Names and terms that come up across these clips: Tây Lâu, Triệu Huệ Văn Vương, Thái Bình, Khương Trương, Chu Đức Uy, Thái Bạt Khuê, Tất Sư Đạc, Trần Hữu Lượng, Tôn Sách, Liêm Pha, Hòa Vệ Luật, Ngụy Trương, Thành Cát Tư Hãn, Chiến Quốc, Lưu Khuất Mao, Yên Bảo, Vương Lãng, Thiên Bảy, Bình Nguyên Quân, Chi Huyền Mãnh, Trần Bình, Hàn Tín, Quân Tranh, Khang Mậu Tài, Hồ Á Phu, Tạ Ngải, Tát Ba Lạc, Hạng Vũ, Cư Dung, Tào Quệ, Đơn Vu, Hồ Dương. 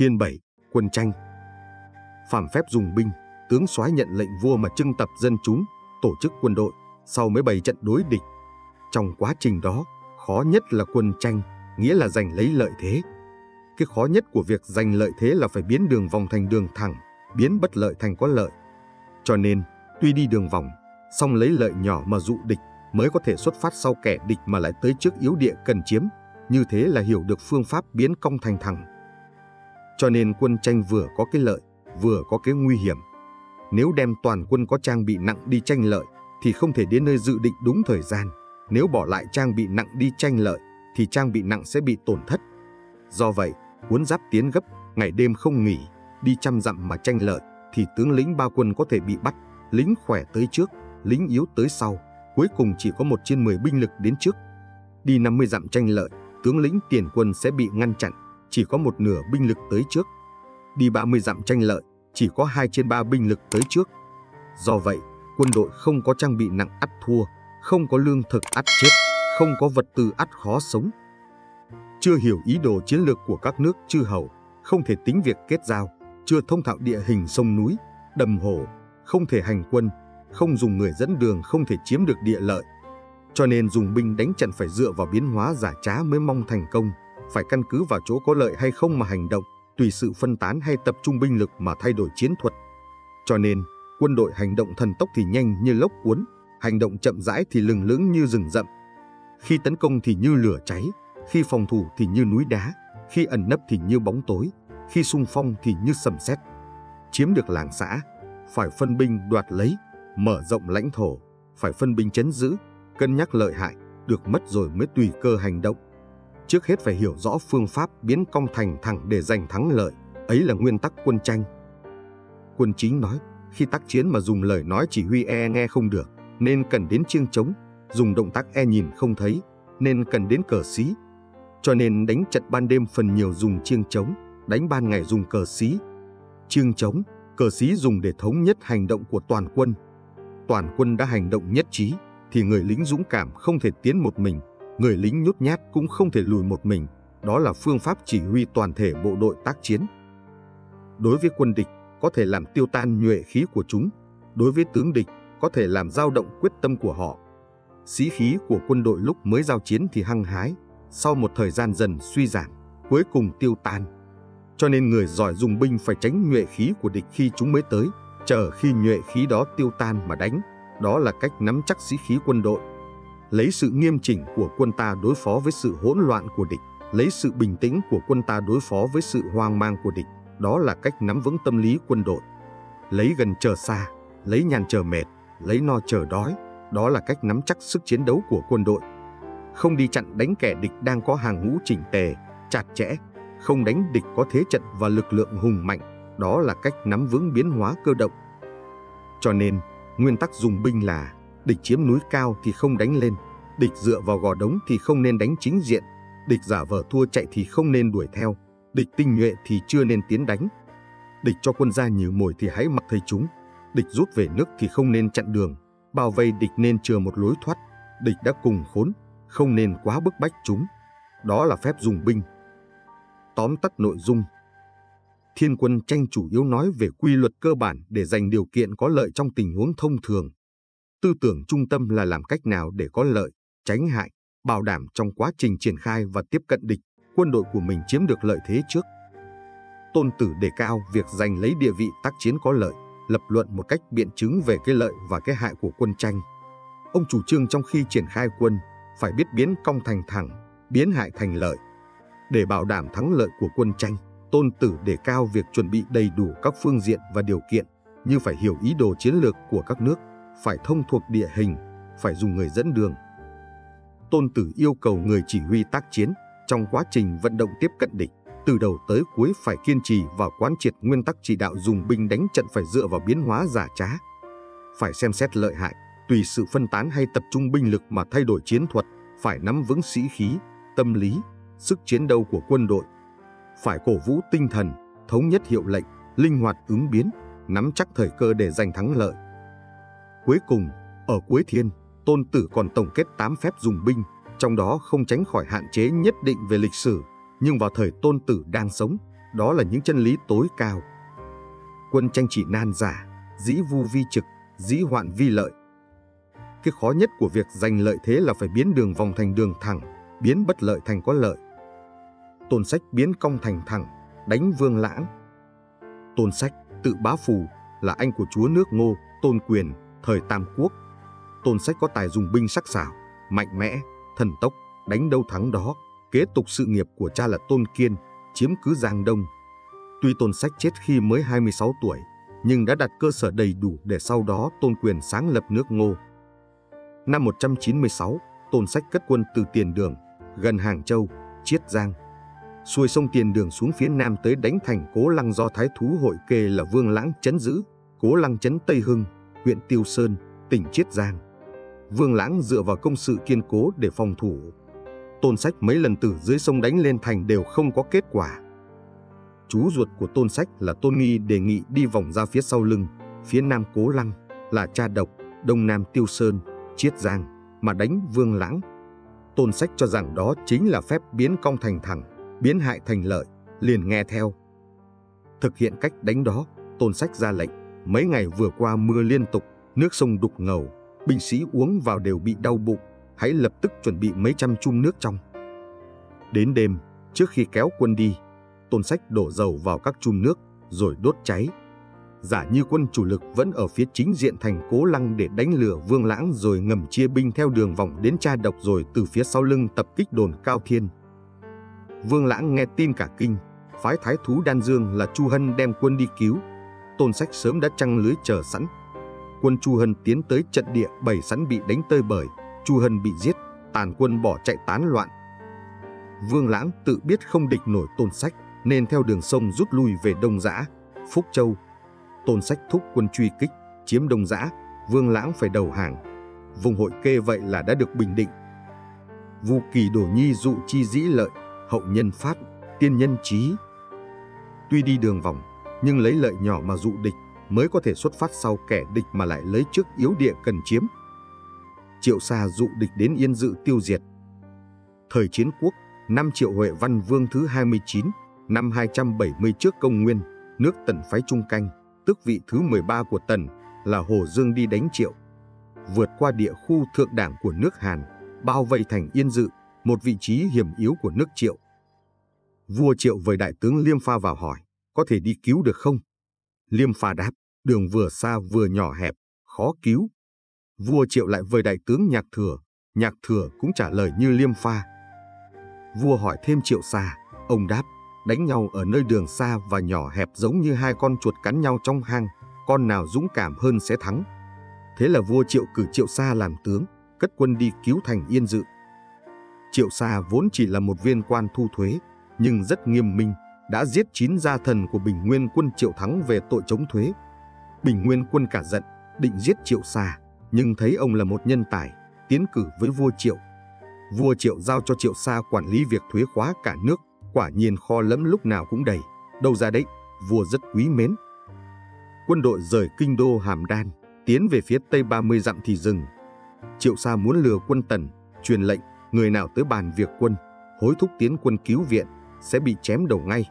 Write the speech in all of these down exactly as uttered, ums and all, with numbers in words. Thiên bảy, quân tranh. Phạm phép dùng binh, tướng soái nhận lệnh vua mà trưng tập dân chúng, tổ chức quân đội, sau mới bày trận đối địch. Trong quá trình đó, khó nhất là quân tranh, nghĩa là giành lấy lợi thế. Cái khó nhất của việc giành lợi thế là phải biến đường vòng thành đường thẳng, biến bất lợi thành có lợi. Cho nên, tuy đi đường vòng, song lấy lợi nhỏ mà dụ địch, mới có thể xuất phát sau kẻ địch mà lại tới trước yếu địa cần chiếm. Như thế là hiểu được phương pháp biến cong thành thẳng. Cho nên quân tranh vừa có cái lợi, vừa có cái nguy hiểm. Nếu đem toàn quân có trang bị nặng đi tranh lợi, thì không thể đến nơi dự định đúng thời gian. Nếu bỏ lại trang bị nặng đi tranh lợi, thì trang bị nặng sẽ bị tổn thất. Do vậy, cuốn giáp tiến gấp, ngày đêm không nghỉ, đi trăm dặm mà tranh lợi, thì tướng lĩnh ba quân có thể bị bắt. Lính khỏe tới trước, lính yếu tới sau, cuối cùng chỉ có một trên mười binh lực đến trước. Đi năm mươi dặm tranh lợi, tướng lĩnh tiền quân sẽ bị ngăn chặn, chỉ có một nửa binh lực tới trước. Đi ba mươi dặm tranh lợi, chỉ có hai trên ba binh lực tới trước. Do vậy, quân đội không có trang bị nặng ắt thua, không có lương thực ắt chết, không có vật tư ắt khó sống. Chưa hiểu ý đồ chiến lược của các nước chư hầu, không thể tính việc kết giao, chưa thông thạo địa hình sông núi, đầm hồ, không thể hành quân, không dùng người dẫn đường không thể chiếm được địa lợi. Cho nên dùng binh đánh trận phải dựa vào biến hóa giả trá mới mong thành công, phải căn cứ vào chỗ có lợi hay không mà hành động, tùy sự phân tán hay tập trung binh lực mà thay đổi chiến thuật. Cho nên, quân đội hành động thần tốc thì nhanh như lốc cuốn, hành động chậm rãi thì lừng lững như rừng rậm. Khi tấn công thì như lửa cháy, khi phòng thủ thì như núi đá, khi ẩn nấp thì như bóng tối, khi xung phong thì như sấm sét. Chiếm được làng xã, phải phân binh đoạt lấy, mở rộng lãnh thổ, phải phân binh trấn giữ, cân nhắc lợi hại, được mất rồi mới tùy cơ hành động. Trước hết phải hiểu rõ phương pháp biến cong thành thẳng để giành thắng lợi, ấy là nguyên tắc quân tranh. Quân chính nói, khi tác chiến mà dùng lời nói chỉ huy e nghe không được, nên cần đến chiêng trống, dùng động tác e nhìn không thấy, nên cần đến cờ xí. Cho nên đánh trận ban đêm phần nhiều dùng chiêng trống, đánh ban ngày dùng cờ xí. Chiêng trống, cờ xí dùng để thống nhất hành động của toàn quân. Toàn quân đã hành động nhất trí, thì người lính dũng cảm không thể tiến một mình, người lính nhút nhát cũng không thể lùi một mình. Đó là phương pháp chỉ huy toàn thể bộ đội tác chiến. Đối với quân địch, có thể làm tiêu tan nhuệ khí của chúng. Đối với tướng địch, có thể làm dao động quyết tâm của họ. Sĩ khí của quân đội lúc mới giao chiến thì hăng hái, sau một thời gian dần suy giảm, cuối cùng tiêu tan. Cho nên người giỏi dùng binh phải tránh nhuệ khí của địch khi chúng mới tới, chờ khi nhuệ khí đó tiêu tan mà đánh. Đó là cách nắm chắc sĩ khí quân đội. Lấy sự nghiêm chỉnh của quân ta đối phó với sự hỗn loạn của địch, lấy sự bình tĩnh của quân ta đối phó với sự hoang mang của địch. Đó là cách nắm vững tâm lý quân đội. Lấy gần chờ xa, lấy nhàn chờ mệt, lấy no chờ đói. Đó là cách nắm chắc sức chiến đấu của quân đội. Không đi chặn đánh kẻ địch đang có hàng ngũ chỉnh tề, chặt chẽ. Không đánh địch có thế trận và lực lượng hùng mạnh. Đó là cách nắm vững biến hóa cơ động. Cho nên, nguyên tắc dùng binh là địch chiếm núi cao thì không đánh lên, địch dựa vào gò đống thì không nên đánh chính diện, địch giả vờ thua chạy thì không nên đuổi theo, địch tinh nhuệ thì chưa nên tiến đánh. Địch cho quân ra nhiều mồi thì hãy mặc thấy chúng, địch rút về nước thì không nên chặn đường, bao vây địch nên chừa một lối thoát, địch đã cùng khốn, không nên quá bức bách chúng. Đó là phép dùng binh. Tóm tắt nội dung, Thiên quân tranh chủ yếu nói về quy luật cơ bản để dành điều kiện có lợi trong tình huống thông thường. Tư tưởng trung tâm là làm cách nào để có lợi, tránh hại, bảo đảm trong quá trình triển khai và tiếp cận địch, quân đội của mình chiếm được lợi thế trước. Tôn Tử đề cao việc giành lấy địa vị tác chiến có lợi, lập luận một cách biện chứng về cái lợi và cái hại của quân tranh. Ông chủ trương trong khi triển khai quân, phải biết biến cong thành thẳng, biến hại thành lợi. Để bảo đảm thắng lợi của quân tranh, Tôn Tử đề cao việc chuẩn bị đầy đủ các phương diện và điều kiện, như phải hiểu ý đồ chiến lược của các nước, phải thông thuộc địa hình, phải dùng người dẫn đường. Tôn Tử yêu cầu người chỉ huy tác chiến, trong quá trình vận động tiếp cận địch, từ đầu tới cuối phải kiên trì và quán triệt nguyên tắc chỉ đạo dùng binh đánh trận phải dựa vào biến hóa giả trá. Phải xem xét lợi hại, tùy sự phân tán hay tập trung binh lực mà thay đổi chiến thuật, phải nắm vững sĩ khí, tâm lý, sức chiến đấu của quân đội. Phải cổ vũ tinh thần, thống nhất hiệu lệnh, linh hoạt ứng biến, nắm chắc thời cơ để giành thắng lợi. Cuối cùng, ở cuối thiên, Tôn Tử còn tổng kết tám phép dùng binh, trong đó không tránh khỏi hạn chế nhất định về lịch sử, nhưng vào thời Tôn Tử đang sống, đó là những chân lý tối cao. Quân tranh chỉ nan giả, dĩ vu vi trực, dĩ hoạn vi lợi. Cái khó nhất của việc giành lợi thế là phải biến đường vòng thành đường thẳng, biến bất lợi thành có lợi. Tôn Sách biến cong thành thẳng, đánh Vương Lãng. Tôn Sách, tự Bá Phù, là anh của chúa nước Ngô, Tôn Quyền, thời Tam Quốc. Tôn Sách có tài dùng binh sắc sảo, mạnh mẽ, thần tốc, đánh đâu thắng đó, kế tục sự nghiệp của cha là Tôn Kiên, chiếm cứ Giang Đông. Tuy Tôn Sách chết khi mới hai mươi sáu tuổi, nhưng đã đặt cơ sở đầy đủ để sau đó Tôn Quyền sáng lập nước Ngô. Năm một trăm chín mươi sáu, Tôn Sách cất quân từ Tiền Đường, gần Hàng Châu, Chiết Giang, xuôi sông Tiền Đường xuống phía nam tới đánh thành Cố Lăng do Thái thú hội kê là Vương Lãng trấn giữ, Cố Lăng trấn Tây Hưng, huyện Tiêu Sơn, tỉnh Chiết Giang. Vương Lãng dựa vào công sự kiên cố để phòng thủ. Tôn Sách mấy lần từ dưới sông đánh lên thành đều không có kết quả. Chú ruột của Tôn Sách là Tôn Nghi đề nghị đi vòng ra phía sau lưng, phía nam Cố Lăng là Cha Độc, đông nam Tiêu Sơn, Chiết Giang mà đánh Vương Lãng. Tôn Sách cho rằng đó chính là phép biến cong thành thẳng, biến hại thành lợi, liền nghe theo. Thực hiện cách đánh đó, Tôn Sách ra lệnh. Mấy ngày vừa qua mưa liên tục, nước sông đục ngầu, binh sĩ uống vào đều bị đau bụng, hãy lập tức chuẩn bị mấy trăm chum nước trong. Đến đêm, trước khi kéo quân đi, Tôn Sách đổ dầu vào các chum nước, rồi đốt cháy. Giả như quân chủ lực vẫn ở phía chính diện thành Cố Lăng để đánh lừa Vương Lãng, rồi ngầm chia binh theo đường vòng đến Cha Độc, rồi từ phía sau lưng tập kích đồn Cao Thiên. Vương Lãng nghe tin cả kinh, phái Thái thú Đan Dương là Chu Hân đem quân đi cứu. Tôn Sách sớm đã trăng lưới chờ sẵn. Quân Chu Hân tiến tới trận địa, bày sẵn bị đánh tơi bời, Chu Hân bị giết, tàn quân bỏ chạy tán loạn. Vương Lãng tự biết không địch nổi Tôn Sách, nên theo đường sông rút lui về Đông Giã, Phúc Châu. Tôn Sách thúc quân truy kích, chiếm Đông Giã, Vương Lãng phải đầu hàng. Vùng hội kê vậy là đã được bình định. Vu Kỳ Đồ Nhi dụ chi dĩ lợi, hậu nhân phát, tiên nhân trí. Tuy đi đường vòng, nhưng lấy lợi nhỏ mà dụ địch, mới có thể xuất phát sau kẻ địch mà lại lấy trước yếu địa cần chiếm. Triệu Sa dụ địch đến Yên Dự tiêu diệt. Thời Chiến Quốc, năm Triệu Huệ Văn Vương thứ hai mươi chín, năm hai trăm bảy mươi trước công nguyên, nước Tần phái Trung Canh, tức vị thứ mười ba của Tần, là Hồ Dương đi đánh Triệu. Vượt qua địa khu thượng đảng của nước Hàn, bao vây thành Yên Dự, một vị trí hiểm yếu của nước Triệu. Vua Triệu vời đại tướng Liêm Pha vào hỏi, có thể đi cứu được không? Liêm Pha đáp, đường vừa xa vừa nhỏ hẹp, khó cứu. Vua Triệu lại vời đại tướng Nhạc Thừa, Nhạc Thừa cũng trả lời như Liêm Pha. Vua hỏi thêm Triệu Sa, ông đáp, đánh nhau ở nơi đường xa và nhỏ hẹp giống như hai con chuột cắn nhau trong hang, con nào dũng cảm hơn sẽ thắng. Thế là vua Triệu cử Triệu Sa làm tướng, cất quân đi cứu thành Yên Dự. Triệu Sa vốn chỉ là một viên quan thu thuế, nhưng rất nghiêm minh, đã giết chín gia thần của Bình Nguyên Quân Triệu Thắng về tội chống thuế. Bình Nguyên Quân cả giận, định giết Triệu Sa, nhưng thấy ông là một nhân tài, tiến cử với vua Triệu. Vua Triệu giao cho Triệu Sa quản lý việc thuế khóa cả nước, quả nhiên kho lẫm lúc nào cũng đầy, đâu ra đấy, vua rất quý mến. Quân đội rời kinh đô Hàm Đan, tiến về phía tây ba mươi dặm thì dừng. Triệu Sa muốn lừa quân Tần, truyền lệnh, người nào tới bàn việc quân, hối thúc tiến quân cứu viện, sẽ bị chém đầu ngay.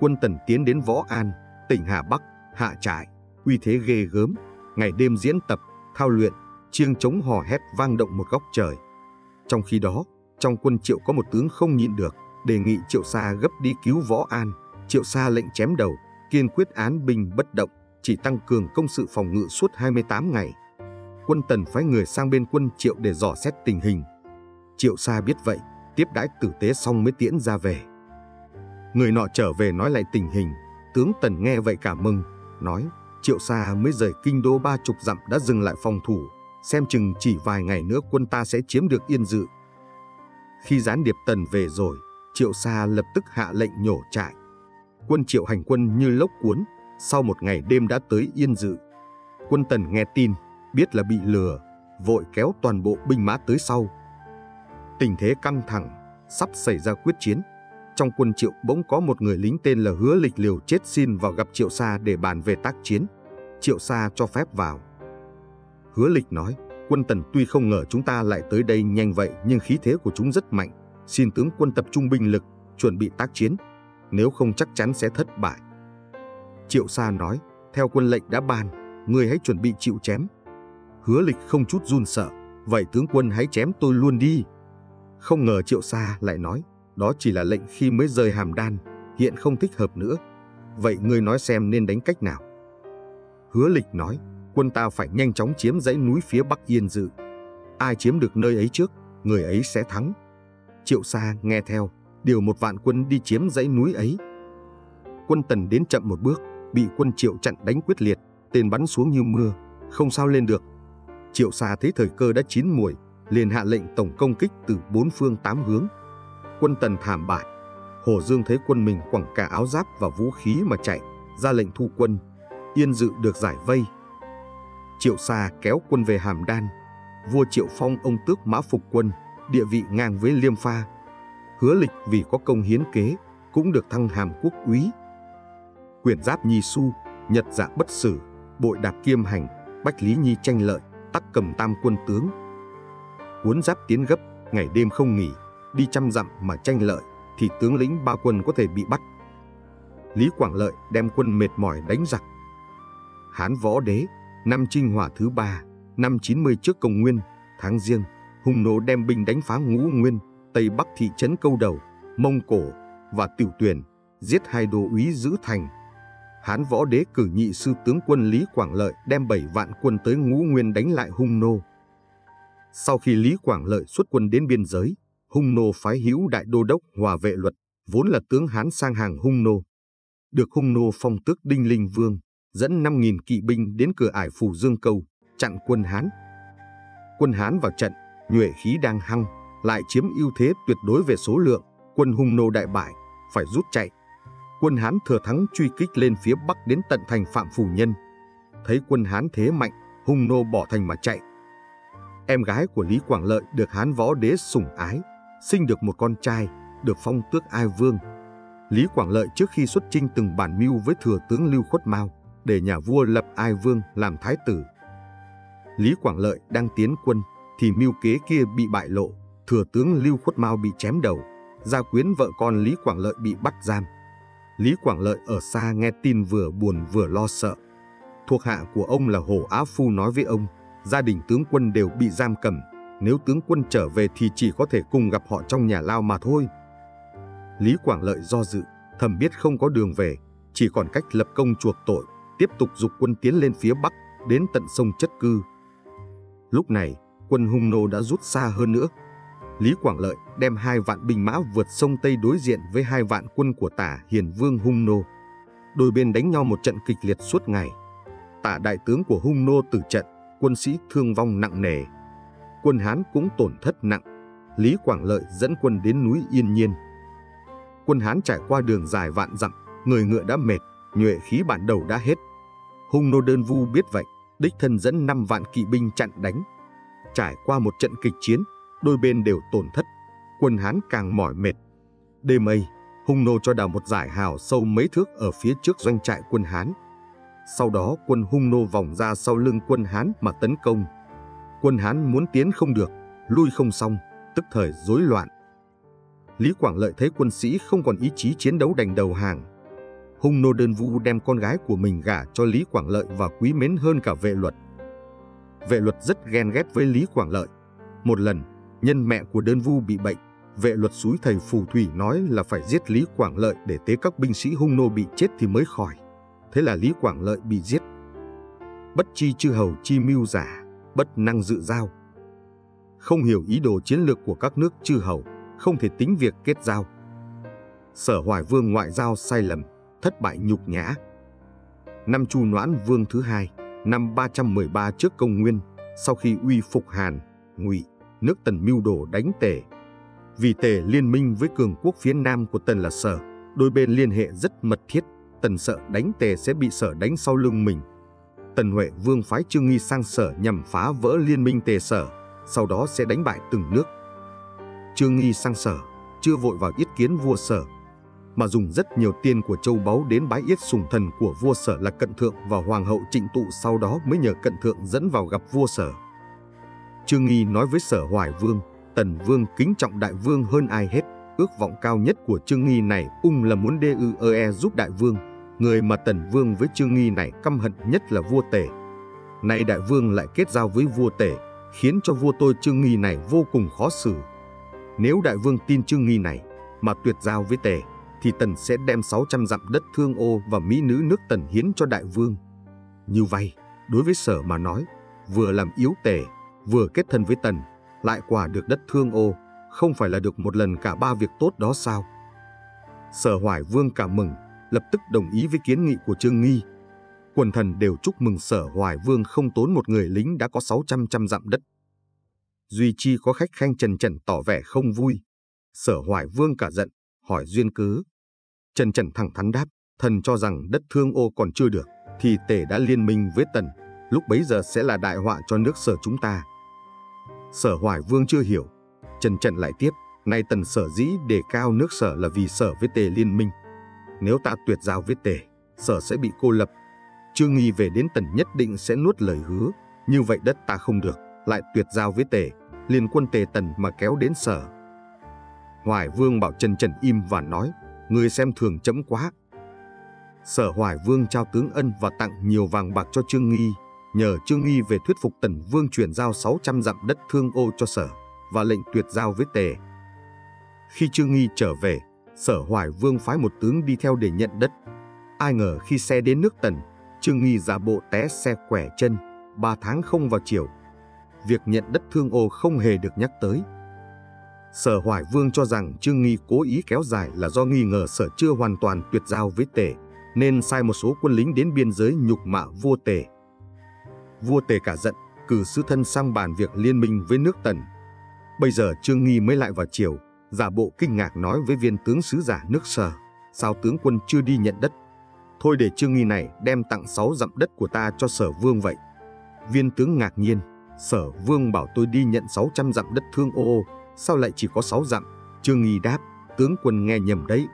Quân Tần tiến đến Võ An, tỉnh Hà Bắc, hạ trại, uy thế ghê gớm, ngày đêm diễn tập, thao luyện, chiêng trống hò hét vang động một góc trời. Trong khi đó, trong quân Triệu có một tướng không nhịn được, đề nghị Triệu Sa gấp đi cứu Võ An. Triệu Sa lệnh chém đầu, kiên quyết án binh bất động, chỉ tăng cường công sự phòng ngự suốt hai mươi tám ngày. Quân Tần phái người sang bên quân Triệu để dò xét tình hình. Triệu Sa biết vậy, tiếp đãi tử tế xong mới tiễn ra về. Người nọ trở về nói lại tình hình, tướng Tần nghe vậy cả mừng, nói Triệu Sa mới rời kinh đô ba chục dặm đã dừng lại phòng thủ, xem chừng chỉ vài ngày nữa quân ta sẽ chiếm được Yên Dự. Khi gián điệp Tần về rồi, Triệu Sa lập tức hạ lệnh nhổ trại. Quân Triệu hành quân như lốc cuốn, sau một ngày đêm đã tới Yên Dự. Quân Tần nghe tin, biết là bị lừa, vội kéo toàn bộ binh mã tới sau. Tình thế căng thẳng, sắp xảy ra quyết chiến. Trong quân Triệu bỗng có một người lính tên là Hứa Lịch liều chết xin vào gặp Triệu Sa để bàn về tác chiến. Triệu Sa cho phép vào. Hứa Lịch nói, quân Tần tuy không ngờ chúng ta lại tới đây nhanh vậy, nhưng khí thế của chúng rất mạnh, xin tướng quân tập trung binh lực, chuẩn bị tác chiến. nếu không chắc chắn sẽ thất bại. Triệu Sa nói, theo quân lệnh đã ban, ngươi hãy chuẩn bị chịu chém. Hứa Lịch không chút run sợ, vậy tướng quân hãy chém tôi luôn đi. Không ngờ Triệu Sa lại nói, đó chỉ là lệnh khi mới rời Hàm Đan, hiện không thích hợp nữa. Vậy ngươi nói xem nên đánh cách nào? Hứa Lịch nói, quân ta phải nhanh chóng chiếm dãy núi phía Bắc Yên Dự. Ai chiếm được nơi ấy trước, người ấy sẽ thắng. Triệu Sa nghe theo, điều một vạn quân đi chiếm dãy núi ấy. Quân Tần đến chậm một bước, bị quân Triệu chặn đánh quyết liệt, tên bắn xuống như mưa, không sao lên được. Triệu Sa thấy thời cơ đã chín muồi, liền hạ lệnh tổng công kích từ bốn phương tám hướng. Quân Tần thảm bại. Hồ Dương thấy quân mình quẳng cả áo giáp và vũ khí mà chạy, ra lệnh thu quân. Yên Dự được giải vây. Triệu Sa kéo quân về Hàm Đan. Vua Triệu phong ông tước mã phục quân, địa vị ngang với Liêm Pha. Hứa Lịch vì có công hiến kế, cũng được thăng hàm quốc úy. Quyển giáp nhi su, nhật dạ bất xử, bội đạp kiêm hành, bách lý nhi tranh lợi, tắc cầm tam quân tướng. Cuốn giáp tiến gấp, ngày đêm không nghỉ, đi trăm dặm mà tranh lợi, thì tướng lĩnh ba quân có thể bị bắt. Lý Quảng Lợi đem quân mệt mỏi đánh giặc. Hán Võ Đế, năm Trinh Hỏa thứ ba, năm chín mươi trước Công nguyên, tháng Giêng, Hung Nô đem binh đánh phá Ngũ Nguyên, Tây Bắc thị trấn Câu Đầu, Mông Cổ và Tiểu Tuyền, giết hai đô úy giữ thành. Hán Võ Đế cử nhị sư tướng quân Lý Quảng Lợi đem bảy vạn quân tới Ngũ Nguyên đánh lại Hung Nô. Sau khi Lý Quảng Lợi xuất quân đến biên giới, Hung Nô phái Hữu Đại Đô đốc Hòa Vệ Luật, vốn là tướng Hán sang hàng Hung Nô, được Hung Nô phong tước Đinh Linh Vương, dẫn năm nghìn kỵ binh đến cửa ải Phù Dương Câu, chặn quân Hán. Quân Hán vào trận, nhuệ khí đang hăng, lại chiếm ưu thế tuyệt đối về số lượng, quân Hung Nô đại bại, phải rút chạy. Quân Hán thừa thắng truy kích lên phía Bắc đến tận thành Phạm Phù Nhân. Thấy quân Hán thế mạnh, Hung Nô bỏ thành mà chạy. Em gái của Lý Quảng Lợi được Hán Võ Đế sủng ái, sinh được một con trai, được phong tước Ai Vương. Lý Quảng Lợi trước khi xuất chinh từng bàn mưu với thừa tướng Lưu Khuất Mao để nhà vua lập Ai Vương làm thái tử. Lý Quảng Lợi đang tiến quân thì mưu kế kia bị bại lộ, thừa tướng Lưu Khuất Mao bị chém đầu, gia quyến vợ con Lý Quảng Lợi bị bắt giam. Lý Quảng Lợi ở xa nghe tin vừa buồn vừa lo sợ. Thuộc hạ của ông là Hồ Á Phu nói với ông, gia đình tướng quân đều bị giam cầm, nếu tướng quân trở về thì chỉ có thể cùng gặp họ trong nhà lao mà thôi. Lý Quảng Lợi do dự, thầm biết không có đường về, chỉ còn cách lập công chuộc tội, tiếp tục dục quân tiến lên phía Bắc, đến tận sông Chất Cư. Lúc này, quân Hung Nô đã rút xa hơn nữa. Lý Quảng Lợi đem hai vạn binh mã vượt sông Tây đối diện với hai vạn quân của Tả Hiền Vương Hung Nô. Đôi bên đánh nhau một trận kịch liệt suốt ngày. Tả đại tướng của Hung Nô tử trận, quân sĩ thương vong nặng nề. Quân Hán cũng tổn thất nặng. Lý Quảng Lợi dẫn quân đến núi Yên Nhiên. Quân Hán trải qua đường dài vạn dặm, người ngựa đã mệt, nhuệ khí bản đầu đã hết. Hung Nô Đơn Vu biết vậy, đích thân dẫn năm vạn kỵ binh chặn đánh. Trải qua một trận kịch chiến, đôi bên đều tổn thất, quân Hán càng mỏi mệt. Đêm ấy, Hung Nô cho đào một dải hào sâu mấy thước ở phía trước doanh trại quân Hán. Sau đó quân Hung Nô vòng ra sau lưng quân Hán mà tấn công. Quân Hán muốn tiến không được, lui không xong, tức thời rối loạn. Lý Quảng Lợi thấy quân sĩ không còn ý chí chiến đấu đành đầu hàng. Hung Nô Đơn Vu đem con gái của mình gả cho Lý Quảng Lợi và quý mến hơn cả Vệ Luật. Vệ Luật rất ghen ghét với Lý Quảng Lợi. Một lần, nhân mẹ của Đơn Vu bị bệnh, Vệ Luật xúi thầy phù thủy nói là phải giết Lý Quảng Lợi để tế các binh sĩ Hung Nô bị chết thì mới khỏi. Thế là Lý Quảng Lợi bị giết. Bất chi chư hầu chi mưu giả, bất năng dự giao. Không hiểu ý đồ chiến lược của các nước chư hầu, không thể tính việc kết giao. Sở Hoài Vương ngoại giao sai lầm, thất bại nhục nhã. Năm Chu Noãn Vương thứ hai, năm ba trăm mười ba trước Công nguyên, sau khi uy phục Hàn, Ngụy, nước Tần mưu đồ đánh Tề. Vì Tề liên minh với cường quốc phía nam của Tần là Sở, đôi bên liên hệ rất mật thiết. Tần sợ đánh Tề sẽ bị Sở đánh sau lưng mình. Tần Huệ Vương phái Trương Nghi sang Sở nhằm phá vỡ liên minh Tề Sở, sau đó sẽ đánh bại từng nước. Trương Nghi sang Sở, chưa vội vào yết kiến vua Sở, mà dùng rất nhiều tiền của châu báu đến bái yết sủng thần của vua Sở là Cận Thượng và Hoàng hậu Trịnh Tụ, sau đó mới nhờ Cận Thượng dẫn vào gặp vua Sở. Trương Nghi nói với Sở Hoài Vương, Tần Vương kính trọng Đại Vương hơn ai hết, Ước vọng cao nhất của Trương Nghi này ung là muốn đue giúp đại vương. Người mà Tần Vương với Trương Nghi này căm hận nhất là vua Tề. Nay đại vương lại kết giao với vua Tề, khiến cho vua tôi Trương Nghi này vô cùng khó xử. Nếu đại vương tin Trương Nghi này mà tuyệt giao với Tề, thì Tần sẽ đem sáu trăm dặm đất Thương Ô và mỹ nữ nước Tần hiến cho đại vương. Như vậy, đối với Sở mà nói, vừa làm yếu Tề, vừa kết thân với Tần, lại quả được đất Thương Ô, không phải là được một lần cả ba việc tốt đó sao? Sở Hoài Vương cảm mừng, lập tức đồng ý với kiến nghị của Trương Nghi. Quần thần đều chúc mừng Sở Hoài Vương không tốn một người lính đã có sáu trăm trăm dặm đất. Duy chi có khách khanh Trần Trần tỏ vẻ không vui. Sở Hoài Vương cả giận, hỏi duyên cớ. Trần Trần thẳng thắn đáp, thần cho rằng đất Thương Ô còn chưa được, thì Tề đã liên minh với Tần, lúc bấy giờ sẽ là đại họa cho nước Sở chúng ta. Sở Hoài Vương chưa hiểu, Trần Trần lại tiếp, nay Tần sở dĩ đề cao nước Sở là vì Sở với Tề liên minh. Nếu ta tuyệt giao với Tề, Sở sẽ bị cô lập. Trương Nghi về đến Tần nhất định sẽ nuốt lời hứa, như vậy đất ta không được, lại tuyệt giao với Tề, liên quân Tề Tần mà kéo đến Sở. Hoài Vương bảo Trần Trần im và nói, người xem thường chấm quá. Sở Hoài Vương trao tướng ân và tặng nhiều vàng bạc cho Trương Nghi, nhờ Trương Nghi về thuyết phục Tần Vương chuyển giao sáu trăm dặm đất Thương Ô cho Sở và lệnh tuyệt giao với Tề. Khi Trương Nghi trở về, Sở Hoài Vương phái một tướng đi theo để nhận đất. Ai ngờ khi xe đến nước Tần, Trương Nghi giả bộ té xe quẻ chân, ba tháng không vào triều. Việc nhận đất Thương Ô không hề được nhắc tới. Sở Hoài Vương cho rằng Trương Nghi cố ý kéo dài là do nghi ngờ Sở chưa hoàn toàn tuyệt giao với Tề, nên sai một số quân lính đến biên giới nhục mạ vua Tề. Vua Tề cả giận, cử sứ thân sang bàn việc liên minh với nước Tần. Bây giờ Trương Nghi mới lại vào triều, giả bộ kinh ngạc nói với viên tướng sứ giả nước Sở, sao tướng quân chưa đi nhận đất? Thôi để Trương Nghi này đem tặng sáu dặm đất của ta cho Sở Vương vậy. Viên tướng ngạc nhiên, Sở Vương bảo tôi đi nhận sáu trăm dặm đất Thương Ô, sao lại chỉ có sáu dặm? Trương Nghi đáp, tướng quân nghe nhầm đấy.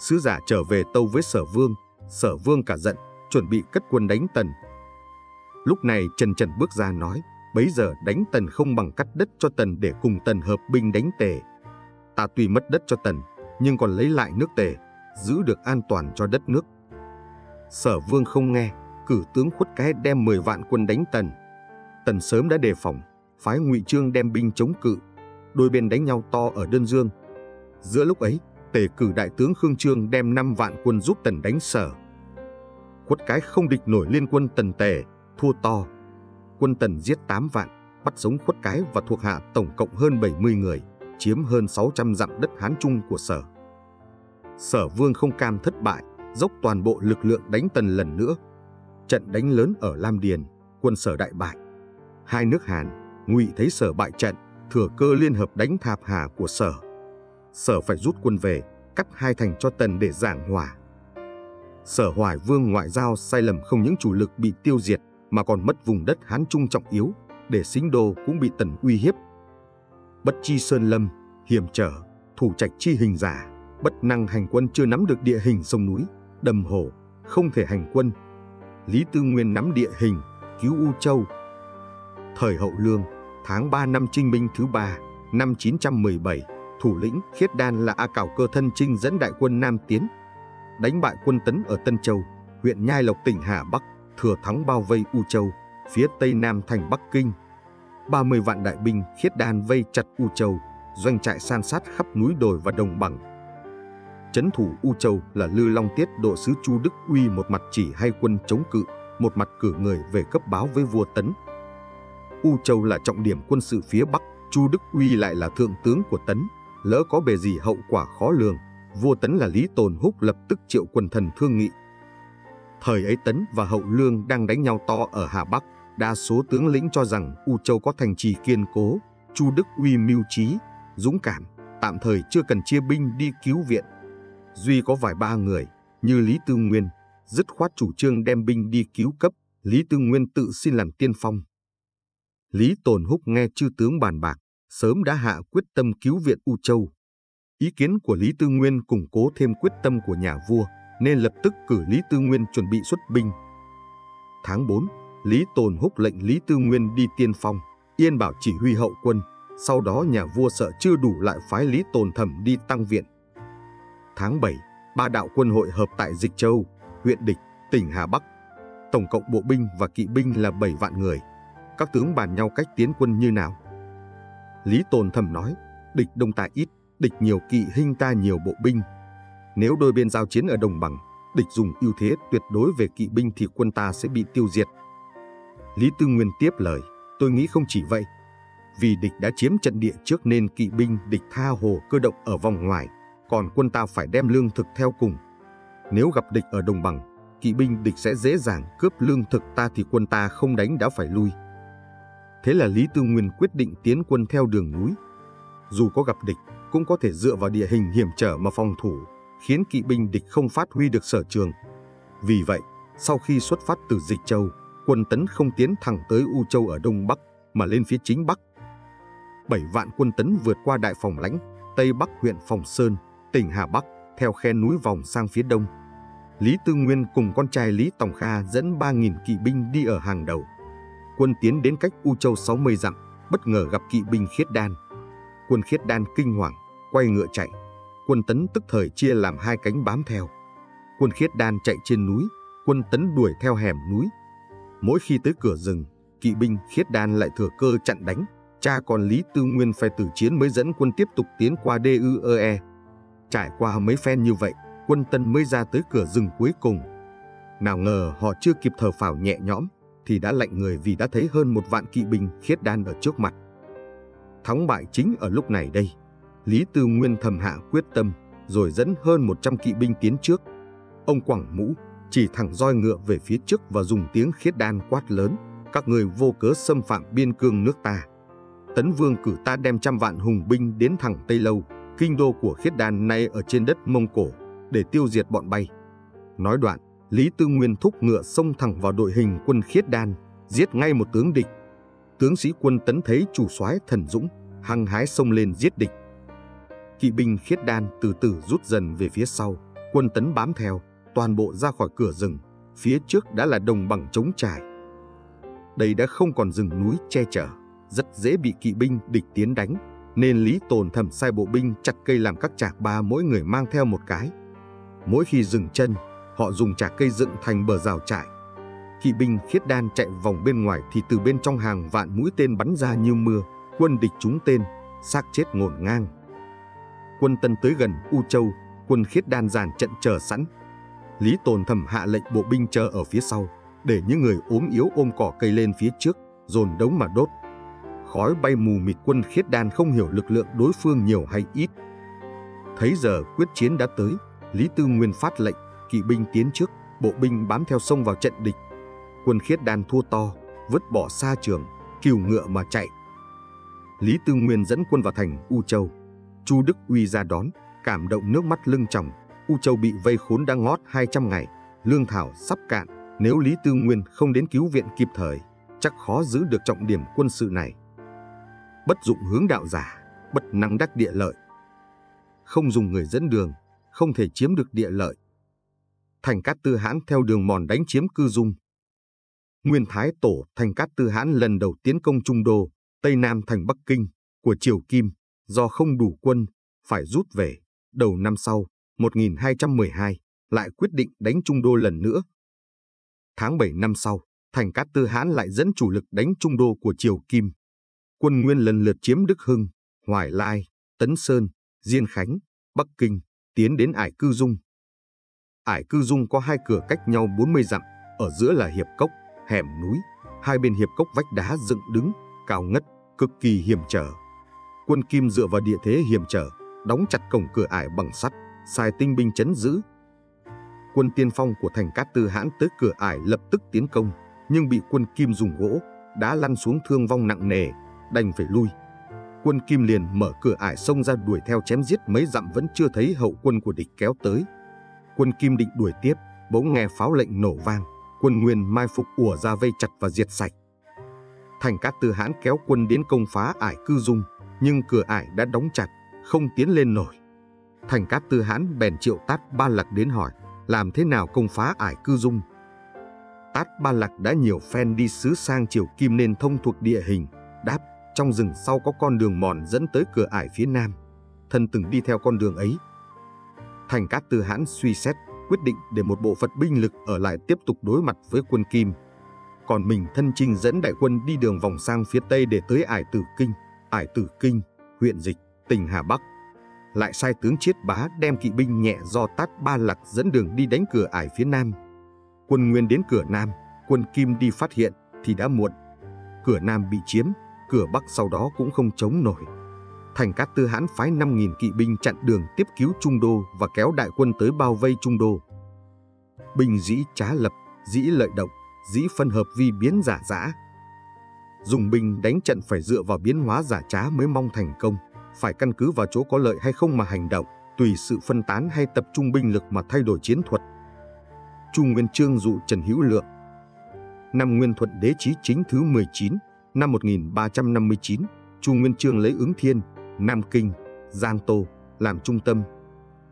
Sứ giả trở về tâu với Sở Vương, Sở Vương cả giận, chuẩn bị cất quân đánh Tần. Lúc này Trần Trần bước ra nói, bấy giờ đánh Tần không bằng cắt đất cho Tần để cùng Tần hợp binh đánh Tề. Ta tuy mất đất cho Tần, nhưng còn lấy lại nước Tề, giữ được an toàn cho đất nước. Sở Vương không nghe, cử tướng Quất Cái đem mười vạn quân đánh Tần. Tần sớm đã đề phòng, phái Ngụy Trương đem binh chống cự. Đôi bên đánh nhau to ở Đơn Dương. Giữa lúc ấy, Tề cử đại tướng Khương Trương đem năm vạn quân giúp Tần đánh Sở. Quất Cái không địch nổi liên quân Tần Tề, thua to. Quân Tần giết tám vạn, bắt sống Quất Cái và thuộc hạ tổng cộng hơn bảy mươi người, chiếm hơn sáu trăm dặm đất Hán Trung của Sở. Sở Vương không cam thất bại, dốc toàn bộ lực lượng đánh Tần lần nữa. Trận đánh lớn ở Lam Điền, quân Sở đại bại. Hai nước Hàn, Ngụy thấy Sở bại trận, thừa cơ liên hợp đánh Thạp Hà của Sở. Sở phải rút quân về, cắt hai thành cho Tần để giảng hòa. Sở Hoài Vương ngoại giao sai lầm, không những chủ lực bị tiêu diệt mà còn mất vùng đất Hán Trung trọng yếu, để Sính Đô cũng bị Tần uy hiếp. Bất chi sơn lâm, hiểm trở, thủ trạch chi hình giả, bất năng hành quân, chưa nắm được địa hình sông núi, đầm hồ, không thể hành quân. Lý Tư Nguyên nắm địa hình, cứu U Châu. Thời Hậu Lương, tháng ba năm Trinh Minh thứ ba, năm chín trăm mười bảy, thủ lĩnh Khiết Đan là A Cảo Cơ Thân Trinh dẫn đại quân nam tiến, đánh bại quân Tấn ở Tân Châu, huyện Nhai Lộc tỉnh Hà Bắc, thừa thắng bao vây U Châu, phía tây nam thành Bắc Kinh. ba mươi vạn đại binh Khiết Đan vây chặt U Châu, doanh trại san sát khắp núi đồi và đồng bằng. Trấn thủ U Châu là Lư Long Tiết độ sứ Chu Đức Uy một mặt chỉ hay quân chống cự, một mặt cử người về cấp báo với vua Tấn. U Châu là trọng điểm quân sự phía Bắc, Chu Đức Uy lại là thượng tướng của Tấn, lỡ có bề gì hậu quả khó lường. Vua Tấn là Lý Tồn Húc lập tức triệu quần thần thương nghị. Thời ấy Tấn và Hậu Lương đang đánh nhau to ở Hà Bắc, đa số tướng lĩnh cho rằng U Châu có thành trì kiên cố, Chu Đức Uy mưu trí, dũng cảm, tạm thời chưa cần chia binh đi cứu viện. Duy có vài ba người, như Lý Tư Nguyên, dứt khoát chủ trương đem binh đi cứu cấp, Lý Tư Nguyên tự xin làm tiên phong. Lý Tồn Húc nghe chư tướng bàn bạc, sớm đã hạ quyết tâm cứu viện U Châu. Ý kiến của Lý Tư Nguyên củng cố thêm quyết tâm của nhà vua, nên lập tức cử Lý Tư Nguyên chuẩn bị xuất binh. Tháng bốn, Lý Tồn Húc lệnh Lý Tư Nguyên đi tiên phong, Yên Bảo chỉ huy hậu quân, Sau đó nhà vua sợ chưa đủ lại phái Lý Tồn Thẩm đi tăng viện. Tháng bảy, ba đạo quân hội hợp tại Dịch Châu, huyện Địch, tỉnh Hà Bắc. Tổng cộng bộ binh và kỵ binh là bảy vạn người. Các tướng bàn nhau cách tiến quân như nào. Lý Tồn Thẩm nói, địch đông ta ít, địch nhiều kỵ binh ta nhiều bộ binh. Nếu đôi bên giao chiến ở đồng bằng, địch dùng ưu thế tuyệt đối về kỵ binh thì quân ta sẽ bị tiêu diệt. Lý Tư Nguyên tiếp lời, tôi nghĩ không chỉ vậy. Vì địch đã chiếm trận địa trước nên kỵ binh địch tha hồ cơ động ở vòng ngoài, còn quân ta phải đem lương thực theo cùng. Nếu gặp địch ở đồng bằng, kỵ binh địch sẽ dễ dàng cướp lương thực ta thì quân ta không đánh đã phải lui. Thế là Lý Tư Nguyên quyết định tiến quân theo đường núi. Dù có gặp địch, cũng có thể dựa vào địa hình hiểm trở mà phòng thủ, khiến kỵ binh địch không phát huy được sở trường. Vì vậy, sau khi xuất phát từ Dịch Châu, quân Tấn không tiến thẳng tới U Châu ở Đông Bắc, mà lên phía chính Bắc. Bảy vạn quân Tấn vượt qua Đại Phòng Lãnh, Tây Bắc huyện Phòng Sơn, tỉnh Hà Bắc, theo khe núi vòng sang phía Đông. Lý Tư Nguyên cùng con trai Lý Tòng Kha dẫn ba nghìn kỵ binh đi ở hàng đầu. Quân tiến đến cách U Châu sáu mươi dặm, bất ngờ gặp kỵ binh Khiết Đan. Quân Khiết Đan kinh hoàng, quay ngựa chạy. Quân Tấn tức thời chia làm hai cánh bám theo. Quân Khiết Đan chạy trên núi, quân Tấn đuổi theo hẻm núi. Mỗi khi tới cửa rừng, kỵ binh Khiết Đan lại thừa cơ chặn đánh. Cha con Lý Tư Nguyên phải tử chiến mới dẫn quân tiếp tục tiến qua Đue. Trải qua mấy phen như vậy, quân Tấn mới ra tới cửa rừng cuối cùng. Nào ngờ họ chưa kịp thở phào nhẹ nhõm thì đã lạnh người vì đã thấy hơn một vạn kỵ binh Khiết Đan ở trước mặt. Thắng bại chính ở lúc này đây. Lý Tư Nguyên thầm hạ quyết tâm, rồi dẫn hơn một trăm kỵ binh tiến trước. Ông quẳng mũ, chỉ thẳng roi ngựa về phía trước và dùng tiếng Khiết Đan quát lớn, các người vô cớ xâm phạm biên cương nước ta. Tấn Vương cử ta đem trăm vạn hùng binh đến thẳng Tây Lâu, kinh đô của Khiết Đan nay ở trên đất Mông Cổ, để tiêu diệt bọn bay. Nói đoạn, Lý Tư Nguyên thúc ngựa xông thẳng vào đội hình quân Khiết Đan, giết ngay một tướng địch. Tướng sĩ quân Tấn thấy chủ soái thần dũng, hăng hái xông lên giết địch. Kỵ binh Khiết Đan từ từ rút dần về phía sau, quân Tấn bám theo, toàn bộ ra khỏi cửa rừng, phía trước đã là đồng bằng trống trải. Đây đã không còn rừng núi che chở, rất dễ bị kỵ binh địch tiến đánh, nên Lý Tồn Thẩm sai bộ binh chặt cây làm các chạc ba, mỗi người mang theo một cái. Mỗi khi dừng chân, họ dùng chạc cây dựng thành bờ rào trại. Kỵ binh Khiết Đan chạy vòng bên ngoài thì từ bên trong hàng vạn mũi tên bắn ra như mưa, quân địch trúng tên, xác chết ngổn ngang. Quân Tấn tới gần U Châu, quân Khiết Đan dàn trận chờ sẵn. Lý Tồn Thẩm hạ lệnh bộ binh chờ ở phía sau, để những người ốm yếu ôm cỏ cây lên phía trước, dồn đống mà đốt. Khói bay mù mịt, quân Khiết Đan không hiểu lực lượng đối phương nhiều hay ít. Thấy giờ quyết chiến đã tới, Lý Tư Nguyên phát lệnh, kỵ binh tiến trước, bộ binh bám theo xông vào trận địch. Quân Khiết Đan thua to, vứt bỏ xa trường, kiều ngựa mà chạy. Lý Tư Nguyên dẫn quân vào thành U Châu. Chu Đức Uy ra đón, cảm động nước mắt lưng tròng. U Châu bị vây khốn đã ngót hai trăm ngày, lương thảo sắp cạn. Nếu Lý Tư Nguyên không đến cứu viện kịp thời, chắc khó giữ được trọng điểm quân sự này. Bất dụng hướng đạo giả, bất năng đắc địa lợi. Không dùng người dẫn đường, không thể chiếm được địa lợi. Thành Cát Tư Hãn theo đường mòn đánh chiếm Cư Dung. Nguyên Thái Tổ Thành Cát Tư Hãn lần đầu tiến công Trung Đô, Tây Nam thành Bắc Kinh của Triều Kim, do không đủ quân, phải rút về. Đầu năm sau, một nghìn hai trăm mười hai, lại quyết định đánh Trung Đô lần nữa. Tháng bảy năm sau, Thành Cát Tư Hãn lại dẫn chủ lực đánh Trung Đô của Triều Kim. Quân Nguyên lần lượt chiếm Đức Hưng, Hoài Lai, Tấn Sơn, Diên Khánh, Bắc Kinh, tiến đến Ải Cư Dung. Ải Cư Dung có hai cửa cách nhau bốn mươi dặm, ở giữa là hiệp cốc, hẻm núi, hai bên hiệp cốc vách đá dựng đứng, cao ngất, cực kỳ hiểm trở. Quân Kim dựa vào địa thế hiểm trở, đóng chặt cổng cửa ải bằng sắt, sai tinh binh trấn giữ. Quân tiên phong của Thành Cát Tư Hãn tới cửa ải lập tức tiến công, nhưng bị quân Kim dùng gỗ, đá lăn xuống thương vong nặng nề, đành phải lui. Quân Kim liền mở cửa ải xông ra đuổi theo chém giết mấy dặm vẫn chưa thấy hậu quân của địch kéo tới. Quân Kim định đuổi tiếp, bỗng nghe pháo lệnh nổ vang, quân Nguyên mai phục ùa ra vây chặt và diệt sạch. Thành Cát Tư Hãn kéo quân đến công phá ải Cư Dung, nhưng cửa ải đã đóng chặt, không tiến lên nổi. Thành Cát Tư Hãn bèn triệu Tát Ba Lạc đến hỏi, làm thế nào công phá ải Cư Dung. Tát Ba Lạc đã nhiều phen đi sứ sang Triều Kim nên thông thuộc địa hình, đáp, Trong rừng sau có con đường mòn dẫn tới cửa ải phía nam. Thần từng đi theo con đường ấy. Thành Cát Tư Hãn suy xét, quyết định để một bộ phận binh lực ở lại tiếp tục đối mặt với quân Kim. Còn mình thân chinh dẫn đại quân đi đường vòng sang phía tây để tới ải Tử Kinh, ải Tử Kinh, huyện Dịch, tỉnh Hà Bắc. Lại sai tướng Chiết Bá đem kỵ binh nhẹ do Tát Ba Lạc dẫn đường đi đánh cửa ải phía nam. Quân Nguyên đến cửa nam, quân Kim đi phát hiện thì đã muộn. Cửa nam bị chiếm, cửa bắc sau đó cũng không chống nổi. Thành Cát Tư Hãn phái năm nghìn kỵ binh chặn đường tiếp cứu Trung Đô và kéo đại quân tới bao vây Trung Đô. Binh dĩ trá lập, dĩ lợi động, dĩ phân hợp vi biến giả dã. Dùng binh đánh trận phải dựa vào biến hóa giả trá mới mong thành công, phải căn cứ vào chỗ có lợi hay không mà hành động, tùy sự phân tán hay tập trung binh lực mà thay đổi chiến thuật. Chu Nguyên Chương dụ Trần Hữu Lượng. Năm Nguyên Thuận Đế Chí Chính thứ mười chín, năm một nghìn ba trăm năm mươi chín, Chu Nguyên Chương lấy Ứng Thiên, Nam Kinh, Giang Tô làm trung tâm.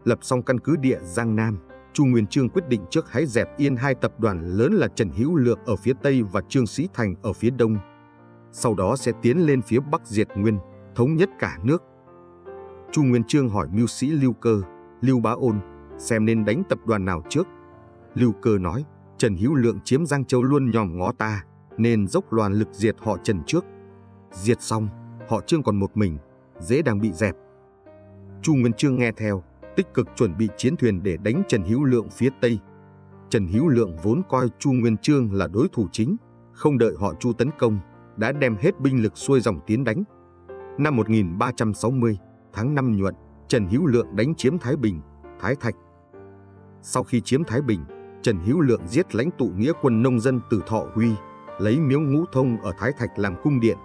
Lập xong căn cứ địa Giang Nam, Chu Nguyên Chương quyết định trước hãy dẹp yên hai tập đoàn lớn là Trần Hữu Lượng ở phía tây và Trương Sĩ Thành ở phía đông. Sau đó sẽ tiến lên phía bắc diệt Nguyên, thống nhất cả nước. Chu Nguyên Chương hỏi mưu sĩ Lưu Cơ, Lưu Bá Ôn xem nên đánh tập đoàn nào trước. Lưu Cơ nói, Trần Hữu Lượng chiếm Giang Châu luôn nhòm ngó ta, nên dốc loàn lực diệt họ Trần trước. Diệt xong, họ Trương còn một mình, dễ đang bị dẹp. Chu Nguyên Chương nghe theo, tích cực chuẩn bị chiến thuyền để đánh Trần Hữu Lượng phía tây. Trần Hữu Lượng vốn coi Chu Nguyên Chương là đối thủ chính, không đợi họ Chu tấn công, đã đem hết binh lực xuôi dòng tiến đánh. Năm một nghìn ba trăm sáu mươi, tháng năm Nhuận, Trần Hữu Lượng đánh chiếm Thái Bình, Thái Thạch. Sau khi chiếm Thái Bình, Trần Hữu Lượng giết lãnh tụ nghĩa quân nông dân Từ Thọ Huy, lấy miếu Ngũ Thông ở Thái Thạch làm cung điện,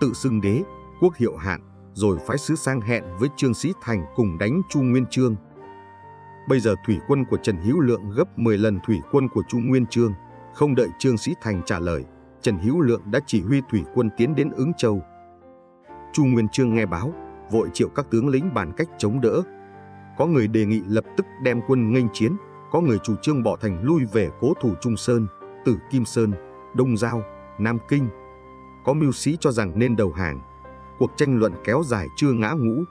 tự xưng đế, quốc hiệu Hạn, rồi phái sứ sang hẹn với Trương Sĩ Thành cùng đánh Chu Nguyên Chương. Bây giờ thủy quân của Trần Hữu Lượng gấp mười lần thủy quân của Chu Nguyên Chương, không đợi Trương Sĩ Thành trả lời, Trần Hữu Lượng đã chỉ huy thủy quân tiến đến Ứng Châu. Chu Nguyên Chương nghe báo, vội triệu các tướng lĩnh bàn cách chống đỡ. Có người đề nghị lập tức đem quân nghênh chiến, có người chủ trương bỏ thành lui về cố thủ Trung Sơn, Tử Kim Sơn, Đông Giao, Nam Kinh. Có mưu sĩ cho rằng nên đầu hàng. Cuộc tranh luận kéo dài chưa ngã ngũ.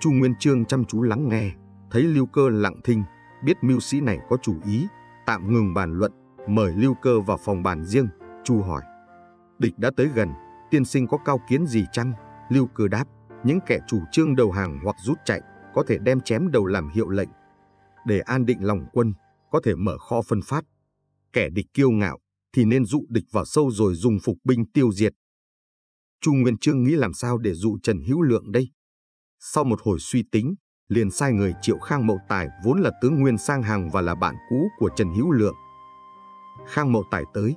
Chu Nguyên Chương chăm chú lắng nghe, thấy Lưu Cơ lặng thinh, biết mưu sĩ này có chủ ý, tạm ngừng bàn luận, mời Lưu Cơ vào phòng bàn riêng. Chu hỏi, địch đã tới gần, tiên sinh có cao kiến gì chăng? Lưu Cơ đáp, những kẻ chủ trương đầu hàng hoặc rút chạy có thể đem chém đầu làm hiệu lệnh. Để an định lòng quân, có thể mở kho phân phát. Kẻ địch kiêu ngạo thì nên dụ địch vào sâu rồi dùng phục binh tiêu diệt. Chu Nguyên Chương nghĩ làm sao để dụ Trần Hữu Lượng đây. Sau một hồi suy tính, liền sai người triệu Khang Mậu Tài vốn là tướng Nguyên sang hàng và là bạn cũ của Trần Hữu Lượng. Khang Mậu Tài tới,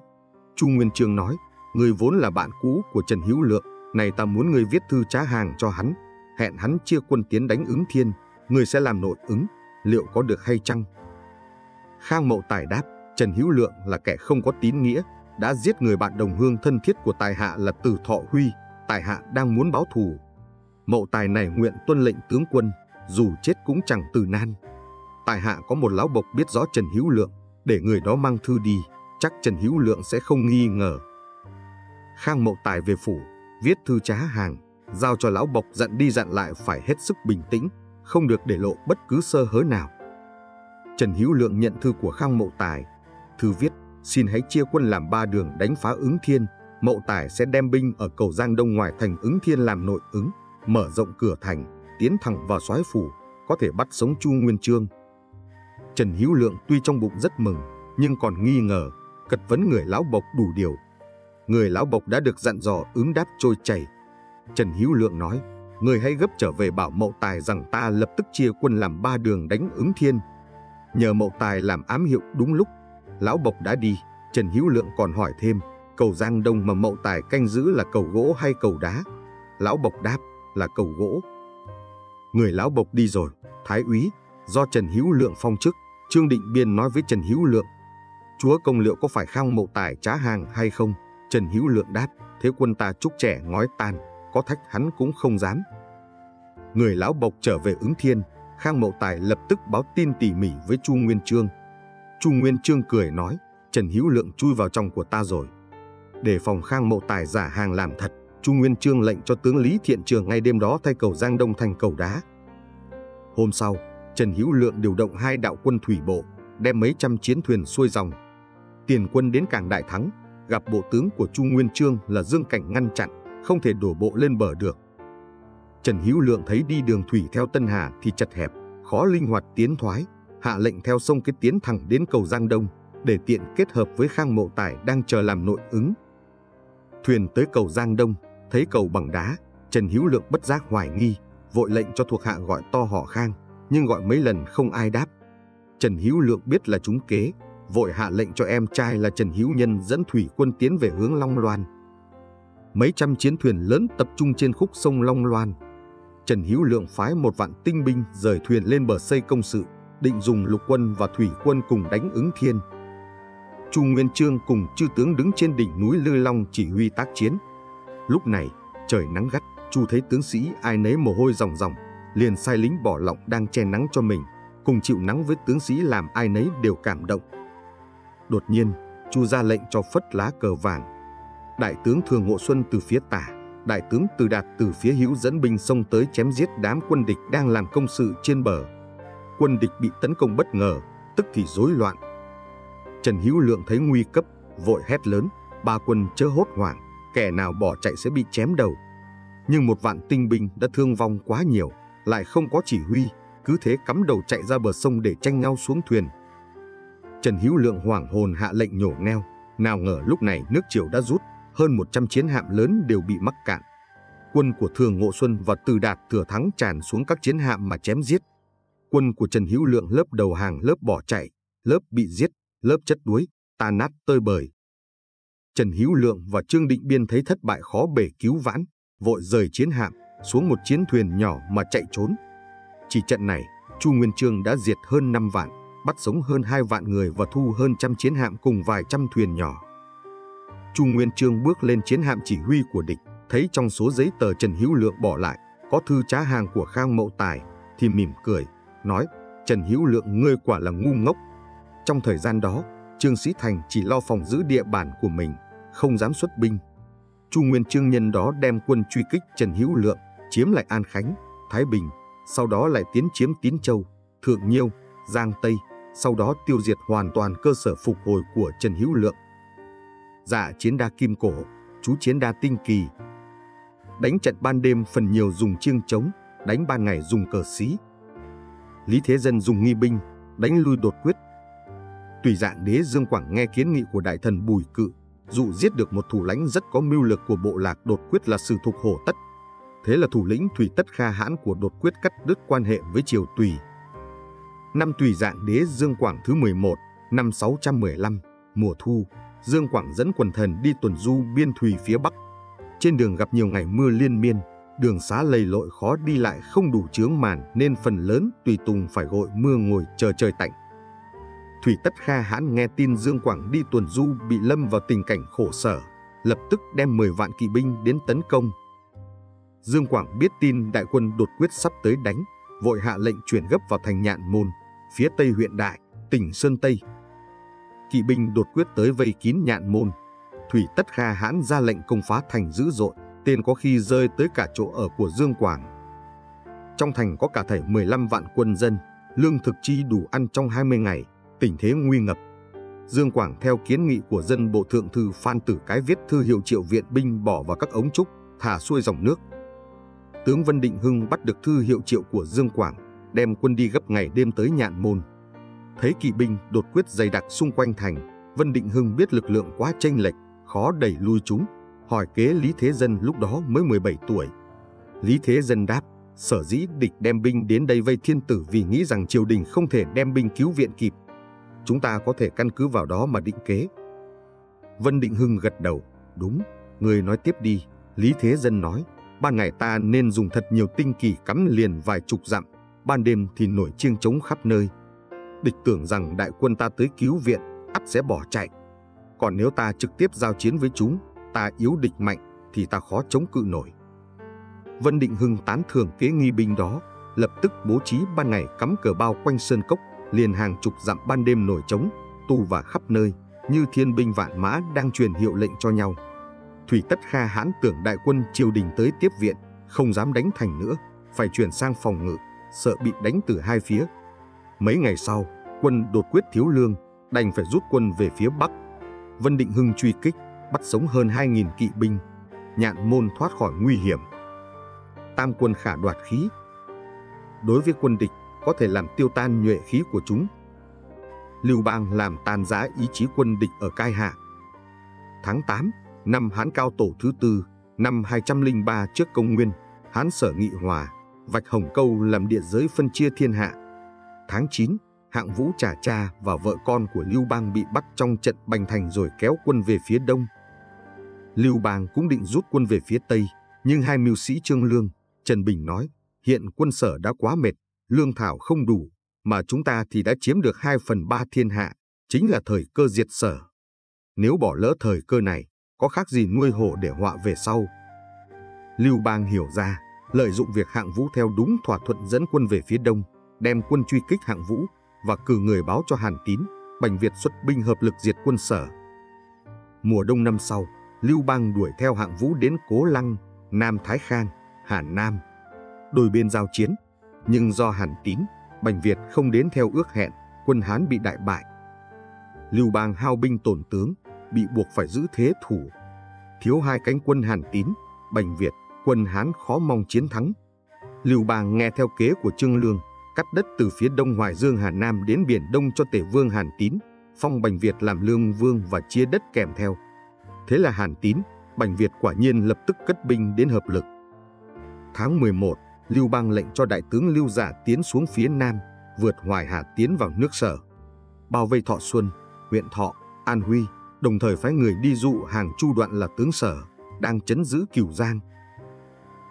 Chu Nguyên Chương nói, người vốn là bạn cũ của Trần Hữu Lượng, này ta muốn người viết thư trá hàng cho hắn, hẹn hắn chia quân tiến đánh Ứng Thiên, người sẽ làm nội ứng, liệu có được hay chăng? Khang Mậu Tài đáp, Trần Hữu Lượng là kẻ không có tín nghĩa, đã giết người bạn đồng hương thân thiết của tài hạ là Từ Thọ Huy, tài hạ đang muốn báo thù. Mậu Tài này nguyện tuân lệnh tướng quân, dù chết cũng chẳng từ nan. Tài hạ có một lão bộc biết rõ Trần Hữu Lượng, để người đó mang thư đi, chắc Trần Hữu Lượng sẽ không nghi ngờ. Khang Mậu Tài về phủ, viết thư trá hàng, giao cho lão bộc dặn đi dặn lại phải hết sức bình tĩnh, không được để lộ bất cứ sơ hớ nào. Trần Hữu Lượng nhận thư của Khang Mậu Tài. Thư viết, xin hãy chia quân làm ba đường đánh phá Ứng Thiên, Mậu Tài sẽ đem binh ở cầu Giang Đông ngoài thành Ứng Thiên làm nội ứng, mở rộng cửa thành, tiến thẳng vào soái phủ, có thể bắt sống Chu Nguyên Chương. Trần Hữu Lượng tuy trong bụng rất mừng, nhưng còn nghi ngờ, cật vấn người lão bộc đủ điều. Người lão bộc đã được dặn dò ứng đáp trôi chảy. Trần Hữu Lượng nói, người hãy gấp trở về bảo Mậu Tài rằng ta lập tức chia quân làm ba đường đánh Ứng Thiên. Nhờ Mậu Tài làm ám hiệu đúng lúc, lão bộc đã đi. Trần Hữu Lượng còn hỏi thêm, cầu Giang Đông mà Mậu Tài canh giữ là cầu gỗ hay cầu đá? Lão bộc đáp, là cầu gỗ. Người lão bộc đi rồi, thái úy do Trần Hữu Lượng phong chức, Trương Định Biên nói với Trần Hữu Lượng, chúa công liệu có phải Khang Mậu Tài trá hàng hay không? Trần Hữu Lượng đáp, thế quân ta trúc trẻ ngói tan, có thách hắn cũng không dám. Người lão bộc trở về Ứng Thiên, Khang Mậu Tài lập tức báo tin tỉ mỉ với Chu Nguyên Chương. Chu Nguyên Chương cười nói, Trần Hữu Lượng chui vào trong của ta rồi. Để phòng Khang Mậu Tài giả hàng làm thật, Chu Nguyên Chương lệnh cho tướng Lý Thiện Trường ngay đêm đó thay cầu Giang Đông thành cầu đá. Hôm sau, Trần Hữu Lượng điều động hai đạo quân thủy bộ, đem mấy trăm chiến thuyền xuôi dòng tiền quân đến cảng Đại Thắng, gặp bộ tướng của Chu Nguyên Chương là Dương Cảnh ngăn chặn, không thể đổ bộ lên bờ được. Trần Hữu Lượng thấy đi đường thủy theo Tân Hà thì chật hẹp, khó linh hoạt tiến thoái, hạ lệnh theo sông cái tiến thẳng đến cầu Giang Đông, để tiện kết hợp với Khang Mộ Tài đang chờ làm nội ứng. Thuyền tới cầu Giang Đông, thấy cầu bằng đá, Trần Hữu Lượng bất giác hoài nghi, vội lệnh cho thuộc hạ gọi to họ Khang, nhưng gọi mấy lần không ai đáp. Trần Hữu Lượng biết là trúng kế, vội hạ lệnh cho em trai là Trần Hữu Nhân dẫn thủy quân tiến về hướng Long Loan. Mấy trăm chiến thuyền lớn tập trung trên khúc sông Long Loan. Trần Hữu Lượng phái một vạn tinh binh rời thuyền lên bờ xây công sự, định dùng lục quân và thủy quân cùng đánh Ứng Thiên. Chu Nguyên Chương cùng chư tướng đứng trên đỉnh núi Lư Long chỉ huy tác chiến. Lúc này, trời nắng gắt, Chu thấy tướng sĩ ai nấy mồ hôi ròng ròng, liền sai lính bỏ lọng đang che nắng cho mình, cùng chịu nắng với tướng sĩ làm ai nấy đều cảm động. Đột nhiên, Chu ra lệnh cho phất lá cờ vàng. Đại tướng Thường Ngộ Xuân từ phía tả, đại tướng Từ Đạt từ phía hữu dẫn binh xông tới chém giết đám quân địch đang làm công sự trên bờ. Quân địch bị tấn công bất ngờ, tức thì rối loạn. Trần Hữu Lượng thấy nguy cấp, vội hét lớn, ba quân chớ hốt hoảng, kẻ nào bỏ chạy sẽ bị chém đầu. Nhưng một vạn tinh binh đã thương vong quá nhiều, lại không có chỉ huy, cứ thế cắm đầu chạy ra bờ sông để tranh nhau xuống thuyền. Trần Hữu Lượng hoảng hồn hạ lệnh nhổ neo, nào ngờ lúc này nước triều đã rút, hơn một trăm chiến hạm lớn đều bị mắc cạn. Quân của Thường Ngộ Xuân và Từ Đạt thừa thắng tràn xuống các chiến hạm mà chém giết. Quân của Trần Hữu Lượng lớp đầu hàng, lớp bỏ chạy, lớp bị giết, lớp chết đuối, tan nát tơi bời. Trần Hữu Lượng và Trương Định Biên thấy thất bại khó bề cứu vãn, vội rời chiến hạm, xuống một chiến thuyền nhỏ mà chạy trốn. Chỉ trận này, Chu Nguyên Chương đã diệt hơn năm vạn, bắt sống hơn hai vạn người và thu hơn trăm chiến hạm cùng vài trăm thuyền nhỏ. Chu Nguyên Chương bước lên chiến hạm chỉ huy của địch, thấy trong số giấy tờ Trần Hữu Lượng bỏ lại có thư trá hàng của Khang Mậu Tài, thì mỉm cười, nói: Trần Hữu Lượng, ngươi quả là ngu ngốc. Trong thời gian đó, Trương Sĩ Thành chỉ lo phòng giữ địa bàn của mình, không dám xuất binh. Chu Nguyên Chương nhân đó đem quân truy kích Trần Hữu Lượng, chiếm lại An Khánh, Thái Bình, sau đó lại tiến chiếm Tín Châu, Thượng Nhiêu, Giang Tây, sau đó tiêu diệt hoàn toàn cơ sở phục hồi của Trần Hữu Lượng. Dạ chiến đa Kim Cổ, chú chiến đa Tinh Kỳ. Đánh trận ban đêm phần nhiều dùng chiêng trống, đánh ban ngày dùng cờ xí. Lý Thế Dân dùng nghi binh, đánh lui đột quyết. Tùy Dạng Đế Dương Quảng nghe kiến nghị của đại thần Bùi Cự, dụ giết được một thủ lãnh rất có mưu lực của bộ lạc đột quyết là Sử Thục Hổ Tất. Thế là thủ lĩnh Thủy Tất Kha Hãn của đột quyết cắt đứt quan hệ với triều Tùy. Năm Tùy Dạng Đế Dương Quảng thứ mười một, năm sáu trăm mười lăm, mùa thu, Dương Quảng dẫn quần thần đi tuần du biên thùy phía Bắc. Trên đường gặp nhiều ngày mưa liên miên, đường xá lầy lội khó đi lại, không đủ chướng màn nên phần lớn tùy tùng phải gội mưa ngồi chờ trời tạnh. Thủy Tất Kha Hãn nghe tin Dương Quảng đi tuần du bị lâm vào tình cảnh khổ sở, lập tức đem mười vạn kỵ binh đến tấn công. Dương Quảng biết tin đại quân đột quyết sắp tới đánh, vội hạ lệnh chuyển gấp vào thành Nhạn Môn, phía tây huyện Đại, tỉnh Sơn Tây. Kỵ binh đột quyết tới vây kín Nhạn Môn, Thủy Tất Kha Hãn ra lệnh công phá thành dữ dội, tên có khi rơi tới cả chỗ ở của Dương Quảng. Trong thành có cả thảy mười lăm vạn quân dân, lương thực chi đủ ăn trong hai mươi ngày, tình thế nguy ngập. Dương Quảng theo kiến nghị của dân bộ thượng thư Phan Tử Cái viết thư hiệu triệu viện binh bỏ vào các ống trúc, thả xuôi dòng nước. Tướng Vân Định Hưng bắt được thư hiệu triệu của Dương Quảng, đem quân đi gấp ngày đêm tới Nhạn Môn. Thấy kỵ binh đột quyết dày đặc xung quanh thành, Vân Định Hưng biết lực lượng quá chênh lệch, khó đẩy lui chúng, hỏi kế Lý Thế Dân lúc đó mới mười bảy tuổi. Lý Thế Dân đáp, sở dĩ địch đem binh đến đây vây thiên tử vì nghĩ rằng triều đình không thể đem binh cứu viện kịp. Chúng ta có thể căn cứ vào đó mà định kế. Vân Định Hưng gật đầu, đúng, người nói tiếp đi. Lý Thế Dân nói, ban ngày ta nên dùng thật nhiều tinh kỳ cắm liền vài chục dặm, ban đêm thì nổi chiêng trống khắp nơi. Địch tưởng rằng đại quân ta tới cứu viện, ắt sẽ bỏ chạy. Còn nếu ta trực tiếp giao chiến với chúng, ta yếu địch mạnh, thì ta khó chống cự nổi. Vân Định Hưng tán thưởng kế nghi binh đó, lập tức bố trí ban ngày cắm cờ bao quanh sơn cốc, liền hàng chục dặm, ban đêm nổi trống, tù và khắp nơi, như thiên binh vạn mã đang truyền hiệu lệnh cho nhau. Thủy Tất Kha Hãn tưởng đại quân triều đình tới tiếp viện, không dám đánh thành nữa, phải chuyển sang phòng ngự, sợ bị đánh từ hai phía. Mấy ngày sau, quân đột quyết thiếu lương, đành phải rút quân về phía Bắc. Vân Định Hưng truy kích, bắt sống hơn hai nghìn kỵ binh, Nhạn Môn thoát khỏi nguy hiểm. Tam quân khả đoạt khí. Đối với quân địch, có thể làm tiêu tan nhuệ khí của chúng. Lưu Bang làm tan rã ý chí quân địch ở Cai Hạ. Tháng tám, năm Hán Cao Tổ thứ tư, năm hai trăm lẻ ba trước công nguyên, Hán Sở nghị hòa, vạch Hồng Câu làm địa giới phân chia thiên hạ. Tháng chín, Hạng Vũ Trả Cha và vợ con của Lưu Bang bị bắt trong trận Bành Thành rồi kéo quân về phía đông. Lưu Bang cũng định rút quân về phía tây, nhưng hai mưu sĩ Trương Lương, Trần Bình nói, hiện quân Sở đã quá mệt, lương thảo không đủ, mà chúng ta thì đã chiếm được hai phần ba thiên hạ, chính là thời cơ diệt Sở. Nếu bỏ lỡ thời cơ này, có khác gì nuôi hổ để họa về sau. Lưu Bang hiểu ra, lợi dụng việc Hạng Vũ theo đúng thỏa thuận dẫn quân về phía đông, đem quân truy kích Hạng Vũ và cử người báo cho Hàn Tín, Bành Việt xuất binh hợp lực diệt quân Sở. Mùa đông năm sau, Lưu Bang đuổi theo Hạng Vũ đến Cố Lăng, Nam Thái Khang, Hà Nam. Đôi bên giao chiến, nhưng do Hàn Tín, Bành Việt không đến theo ước hẹn, quân Hán bị đại bại. Lưu Bang hao binh tổn tướng, bị buộc phải giữ thế thủ. Thiếu hai cánh quân Hàn Tín, Bành Việt, quân Hán khó mong chiến thắng. Lưu Bang nghe theo kế của Trương Lương, cắt đất từ phía đông Hoài Dương Hà Nam đến biển Đông cho Tể Vương Hàn Tín, phong Bành Việt làm Lương Vương và chia đất kèm theo. Thế là Hàn Tín, Bành Việt quả nhiên lập tức cất binh đến hợp lực. Tháng mười một, Lưu Bang lệnh cho đại tướng Lưu Giả tiến xuống phía nam, vượt Hoài Hà tiến vào nước Sở, bao vây Thọ Xuân, huyện Thọ, An Huy, đồng thời phái người đi dụ Hàng Chu Đoạn là tướng Sở, đang trấn giữ Cửu Giang.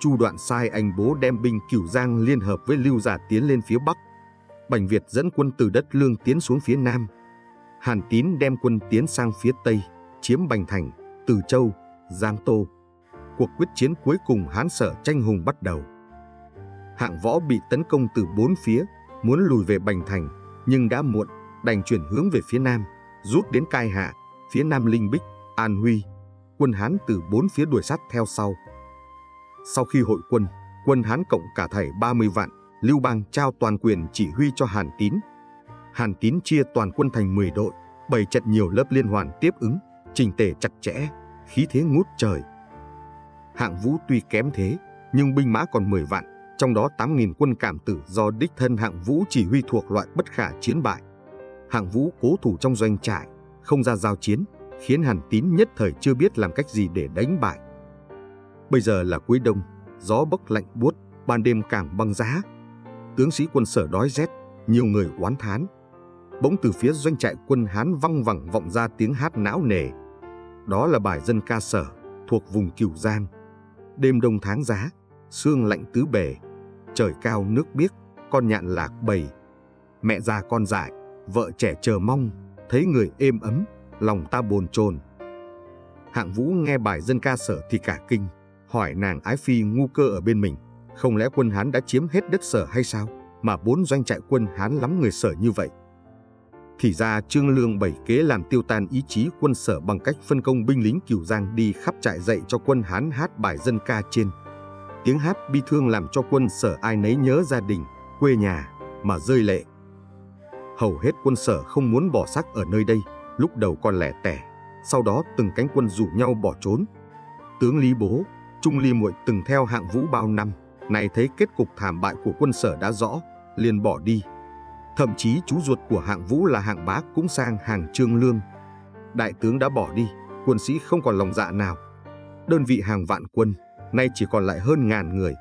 Chu Đoạn sai anh bố đem binh Cửu Giang liên hợp với Lưu Giả tiến lên phía bắc. Bành Việt dẫn quân từ đất Lương tiến xuống phía nam. Hàn Tín đem quân tiến sang phía tây, chiếm Bành Thành, Từ Châu, Giang Tô. Cuộc quyết chiến cuối cùng Hán Sở tranh hùng bắt đầu. Hạng Võ bị tấn công từ bốn phía, muốn lùi về Bành Thành, nhưng đã muộn, đành chuyển hướng về phía nam, rút đến Cai Hạ, phía nam Linh Bích, An Huy. Quân Hán từ bốn phía đuổi sát theo sau. Sau khi hội quân, quân Hán cộng cả thảy ba mươi vạn, Lưu Bang trao toàn quyền chỉ huy cho Hàn Tín. Hàn Tín chia toàn quân thành mười đội, bày trận nhiều lớp liên hoàn tiếp ứng, trình tề chặt chẽ, khí thế ngút trời. Hạng Vũ tuy kém thế, nhưng binh mã còn mười vạn, trong đó tám nghìn quân cảm tử do đích thân Hạng Vũ chỉ huy thuộc loại bất khả chiến bại. Hạng Vũ cố thủ trong doanh trại, không ra giao chiến, khiến Hàn Tín nhất thời chưa biết làm cách gì để đánh bại. Bây giờ là cuối đông, gió bấc lạnh buốt, ban đêm càng băng giá. Tướng sĩ quân Sở đói rét, nhiều người oán thán. Bỗng từ phía doanh trại quân Hán văng vẳng vọng ra tiếng hát não nề. Đó là bài dân ca Sở, thuộc vùng Cửu Giang. Đêm đông tháng giá, sương lạnh tứ bề, trời cao nước biếc, con nhạn lạc bầy. Mẹ già con dại, vợ trẻ chờ mong, thấy người êm ấm, lòng ta bồn chồn. Hạng Vũ nghe bài dân ca Sở thì cả kinh, hỏi nàng ái phi Ngu Cơ ở bên mình, không lẽ quân Hán đã chiếm hết đất Sở hay sao, mà bốn doanh trại quân Hán lắm người Sở như vậy. Thì ra Trương Lương bày kế làm tiêu tan ý chí quân Sở bằng cách phân công binh lính Cửu Giang đi khắp trại dạy cho quân Hán hát bài dân ca trên. Tiếng hát bi thương làm cho quân Sở ai nấy nhớ gia đình, quê nhà mà rơi lệ. Hầu hết quân Sở không muốn bỏ xác ở nơi đây, lúc đầu còn lẻ tẻ, sau đó từng cánh quân rủ nhau bỏ trốn. Tướng Lý Bố, Trung Ly Muội từng theo Hạng Vũ bao năm, nay thấy kết cục thảm bại của quân Sở đã rõ, liền bỏ đi. Thậm chí chú ruột của Hạng Vũ là Hạng Bá cũng sang hàng Trương Lương. Đại tướng đã bỏ đi, quân sĩ không còn lòng dạ nào. Đơn vị hàng vạn quân, nay chỉ còn lại hơn ngàn người.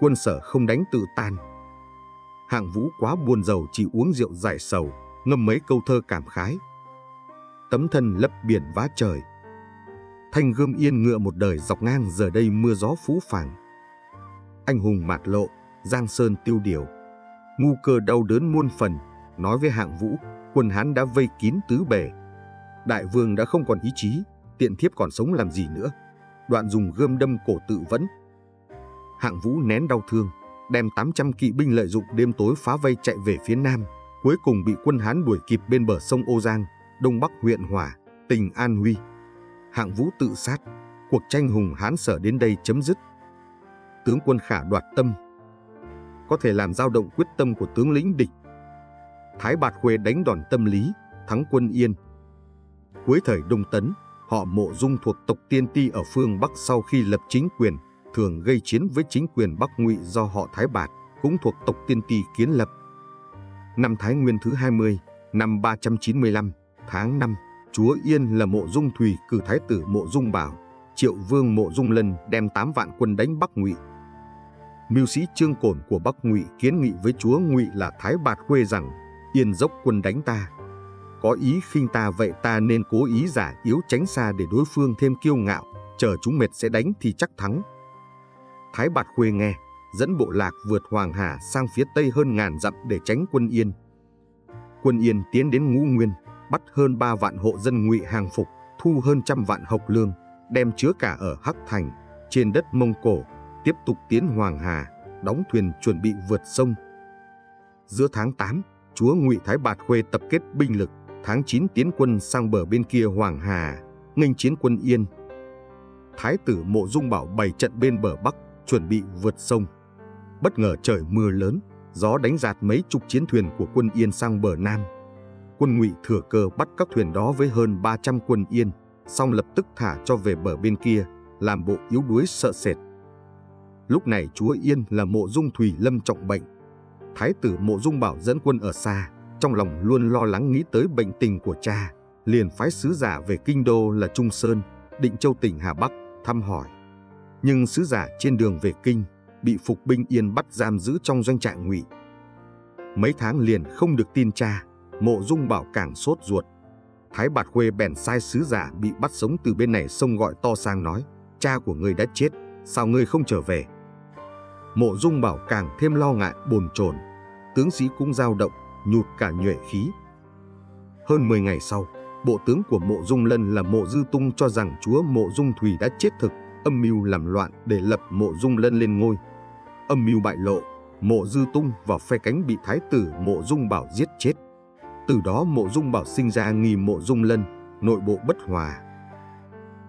Quân Sở không đánh tự tan. Hạng Vũ quá buồn rầu chỉ uống rượu giải sầu, ngâm mấy câu thơ cảm khái. Tấm thân lấp biển vá trời, thanh gươm yên ngựa một đời dọc ngang, giờ đây mưa gió phũ phàng. Anh hùng mạt lộ, giang sơn tiêu điều. Ngu Cơ đau đớn muôn phần, nói với Hạng Vũ, quân Hán đã vây kín tứ bề. Đại vương đã không còn ý chí, tiện thiếp còn sống làm gì nữa. Đoạn dùng gươm đâm cổ tự vẫn. Hạng Vũ nén đau thương, đem tám trăm kỵ binh lợi dụng đêm tối phá vây chạy về phía nam, cuối cùng bị quân Hán đuổi kịp bên bờ sông Ô Giang, đông bắc huyện Hòa, tỉnh An Huy. Hạng Vũ tự sát, cuộc tranh hùng Hán Sở đến đây chấm dứt. Tướng quân khả đoạt tâm, có thể làm dao động quyết tâm của tướng lĩnh địch. Thái Bạt Khuê đánh đòn tâm lý, thắng quân Yên. Cuối thời Đông Tấn, họ Mộ Dung thuộc tộc Tiên Ti ở phương Bắc sau khi lập chính quyền, thường gây chiến với chính quyền Bắc Ngụy do họ Thái Bạt, cũng thuộc tộc Tiên Ti kiến lập. Năm Thái Nguyên thứ hai mươi, năm ba trăm chín mươi lăm, tháng năm, chúa Yên là Mộ Dung Thùy cử thái tử Mộ Dung Bảo, Triệu Vương Mộ Dung Lân đem tám vạn quân đánh Bắc Ngụy. Mưu sĩ Trương Cổn của Bắc Ngụy kiến nghị với chúa Ngụy là Thái Bạt Khuê rằng: Yên dốc quân đánh ta, có ý khinh ta, vậy ta nên cố ý giả yếu tránh xa để đối phương thêm kiêu ngạo, chờ chúng mệt sẽ đánh thì chắc thắng. Thái Bạt Khuê nghe, dẫn bộ lạc vượt Hoàng Hà sang phía tây hơn ngàn dặm để tránh quân Yên. Quân Yên tiến đến Ngũ Nguyên, bắt hơn ba vạn hộ dân Ngụy hàng phục, thu hơn trăm vạn học lương, đem chứa cả ở Hắc Thành, trên đất Mông Cổ, tiếp tục tiến Hoàng Hà, đóng thuyền chuẩn bị vượt sông. Giữa tháng tám, chúa Ngụy Thái Bạt Khuê tập kết binh lực, tháng chín tiến quân sang bờ bên kia Hoàng Hà, nghênh chiến quân Yên. Thái tử Mộ Dung Bảo bày trận bên bờ Bắc, chuẩn bị vượt sông. Bất ngờ trời mưa lớn, gió đánh dạt mấy chục chiến thuyền của quân Yên sang bờ Nam. Quân Ngụy thừa cơ bắt các thuyền đó với hơn ba trăm quân Yên, xong lập tức thả cho về bờ bên kia, làm bộ yếu đuối sợ sệt. Lúc này chúa Yên là Mộ Dung Thùy lâm trọng bệnh. Thái tử Mộ Dung Bảo dẫn quân ở xa, trong lòng luôn lo lắng nghĩ tới bệnh tình của cha, liền phái sứ giả về kinh đô là Trung Sơn, Định Châu tỉnh Hà Bắc thăm hỏi. Nhưng sứ giả trên đường về kinh bị phục binh Yên bắt giam giữ trong doanh trại Ngụy. Mấy tháng liền không được tin cha, Mộ Dung Bảo càng sốt ruột. Thái Bạt Khuê bèn sai sứ giả bị bắt sống từ bên này sông gọi to sang nói: Cha của ngươi đã chết, sao ngươi không trở về? Mộ Dung Bảo càng thêm lo ngại bồn chồn, tướng sĩ cũng dao động, nhụt cả nhuệ khí. Hơn mười ngày sau, bộ tướng của Mộ Dung Lân là Mộ Dư Tung cho rằng chúa Mộ Dung Thùy đã chết thực, âm mưu làm loạn để lập Mộ Dung Lân lên ngôi. Âm mưu bại lộ, Mộ Dư Tung và phe cánh bị thái tử Mộ Dung Bảo giết chết. Từ đó Mộ Dung Bảo sinh ra nghi Mộ Dung Lân, nội bộ bất hòa.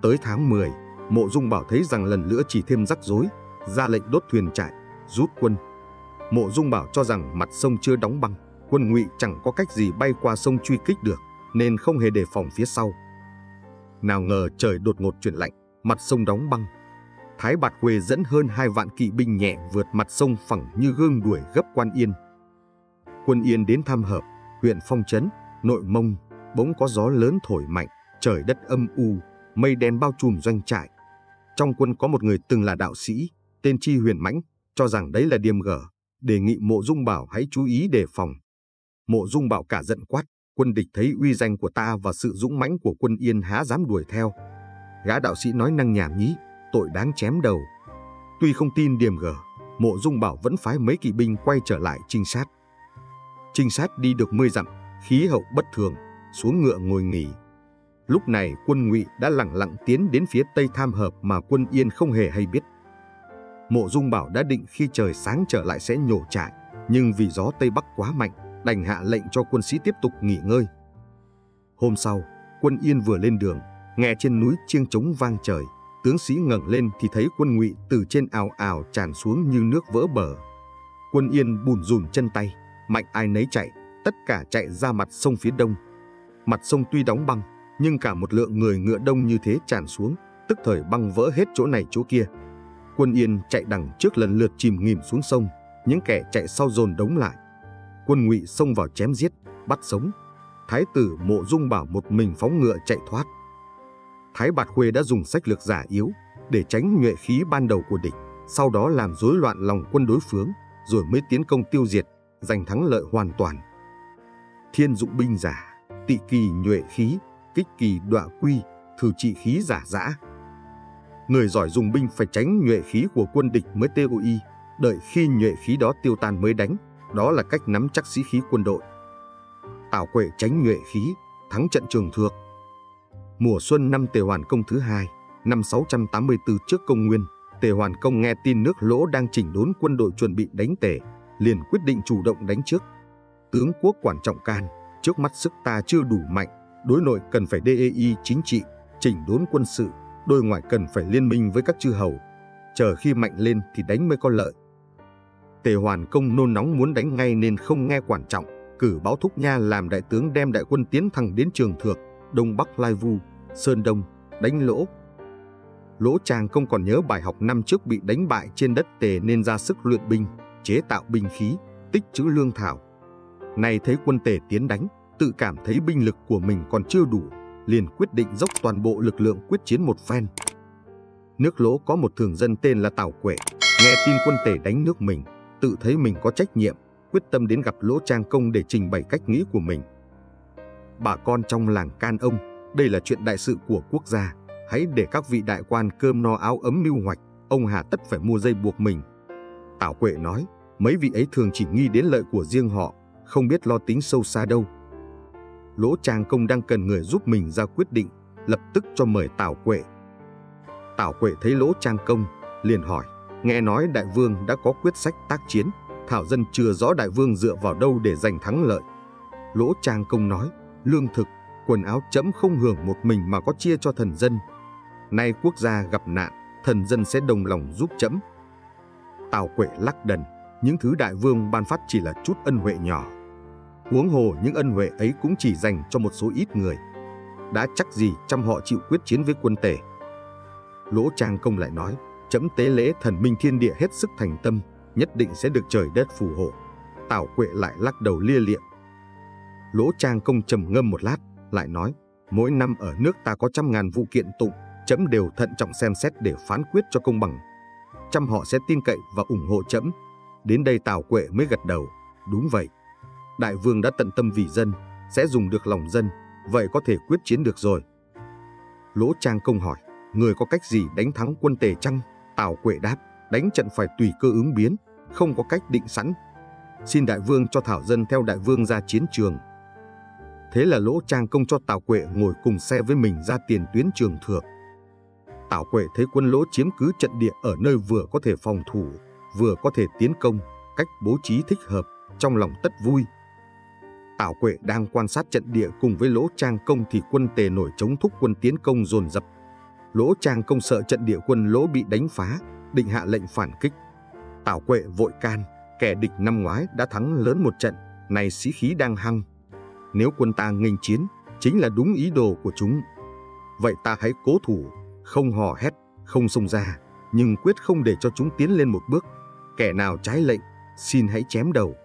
Tới tháng mười, Mộ Dung Bảo thấy rằng lần nữa chỉ thêm rắc rối, ra lệnh đốt thuyền trại, rút quân. Mộ Dung Bảo cho rằng mặt sông chưa đóng băng, quân Ngụy chẳng có cách gì bay qua sông truy kích được, nên không hề đề phòng phía sau. Nào ngờ trời đột ngột chuyển lạnh, mặt sông đóng băng. Thái Bạt Khuê dẫn hơn hai vạn kỵ binh nhẹ vượt mặt sông phẳng như gương đuổi gấp quan Yên. Quân Yên đến Tham Hợp, huyện Phong Trấn, Nội Mông, bỗng có gió lớn thổi mạnh, trời đất âm u, mây đen bao trùm doanh trại. Trong quân có một người từng là đạo sĩ, tên Chi Huyền Mãnh, cho rằng đấy là điềm gở, đề nghị Mộ Dung Bảo hãy chú ý đề phòng. Mộ Dung Bảo cả giận quát: Quân địch thấy uy danh của ta và sự dũng mãnh của quân Yên há dám đuổi theo. Gã đạo sĩ nói năng nhảm nhí, tội đáng chém đầu. Tuy không tin điềm gở, Mộ Dung Bảo vẫn phái mấy kỵ binh quay trở lại trinh sát. Trinh sát đi được mười dặm, khí hậu bất thường, xuống ngựa ngồi nghỉ. Lúc này quân Ngụy đã lẳng lặng tiến đến phía tây Tham Hợp mà quân Yên không hề hay biết. Mộ Dung Bảo đã định khi trời sáng trở lại sẽ nhổ trại, nhưng vì gió Tây Bắc quá mạnh, đành hạ lệnh cho quân sĩ tiếp tục nghỉ ngơi. Hôm sau, quân Yên vừa lên đường, nghe trên núi chiêng trống vang trời, tướng sĩ ngẩng lên thì thấy quân Ngụy từ trên ào ào tràn xuống như nước vỡ bờ. Quân Yên bùn rùn chân tay, mạnh ai nấy chạy, tất cả chạy ra mặt sông phía đông. Mặt sông tuy đóng băng, nhưng cả một lượng người ngựa đông như thế tràn xuống, tức thời băng vỡ hết chỗ này chỗ kia. Quân Yên chạy đằng trước lần lượt chìm nghỉm xuống sông, những kẻ chạy sau dồn đống lại. Quân Ngụy xông vào chém giết, bắt sống. Thái tử Mộ Dung Bảo một mình phóng ngựa chạy thoát. Thái Bạt Khuê đã dùng sách lược giả yếu để tránh nhuệ khí ban đầu của địch, sau đó làm rối loạn lòng quân đối phương, rồi mới tiến công tiêu diệt, giành thắng lợi hoàn toàn. Thiên dụng binh giả, tị kỳ nhuệ khí, kích kỳ đoạ quy, thử trị khí giả dã. Người giỏi dùng binh phải tránh nhuệ khí của quân địch mới tiêu y, đợi khi nhuệ khí đó tiêu tan mới đánh, đó là cách nắm chắc sĩ khí quân đội. Tào Quệ tránh nhuệ khí, thắng trận Trường Thược. Mùa xuân năm Tề Hoàn Công thứ hai, năm sáu trăm tám mươi tư trước công nguyên, Tề Hoàn Công nghe tin nước Lỗ đang chỉnh đốn quân đội chuẩn bị đánh Tề, liền quyết định chủ động đánh trước. Tướng quốc Quản Trọng can: Trước mắt sức ta chưa đủ mạnh, đối nội cần phải đê i chính trị, chỉnh đốn quân sự, đôi ngoại cần phải liên minh với các chư hầu, chờ khi mạnh lên thì đánh mới có lợi. Tề Hoàn Công nôn nóng muốn đánh ngay nên không nghe Quản Trọng, cử Báo Thúc Nha làm đại tướng đem đại quân tiến thẳng đến Trường Thược, Đông Bắc Lai Vu, Sơn Đông, đánh Lỗ. Lỗ Tràng Công còn nhớ bài học năm trước bị đánh bại trên đất Tề nên ra sức luyện binh, chế tạo binh khí, tích trữ lương thảo. Nay thấy quân Tề tiến đánh, tự cảm thấy binh lực của mình còn chưa đủ, liền quyết định dốc toàn bộ lực lượng quyết chiến một phen. Nước Lỗ có một thường dân tên là Tào Quể, nghe tin quân Tề đánh nước mình, tự thấy mình có trách nhiệm, quyết tâm đến gặp Lỗ Trang Công để trình bày cách nghĩ của mình. Bà con trong làng can ông, đây là chuyện đại sự của quốc gia, hãy để các vị đại quan cơm no áo ấm mưu hoạch, ông hà tất phải mua dây buộc mình. Tào Quệ nói, mấy vị ấy thường chỉ nghĩ đến lợi của riêng họ, không biết lo tính sâu xa đâu. Lỗ Trang Công đang cần người giúp mình ra quyết định, lập tức cho mời Tào Quệ. Tào Quệ thấy Lỗ Trang Công, liền hỏi, nghe nói đại vương đã có quyết sách tác chiến, thảo dân chưa rõ đại vương dựa vào đâu để giành thắng lợi. Lỗ Trang Công nói, lương thực, quần áo trẫm không hưởng một mình mà có chia cho thần dân. Nay quốc gia gặp nạn, thần dân sẽ đồng lòng giúp trẫm. Tào Quệ lắc đần, những thứ đại vương ban phát chỉ là chút ân huệ nhỏ. Huống hồ những ân huệ ấy cũng chỉ dành cho một số ít người. Đã chắc gì trăm họ chịu quyết chiến với quân Tề. Lỗ Trang Công lại nói, trẫm tế lễ thần minh thiên địa hết sức thành tâm, nhất định sẽ được trời đất phù hộ. Tào Quệ lại lắc đầu lia lịa. Lỗ Trang Công trầm ngâm một lát, lại nói, mỗi năm ở nước ta có trăm ngàn vụ kiện tụng, trẫm đều thận trọng xem xét để phán quyết cho công bằng. Trăm họ sẽ tin cậy và ủng hộ trẫm. Đến đây Tào Quệ mới gật đầu, đúng vậy. Đại vương đã tận tâm vì dân, sẽ dùng được lòng dân, vậy có thể quyết chiến được rồi. Lỗ Trang Công hỏi, người có cách gì đánh thắng quân Tề chăng? Tào Quệ đáp, đánh trận phải tùy cơ ứng biến, không có cách định sẵn. Xin đại vương cho thảo dân theo đại vương ra chiến trường. Thế là Lỗ Trang Công cho Tào Quệ ngồi cùng xe với mình ra tiền tuyến Trường Thược. Tào Quệ thấy quân Lỗ chiếm cứ trận địa ở nơi vừa có thể phòng thủ, vừa có thể tiến công, cách bố trí thích hợp, trong lòng tất vui. Tào Quệ đang quan sát trận địa cùng với Lỗ Trang Công thì quân Tề nổi trống thúc quân tiến công dồn dập. Lỗ Trang Công sợ trận địa quân Lỗ bị đánh phá, định hạ lệnh phản kích. Tào Quệ vội can, kẻ địch năm ngoái đã thắng lớn một trận, này sĩ khí đang hăng. Nếu quân ta nghênh chiến, chính là đúng ý đồ của chúng. Vậy ta hãy cố thủ, không hò hét, không xông ra, nhưng quyết không để cho chúng tiến lên một bước. Kẻ nào trái lệnh, xin hãy chém đầu.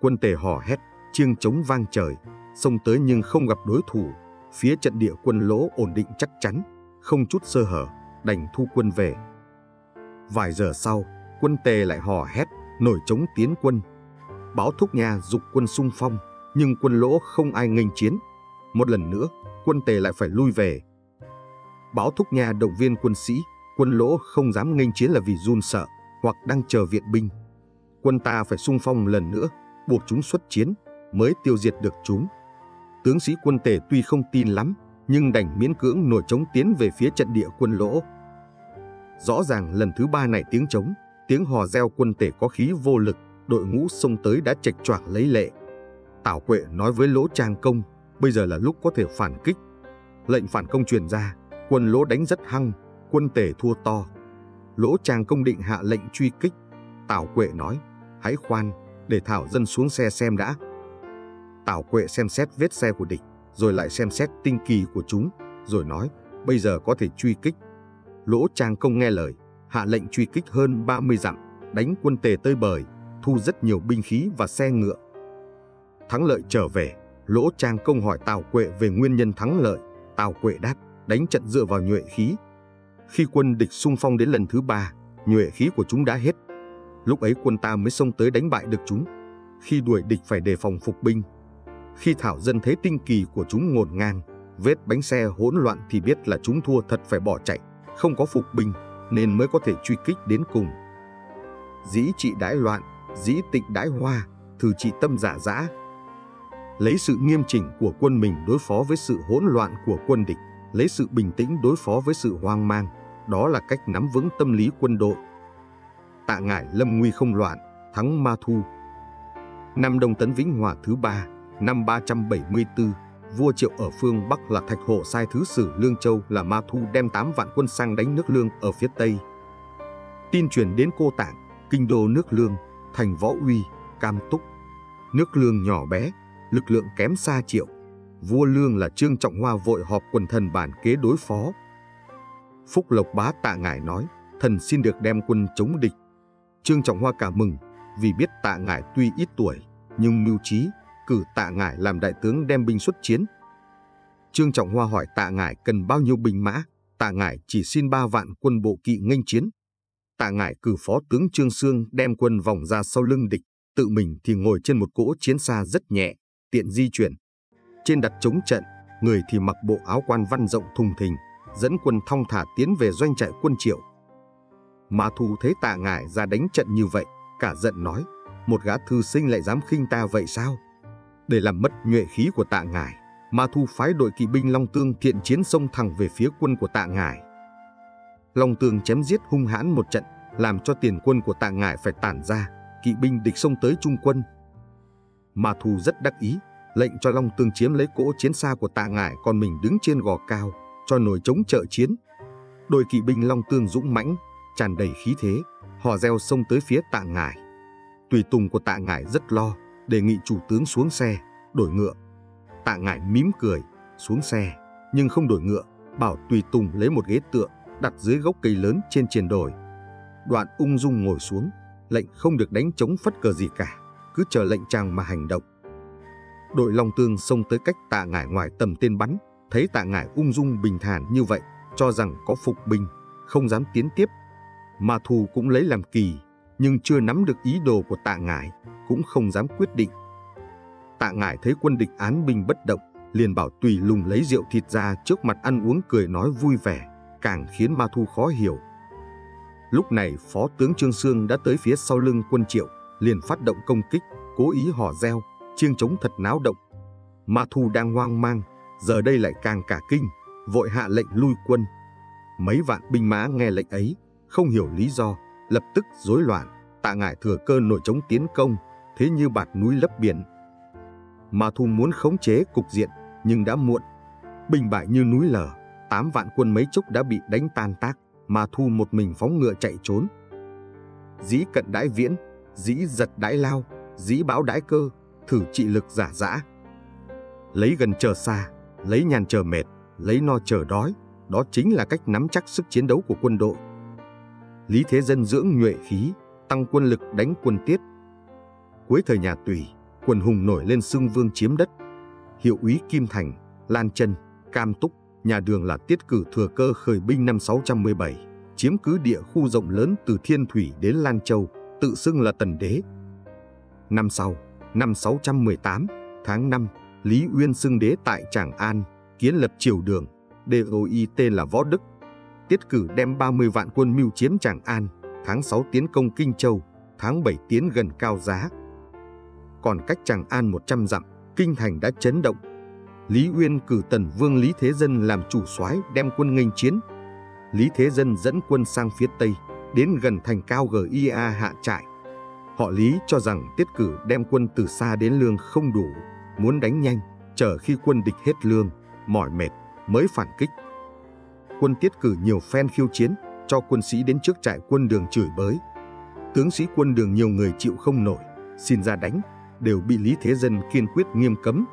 Quân Tề hò hét, chiêng trống vang trời, xông tới nhưng không gặp đối thủ. Phía trận địa quân Lỗ ổn định chắc chắn, không chút sơ hở, đành thu quân về. Vài giờ sau, quân Tề lại hò hét, nổi trống tiến quân. Báo Thúc Nha dục quân xung phong, nhưng quân Lỗ không ai nghênh chiến. Một lần nữa, quân Tề lại phải lui về. Báo Thúc Nha động viên quân sĩ, quân Lỗ không dám nghênh chiến là vì run sợ, hoặc đang chờ viện binh. Quân ta phải xung phong lần nữa, buộc chúng xuất chiến, mới tiêu diệt được chúng. Tướng sĩ quân Tề tuy không tin lắm, nhưng đành miễn cưỡng nổi trống tiến về phía trận địa quân Lỗ. Rõ ràng lần thứ ba này tiếng trống, tiếng hò reo quân Tề có khí vô lực, đội ngũ xông tới đã chệch choạc lấy lệ. Tào Quệ nói với Lỗ Trang Công, bây giờ là lúc có thể phản kích. Lệnh phản công truyền ra, quân Lỗ đánh rất hăng, quân Tề thua to. Lỗ Trang Công định hạ lệnh truy kích. Tào Quệ nói, hãy khoan, để thảo dân xuống xe xem đã. Tào Quệ xem xét vết xe của địch, rồi lại xem xét tinh kỳ của chúng, rồi nói, bây giờ có thể truy kích. Lỗ Trang Công nghe lời, hạ lệnh truy kích hơn ba mươi dặm, đánh quân Tề tơi bời, thu rất nhiều binh khí và xe ngựa. Thắng lợi trở về, Lỗ Trang Công hỏi Tào Quệ về nguyên nhân thắng lợi. Tào Quệ đáp, đánh trận dựa vào nhuệ khí. Khi quân địch xung phong đến lần thứ ba, nhuệ khí của chúng đã hết. Lúc ấy quân ta mới xông tới đánh bại được chúng. Khi đuổi địch phải đề phòng phục binh. Khi thảo dân thấy tinh kỳ của chúng ngổn ngang, vết bánh xe hỗn loạn thì biết là chúng thua thật phải bỏ chạy, không có phục binh, nên mới có thể truy kích đến cùng. Dĩ trị đãi loạn, dĩ tịnh đãi hoa, thử trị tâm giả dã. Lấy sự nghiêm chỉnh của quân mình đối phó với sự hỗn loạn của quân địch, lấy sự bình tĩnh đối phó với sự hoang mang, đó là cách nắm vững tâm lý quân đội. Tạ ngải lâm nguy không loạn, thắng Ma Thu. Năm Đông Tấn Vĩnh Hòa thứ ba, năm ba trăm bảy mươi tư, vua Triệu ở phương Bắc là Thạch Hộ sai thứ sử Lương Châu là Ma Thu đem tám vạn quân sang đánh nước Lương ở phía Tây. Tin truyền đến Cô Tạng, kinh đô nước Lương, thành Võ Uy, Cam Túc. Nước Lương nhỏ bé, lực lượng kém xa Triệu. Vua Lương là Trương Trọng Hoa vội họp quần thần bàn kế đối phó. Phúc Lộc Bá Tạ Ngải nói, thần xin được đem quân chống địch. Trương Trọng Hoa cả mừng, vì biết Tạ Ngải tuy ít tuổi, nhưng mưu trí, cử Tạ Ngải làm đại tướng đem binh xuất chiến. Trương Trọng Hoa hỏi Tạ Ngải cần bao nhiêu binh mã, Tạ Ngải chỉ xin ba vạn quân bộ kỵ nghênh chiến. Tạ Ngải cử phó tướng Trương Sương đem quân vòng ra sau lưng địch, tự mình thì ngồi trên một cỗ chiến xa rất nhẹ, tiện di chuyển. Trên đặt trống trận, người thì mặc bộ áo quan văn rộng thùng thình, dẫn quân thong thả tiến về doanh trại quân Triệu. Mã Thu thấy Tạ Ngải ra đánh trận như vậy, cả giận nói, một gã thư sinh lại dám khinh ta vậy sao? Để làm mất nhuệ khí của Tạ Ngải, Mã Thu phái đội kỵ binh Long Tương thiện chiến xông thẳng về phía quân của Tạ Ngải. Long Tương chém giết hung hãn một trận, làm cho tiền quân của Tạ Ngải phải tản ra, kỵ binh địch xông tới trung quân. Mã Thu rất đắc ý, lệnh cho Long Tương chiếm lấy cỗ chiến xa của Tạ Ngải, còn mình đứng trên gò cao, cho nổi trống trợ chiến. Đội kỵ binh Long Tương dũng mãnh, tràn đầy khí thế, hò reo xông tới phía Tạ Ngải. Tùy tùng của Tạ Ngải rất lo, đề nghị chủ tướng xuống xe, đổi ngựa. Tạ Ngải mím cười, xuống xe, nhưng không đổi ngựa, bảo tùy tùng lấy một ghế tựa, đặt dưới gốc cây lớn trên triền đồi. Đoạn ung dung ngồi xuống, lệnh không được đánh trống phất cờ gì cả, cứ chờ lệnh chàng mà hành động. Đội Long Tương xông tới cách Tạ Ngải ngoài tầm tên bắn, thấy Tạ Ngải ung dung bình thản như vậy, cho rằng có phục binh, không dám tiến tiếp. Mã Thu cũng lấy làm kỳ, nhưng chưa nắm được ý đồ của Tạ Ngải, cũng không dám quyết định. Tạ Ngải thấy quân địch án binh bất động, liền bảo tùy lùng lấy rượu thịt ra trước mặt ăn uống cười nói vui vẻ, càng khiến Mã Thu khó hiểu. Lúc này phó tướng Trương Sương đã tới phía sau lưng quân Triệu, liền phát động công kích, cố ý hò reo, chiêng trống thật náo động. Mã Thu đang hoang mang, giờ đây lại càng cả kinh, vội hạ lệnh lui quân. Mấy vạn binh mã nghe lệnh ấy, không hiểu lý do, lập tức rối loạn. Tạ Ngải thừa cơ nổi trống tiến công, thế như bạt núi lấp biển. Mã Thu muốn khống chế cục diện, nhưng đã muộn. Binh bại như núi lở, tám vạn quân mấy chốc đã bị đánh tan tác. Mã Thu một mình phóng ngựa chạy trốn. Dĩ cận đãi viễn, dĩ giật đãi lao, dĩ báo đãi cơ, thử trị lực giả dã. Lấy gần chờ xa, lấy nhàn chờ mệt, lấy no chờ đói, đó chính là cách nắm chắc sức chiến đấu của quân đội. Lý thế dân dưỡng nhuệ khí, tăng quân lực đánh quân tiết. Cuối thời nhà Tùy, quần hùng nổi lên xưng vương chiếm đất. Hiệu úy Kim Thành, Lan Chân, Cam Túc, nhà Đường là Tiết Cử thừa cơ khởi binh năm sáu trăm mười bảy, chiếm cứ địa khu rộng lớn từ Thiên Thủy đến Lan Châu, tự xưng là Tần Đế. Năm sau, năm sáu trăm mười tám, tháng năm, Lý Uyên xưng đế tại Tràng An, kiến lập triều Đường, đôi tên là Võ Đức. Tiết Cử đem ba mươi vạn quân mưu chiếm Tràng An, tháng sáu tiến công Kinh Châu, tháng bảy tiến gần Cao Giá. Còn cách Tràng An một trăm dặm, Kinh Thành đã chấn động. Lý Uyên cử Tần Vương Lý Thế Dân làm chủ soái đem quân nghênh chiến. Lý Thế Dân dẫn quân sang phía Tây, đến gần thành Cao Gia hạ trại. Họ Lý cho rằng Tiết Cử đem quân từ xa đến Lương không đủ, muốn đánh nhanh, chờ khi quân địch hết lương, mỏi mệt, mới phản kích. Quân Tiết Cử nhiều phen khiêu chiến, cho quân sĩ đến trước trại quân Đường chửi bới. Tướng sĩ quân Đường nhiều người chịu không nổi, xin ra đánh, đều bị Lý Thế Dân kiên quyết nghiêm cấm.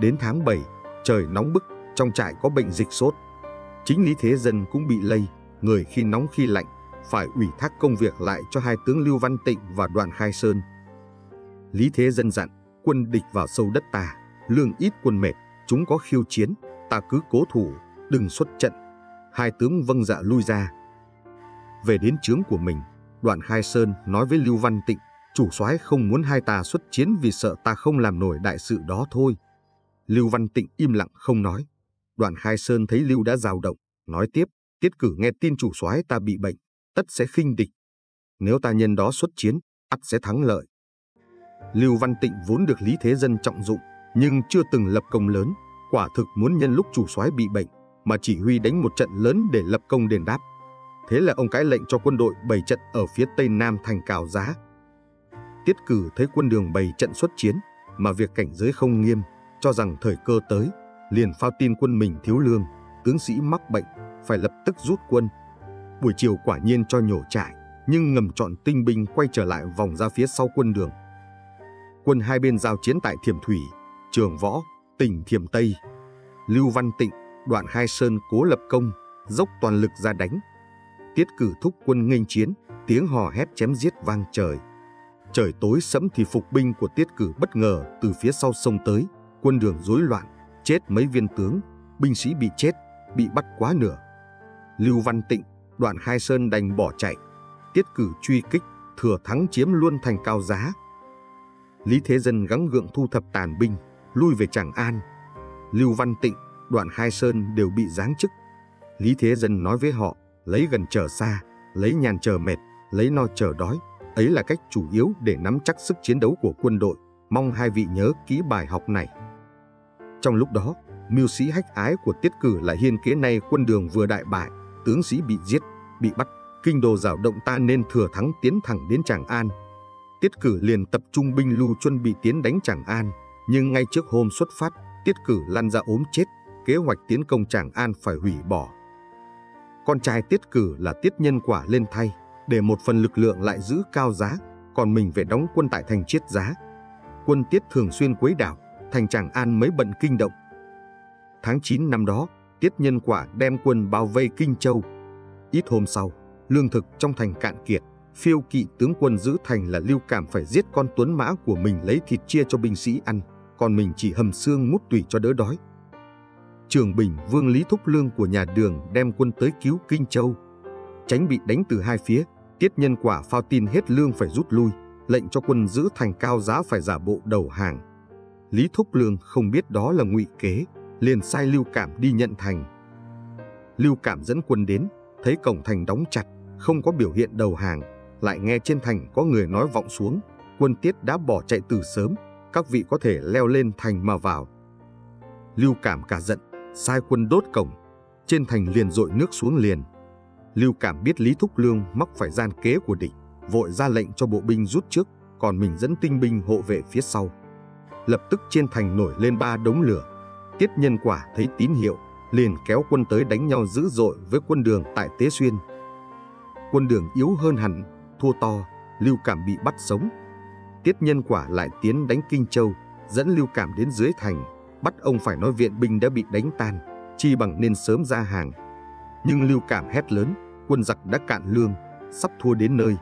Đến tháng bảy, trời nóng bức, trong trại có bệnh dịch sốt. Chính Lý Thế Dân cũng bị lây, người khi nóng khi lạnh, phải ủy thác công việc lại cho hai tướng Lưu Văn Tịnh và Đoàn Khai Sơn. Lý Thế Dân dặn, quân địch vào sâu đất ta, lương ít quân mệt, chúng có khiêu chiến, ta cứ cố thủ, đừng xuất trận. Hai tướng vâng dạ lui ra. Về đến trướng của mình, Đoàn Khai Sơn nói với Lưu Văn Tịnh, chủ soái không muốn hai ta xuất chiến vì sợ ta không làm nổi đại sự đó thôi. Lưu Văn Tịnh im lặng không nói. Đoàn Khai Sơn thấy Lưu đã dao động, nói tiếp, Tiết Cử nghe tin chủ soái ta bị bệnh, tất sẽ khinh địch. Nếu ta nhân đó xuất chiến, ắt sẽ thắng lợi. Lưu Văn Tịnh vốn được Lý Thế Dân trọng dụng, nhưng chưa từng lập công lớn, quả thực muốn nhân lúc chủ soái bị bệnh mà chỉ huy đánh một trận lớn để lập công đền đáp. Thế là ông cái lệnh cho quân đội bày trận ở phía tây nam thành Cào Giá. Tiết Cử thấy quân Đường bày trận xuất chiến, mà việc cảnh giới không nghiêm, cho rằng thời cơ tới, liền phao tin quân mình thiếu lương, tướng sĩ mắc bệnh, phải lập tức rút quân. Buổi chiều quả nhiên cho nhổ trại, nhưng ngầm chọn tinh binh quay trở lại vòng ra phía sau quân Đường. Quân hai bên giao chiến tại Thiểm Thủy, Trường Võ, tỉnh Thiểm Tây. Lưu Văn Tịnh, Đoạn Hai Sơn cố lập công, dốc toàn lực ra đánh. Tiết Cử thúc quân nghênh chiến, tiếng hò hét chém giết vang trời. Trời tối sẫm thì phục binh của Tiết Cử bất ngờ từ phía sau sông tới, quân Đường rối loạn, chết mấy viên tướng, binh sĩ bị chết, bị bắt quá nửa. Lưu Văn Tịnh, Đoạn Hai Sơn đành bỏ chạy. Tiết Cử truy kích, thừa thắng chiếm luôn thành Cao Giá. Lý Thế Dân gắng gượng thu thập tàn binh, lui về Tràng An. Lưu Văn Tịnh, Đoạn Hai Sơn đều bị giáng chức. Lý Thế Dân nói với họ, lấy gần chờ xa, lấy nhàn chờ mệt, lấy no chờ đói. Ấy là cách chủ yếu để nắm chắc sức chiến đấu của quân đội. Mong hai vị nhớ kỹ bài học này. Trong lúc đó, mưu sĩ hách ái của Tiết Cử là Hiên Kế nay quân Đường vừa đại bại, tướng sĩ bị giết, bị bắt, kinh đô rào động, ta nên thừa thắng tiến thẳng đến Tràng An. Tiết Cử liền tập trung binh lưu chuẩn bị tiến đánh Tràng An, nhưng ngay trước hôm xuất phát, Tiết Cử lăn ra ốm chết, kế hoạch tiến công Tràng An phải hủy bỏ. Con trai Tiết Cử là Tiết Nhân Quả lên thay, để một phần lực lượng lại giữ Cao Giá, còn mình về đóng quân tại thành Chiết Giá. Quân Tiết thường xuyên quấy đảo, thành Tràng An mới bận kinh động. Tháng chín năm đó, Tiết Nhân Quả đem quân bao vây Kinh Châu. Ít hôm sau, lương thực trong thành cạn kiệt, Phiêu Kỵ tướng quân giữ thành là Lưu Cảm phải giết con tuấn mã của mình lấy thịt chia cho binh sĩ ăn, còn mình chỉ hầm xương mút tủy cho đỡ đói. Trường Bình Vương Lý Thúc Lương của nhà Đường đem quân tới cứu Kinh Châu. Tránh bị đánh từ hai phía, Tiết Nhân Quả phao tin hết lương phải rút lui, lệnh cho quân giữ thành Cao Giá phải giả bộ đầu hàng. Lý Thúc Lương không biết đó là ngụy kế, liền sai Lưu Cảm đi nhận thành. Lưu Cảm dẫn quân đến, thấy cổng thành đóng chặt, không có biểu hiện đầu hàng, lại nghe trên thành có người nói vọng xuống, quân Tiết đã bỏ chạy từ sớm, các vị có thể leo lên thành mà vào. Lưu Cảm cả giận, sai quân đốt cổng, trên thành liền dội nước xuống liền. Lưu Cảm biết Lý Thúc Lương mắc phải gian kế của địch, vội ra lệnh cho bộ binh rút trước, còn mình dẫn tinh binh hộ vệ phía sau. Lập tức trên thành nổi lên ba đống lửa. Tiết Nhân Quả thấy tín hiệu, liền kéo quân tới đánh nhau dữ dội với quân Đường tại Tế Xuyên. Quân Đường yếu hơn hẳn, thua to, Lưu Cảm bị bắt sống. Tiết Nhân Quả lại tiến đánh Kinh Châu, dẫn Lưu Cảm đến dưới thành, bắt ông phải nói viện binh đã bị đánh tan, chi bằng nên sớm ra hàng. Nhưng Lưu Cảm hét lớn, quân giặc đã cạn lương, sắp thua đến nơi.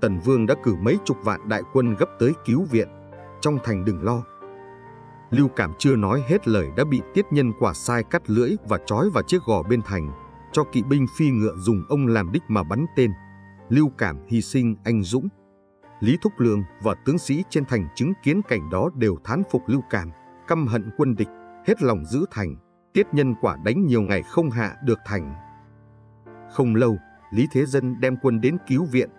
Tần Vương đã cử mấy chục vạn đại quân gấp tới cứu viện, trong thành đừng lo. Lưu Cảm chưa nói hết lời đã bị Tiết Nhân Quả sai cắt lưỡi và trói vào chiếc gò bên thành, cho kỵ binh phi ngựa dùng ông làm đích mà bắn tên. Lưu Cảm hy sinh anh dũng. Lý Thúc Lương và tướng sĩ trên thành chứng kiến cảnh đó đều thán phục Lưu Cảm, căm hận quân địch, hết lòng giữ thành. Tiết Nhân Quả đánh nhiều ngày không hạ được thành. Không lâu, Lý Thế Dân đem quân đến cứu viện.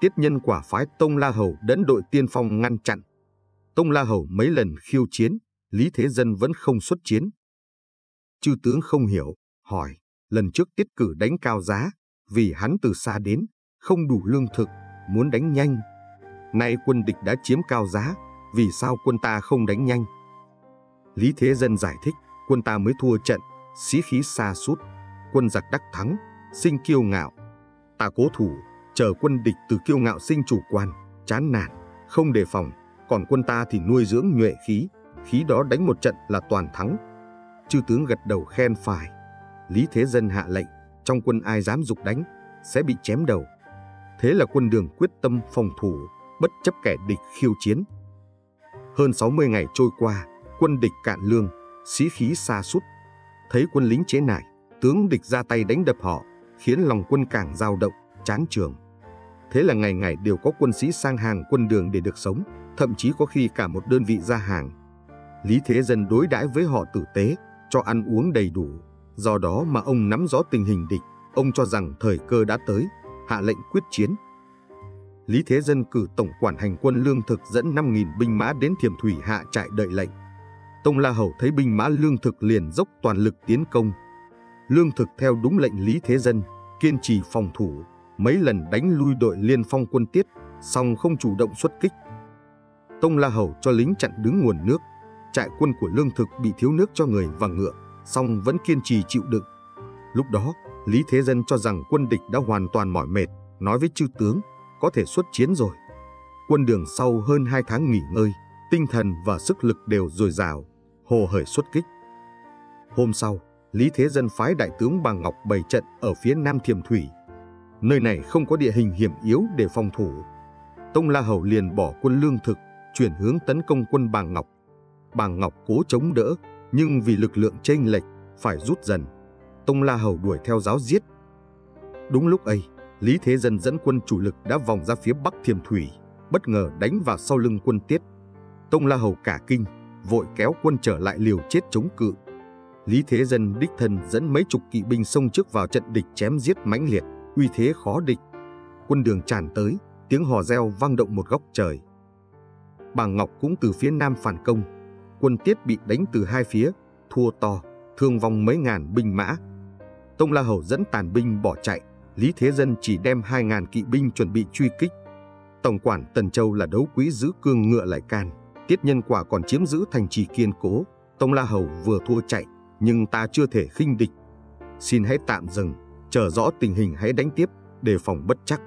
Tiết Nhân Quả phái Tông La Hầu dẫn đội tiên phong ngăn chặn. Tông La Hầu mấy lần khiêu chiến, Lý Thế Dân vẫn không xuất chiến. Chư tướng không hiểu, hỏi, lần trước Tiết Cử đánh Cao Giá, vì hắn từ xa đến, không đủ lương thực, muốn đánh nhanh. Nay quân địch đã chiếm Cao Giá, vì sao quân ta không đánh nhanh? Lý Thế Dân giải thích, quân ta mới thua trận, sĩ khí sa sút, quân giặc đắc thắng, sinh kiêu ngạo. Ta cố thủ, chờ quân địch từ kiêu ngạo sinh chủ quan, chán nản, không đề phòng. Còn quân ta thì nuôi dưỡng nhuệ khí, khí đó đánh một trận là toàn thắng. Chư tướng gật đầu khen phải. Lý Thế Dân hạ lệnh, trong quân ai dám giục đánh, sẽ bị chém đầu. Thế là quân Đường quyết tâm phòng thủ, bất chấp kẻ địch khiêu chiến. Hơn sáu mươi ngày trôi qua, quân địch cạn lương, sĩ khí sa sút. Thấy quân lính chế nải, tướng địch ra tay đánh đập họ, khiến lòng quân càng dao động, chán trường. Thế là ngày ngày đều có quân sĩ sang hàng quân Đường để được sống, thậm chí có khi cả một đơn vị ra hàng. Lý Thế Dân đối đãi với họ tử tế, cho ăn uống đầy đủ. Do đó mà ông nắm rõ tình hình địch, ông cho rằng thời cơ đã tới, hạ lệnh quyết chiến. Lý Thế Dân cử tổng quản hành quân lương thực dẫn năm nghìn binh mã đến Thiểm Thủy hạ trại đợi lệnh. Tông La Hầu thấy binh mã lương thực liền dốc toàn lực tiến công. Lương thực theo đúng lệnh Lý Thế Dân, kiên trì phòng thủ, mấy lần đánh lui đội liên phong quân Tiết, song không chủ động xuất kích. Tông La Hầu cho lính chặn đứng nguồn nước, trại quân của lương thực bị thiếu nước cho người và ngựa, song vẫn kiên trì chịu đựng. Lúc đó, Lý Thế Dân cho rằng quân địch đã hoàn toàn mỏi mệt, nói với chư tướng, có thể xuất chiến rồi. Quân Đường sau hơn hai tháng nghỉ ngơi, tinh thần và sức lực đều dồi dào, hồ hởi xuất kích. Hôm sau, Lý Thế Dân phái đại tướng Bà Ngọc bày trận ở phía nam Thiềm Thủy. Nơi này không có địa hình hiểm yếu để phòng thủ. Tông La Hầu liền bỏ quân lương thực, chuyển hướng tấn công quân Bà Ngọc. Bà Ngọc cố chống đỡ, nhưng vì lực lượng chênh lệch, phải rút dần. Tông La Hầu đuổi theo giáo giết. Đúng lúc ấy, Lý Thế Dân dẫn quân chủ lực đã vòng ra phía bắc Thiềm Thủy, bất ngờ đánh vào sau lưng quân Tiết. Tông La Hầu cả kinh, vội kéo quân trở lại liều chết chống cự. Lý Thế Dân đích thân dẫn mấy chục kỵ binh xông trước vào trận địch, chém giết mãnh liệt, uy thế khó địch. Quân Đường tràn tới, tiếng hò reo vang động một góc trời. Bà Ngọc cũng từ phía nam phản công, quân Tiết bị đánh từ hai phía, thua to, thương vong mấy ngàn binh mã. Tông La Hầu dẫn tàn binh bỏ chạy, Lý Thế Dân chỉ đem hai ngàn kỵ binh chuẩn bị truy kích. Tổng quản Tần Châu là Đấu Quý giữ cương ngựa lại can, Tiết Nhân Quả còn chiếm giữ thành trì kiên cố. Tông La Hầu vừa thua chạy, nhưng ta chưa thể khinh địch. Xin hãy tạm dừng, chờ rõ tình hình hãy đánh tiếp, đề phòng bất chắc.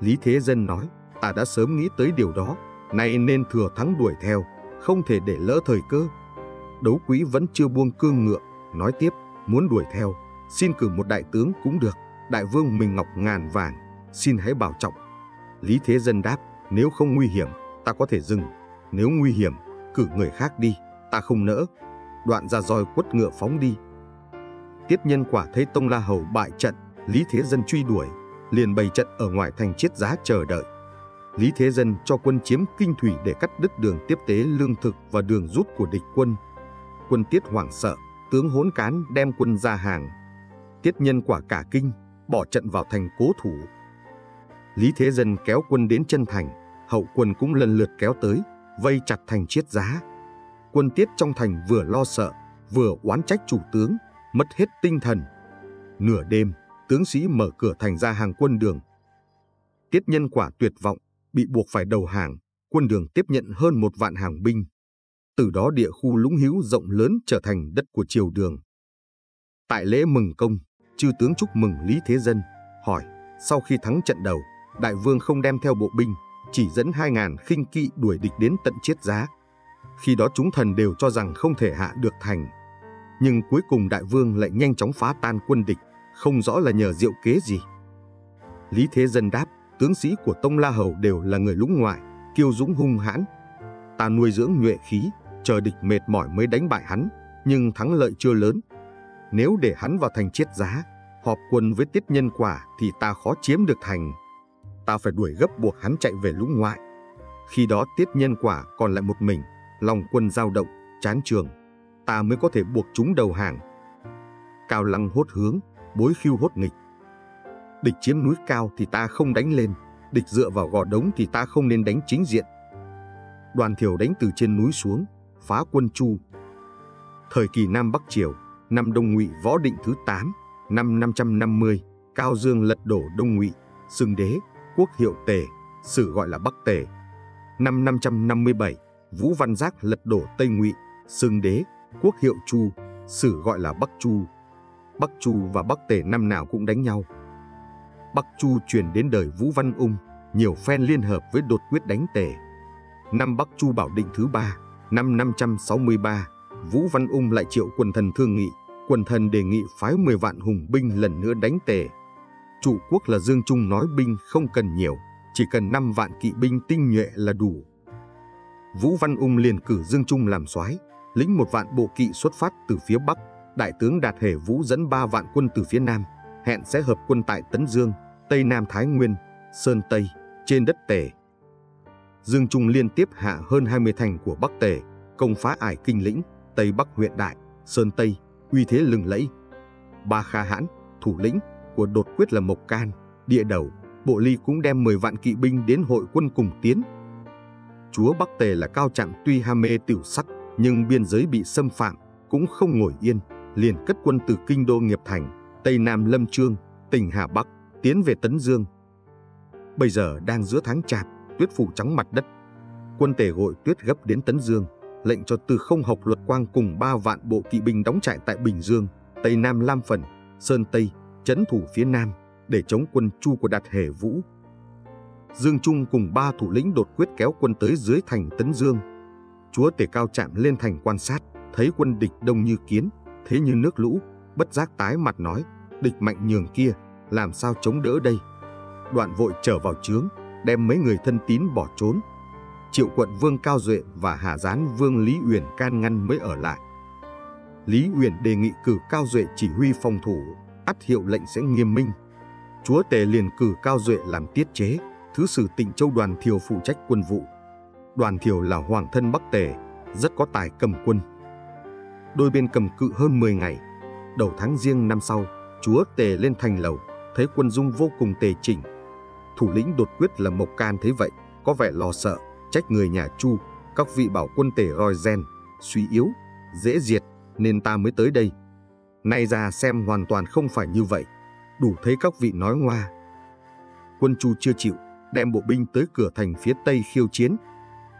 Lý Thế Dân nói, ta đã sớm nghĩ tới điều đó, nay nên thừa thắng đuổi theo, không thể để lỡ thời cơ. Đấu Quý vẫn chưa buông cương ngựa, nói tiếp, muốn đuổi theo, xin cử một đại tướng cũng được, đại vương mình ngọc ngàn vàng, xin hãy bảo trọng. Lý Thế Dân đáp, nếu không nguy hiểm, ta có thể dừng, nếu nguy hiểm, cử người khác đi, ta không nỡ. Đoạn ra roi quất ngựa phóng đi. Tiết Nhân Quả thấy Tông La Hầu bại trận, Lý Thế Dân truy đuổi, liền bày trận ở ngoài thành Chiết Giá chờ đợi. Lý Thế Dân cho quân chiếm Kinh Thủy để cắt đứt đường tiếp tế lương thực và đường rút của địch quân. Quân Tiết hoảng sợ, tướng Hỗn Cán đem quân ra hàng. Tiết Nhân Quả cả kinh, bỏ trận vào thành cố thủ. Lý Thế Dân kéo quân đến chân thành, hậu quân cũng lần lượt kéo tới, vây chặt thành Chiết Giá. Quân Tiết trong thành vừa lo sợ, vừa oán trách chủ tướng, mất hết tinh thần. Nửa đêm, tướng sĩ mở cửa thành ra hàng quân Đường. Tiết Nhân Quả tuyệt vọng, bị buộc phải đầu hàng, quân Đường tiếp nhận hơn một vạn hàng binh. Từ đó địa khu Lũng Hữu rộng lớn trở thành đất của triều Đường. Tại lễ mừng công, chư tướng chúc mừng Lý Thế Dân, hỏi, sau khi thắng trận đầu, đại vương không đem theo bộ binh, chỉ dẫn hai ngàn khinh kỵ đuổi địch đến tận Chiết Giá. Khi đó chúng thần đều cho rằng không thể hạ được thành. Nhưng cuối cùng đại vương lại nhanh chóng phá tan quân địch, không rõ là nhờ diệu kế gì. Lý Thế Dân đáp, tướng sĩ của Tông La Hầu đều là người Lũng Ngoại, kiêu dũng hung hãn. Ta nuôi dưỡng nhuệ khí, chờ địch mệt mỏi mới đánh bại hắn, nhưng thắng lợi chưa lớn. Nếu để hắn vào thành Chiết Giá, họp quân với Tiết Nhân Quả thì ta khó chiếm được thành. Ta phải đuổi gấp buộc hắn chạy về Lũng Ngoại. Khi đó Tiết Nhân Quả còn lại một mình, lòng quân dao động, chán trường, ta mới có thể buộc chúng đầu hàng. Cao Lăng hốt hướng, Bối Khiêu hốt nghịch. Địch chiếm núi cao thì ta không đánh lên, địch dựa vào gò đống thì ta không nên đánh chính diện. Đoàn Thiểu đánh từ trên núi xuống, phá quân Chu. Thời kỳ Nam Bắc Triều, năm Đông Ngụy Võ Định thứ tám, năm năm trăm năm mươi, Cao Dương lật đổ Đông Ngụy, xưng đế, quốc hiệu Tề, sử gọi là Bắc Tề. Năm năm trăm năm mươi bảy, Vũ Văn Giác lật đổ Tây Ngụy, xưng đế, quốc hiệu Chu, sử gọi là Bắc Chu. Bắc Chu và Bắc Tề năm nào cũng đánh nhau. Bắc Chu truyền đến đời Vũ Văn Ung, nhiều phen liên hợp với đột quyết đánh Tề. Năm Bắc Chu Bảo Định thứ ba, năm năm trăm sáu mươi ba, Vũ Văn Ung lại triệu quần thần thương nghị, quần thần đề nghị phái mười vạn hùng binh lần nữa đánh Tề. Chủ quốc là Dương Trung nói binh không cần nhiều, chỉ cần năm vạn kỵ binh tinh nhuệ là đủ. Vũ Văn Ung liền cử Dương Trung làm soái, lĩnh một vạn bộ kỵ xuất phát từ phía bắc, đại tướng Đạt Hề Vũ dẫn ba vạn quân từ phía nam, hẹn sẽ hợp quân tại Tấn Dương, Tây Nam Thái Nguyên, Sơn Tây, trên đất Tề. Dương Trung liên tiếp hạ hơn hai mươi thành của Bắc Tề, công phá Ải Kinh Lĩnh, Tây Bắc huyện Đại, Sơn Tây, uy thế lừng lẫy. Ba Kha Hãn, thủ lĩnh của đột quyết là Mộc Can, địa đầu, Bộ Ly cũng đem mười vạn kỵ binh đến hội quân cùng tiến. Chúa Bắc Tề là Cao Trạm tuy ham mê tiểu sắc, nhưng biên giới bị xâm phạm, cũng không ngồi yên, liền cất quân từ Kinh Đô Nghiệp Thành, Tây Nam Lâm Chương, tỉnh Hà Bắc, tiến về Tấn Dương. Bây giờ đang giữa tháng Chạp, tuyết phủ trắng mặt đất. Quân Tề gội tuyết gấp đến Tấn Dương, lệnh cho Tư Không Học Luật Quang cùng ba vạn bộ kỵ binh đóng trại tại Bình Dương, Tây Nam Lam Phần, Sơn Tây, trấn thủ phía Nam để chống quân Chu của Đạt Hề Vũ. Dương Trung cùng ba thủ lĩnh đột quyết kéo quân tới dưới thành Tấn Dương. Chúa Tể Cao chạm lên thành quan sát, thấy quân địch đông như kiến, thế như nước lũ, bất giác tái mặt nói, địch mạnh nhường kia, làm sao chống đỡ đây? Đoạn vội trở vào trướng, đem mấy người thân tín bỏ trốn. Triệu Quận Vương Cao Duệ và Hà Gián Vương Lý Uyển can ngăn mới ở lại. Lý Uyển đề nghị cử Cao Duệ chỉ huy phòng thủ, ắt hiệu lệnh sẽ nghiêm minh. Chúa Tể liền cử Cao Duệ làm tiết chế, thứ sử Tịnh Châu Đoàn Thiều phụ trách quân vụ. Đoàn Thiều là hoàng thân Bắc Tề, rất có tài cầm quân. Đôi bên cầm cự hơn mười ngày. Đầu tháng Giêng năm sau, Chúa Tề lên thành lầu, thấy quân dung vô cùng tề chỉnh. Thủ lĩnh đột quyết là Mộc Can thấy vậy, có vẻ lo sợ, trách người nhà Chu, các vị bảo quân Tề roi ren, suy yếu, dễ diệt, nên ta mới tới đây. Nay ra xem hoàn toàn không phải như vậy, đủ thấy các vị nói ngoa. Quân Chu chưa chịu, đem bộ binh tới cửa thành phía Tây khiêu chiến.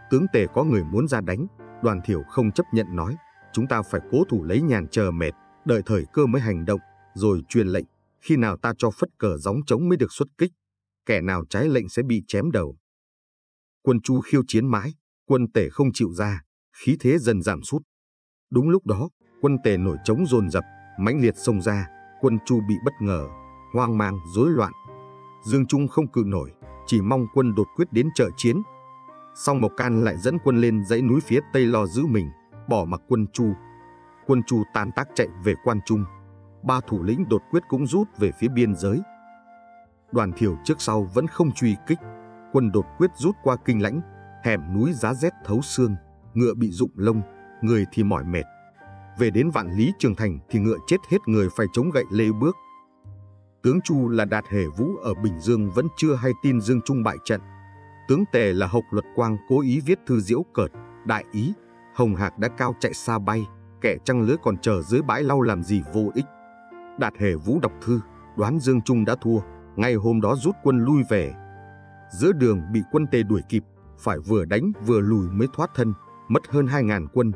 Tướng Tề có người muốn ra đánh, Đoàn Thiểu không chấp nhận nói, chúng ta phải cố thủ lấy nhàn chờ mệt, đợi thời cơ mới hành động, rồi truyền lệnh, khi nào ta cho phất cờ gióng trống mới được xuất kích, kẻ nào trái lệnh sẽ bị chém đầu. Quân Chu khiêu chiến mãi, quân Tề không chịu ra, khí thế dần giảm sút. Đúng lúc đó, quân Tề nổi trống dồn dập, mãnh liệt xông ra, quân Chu bị bất ngờ, hoang mang, rối loạn. Dương Trung không cự nổi, chỉ mong quân đột quyết đến trợ chiến. Song Mộc Can lại dẫn quân lên dãy núi phía Tây lo giữ mình, bỏ mặc quân Chu. Quân Chu tan tác chạy về Quan Trung. Ba thủ lĩnh đột quyết cũng rút về phía biên giới. Đoàn Thiểu trước sau vẫn không truy kích. Quân đột quyết rút qua Kinh Lãnh, hẻm núi giá rét thấu xương, ngựa bị rụng lông, người thì mỏi mệt. Về đến Vạn Lý Trường Thành thì ngựa chết hết người phải chống gậy lê bước. Tướng Chu là Đạt Hề Vũ ở Bình Dương vẫn chưa hay tin Dương Trung bại trận. Tướng Tề là Học Luật Quang cố ý viết thư diễu cợt, đại ý, hồng hạc đã cao chạy xa bay, kẻ trăng lưới còn chờ dưới bãi lau làm gì vô ích. Đạt Hề Vũ đọc thư, đoán Dương Trung đã thua, ngay hôm đó rút quân lui về. Giữa đường bị quân Tề đuổi kịp, phải vừa đánh vừa lùi mới thoát thân, mất hơn hai ngàn quân.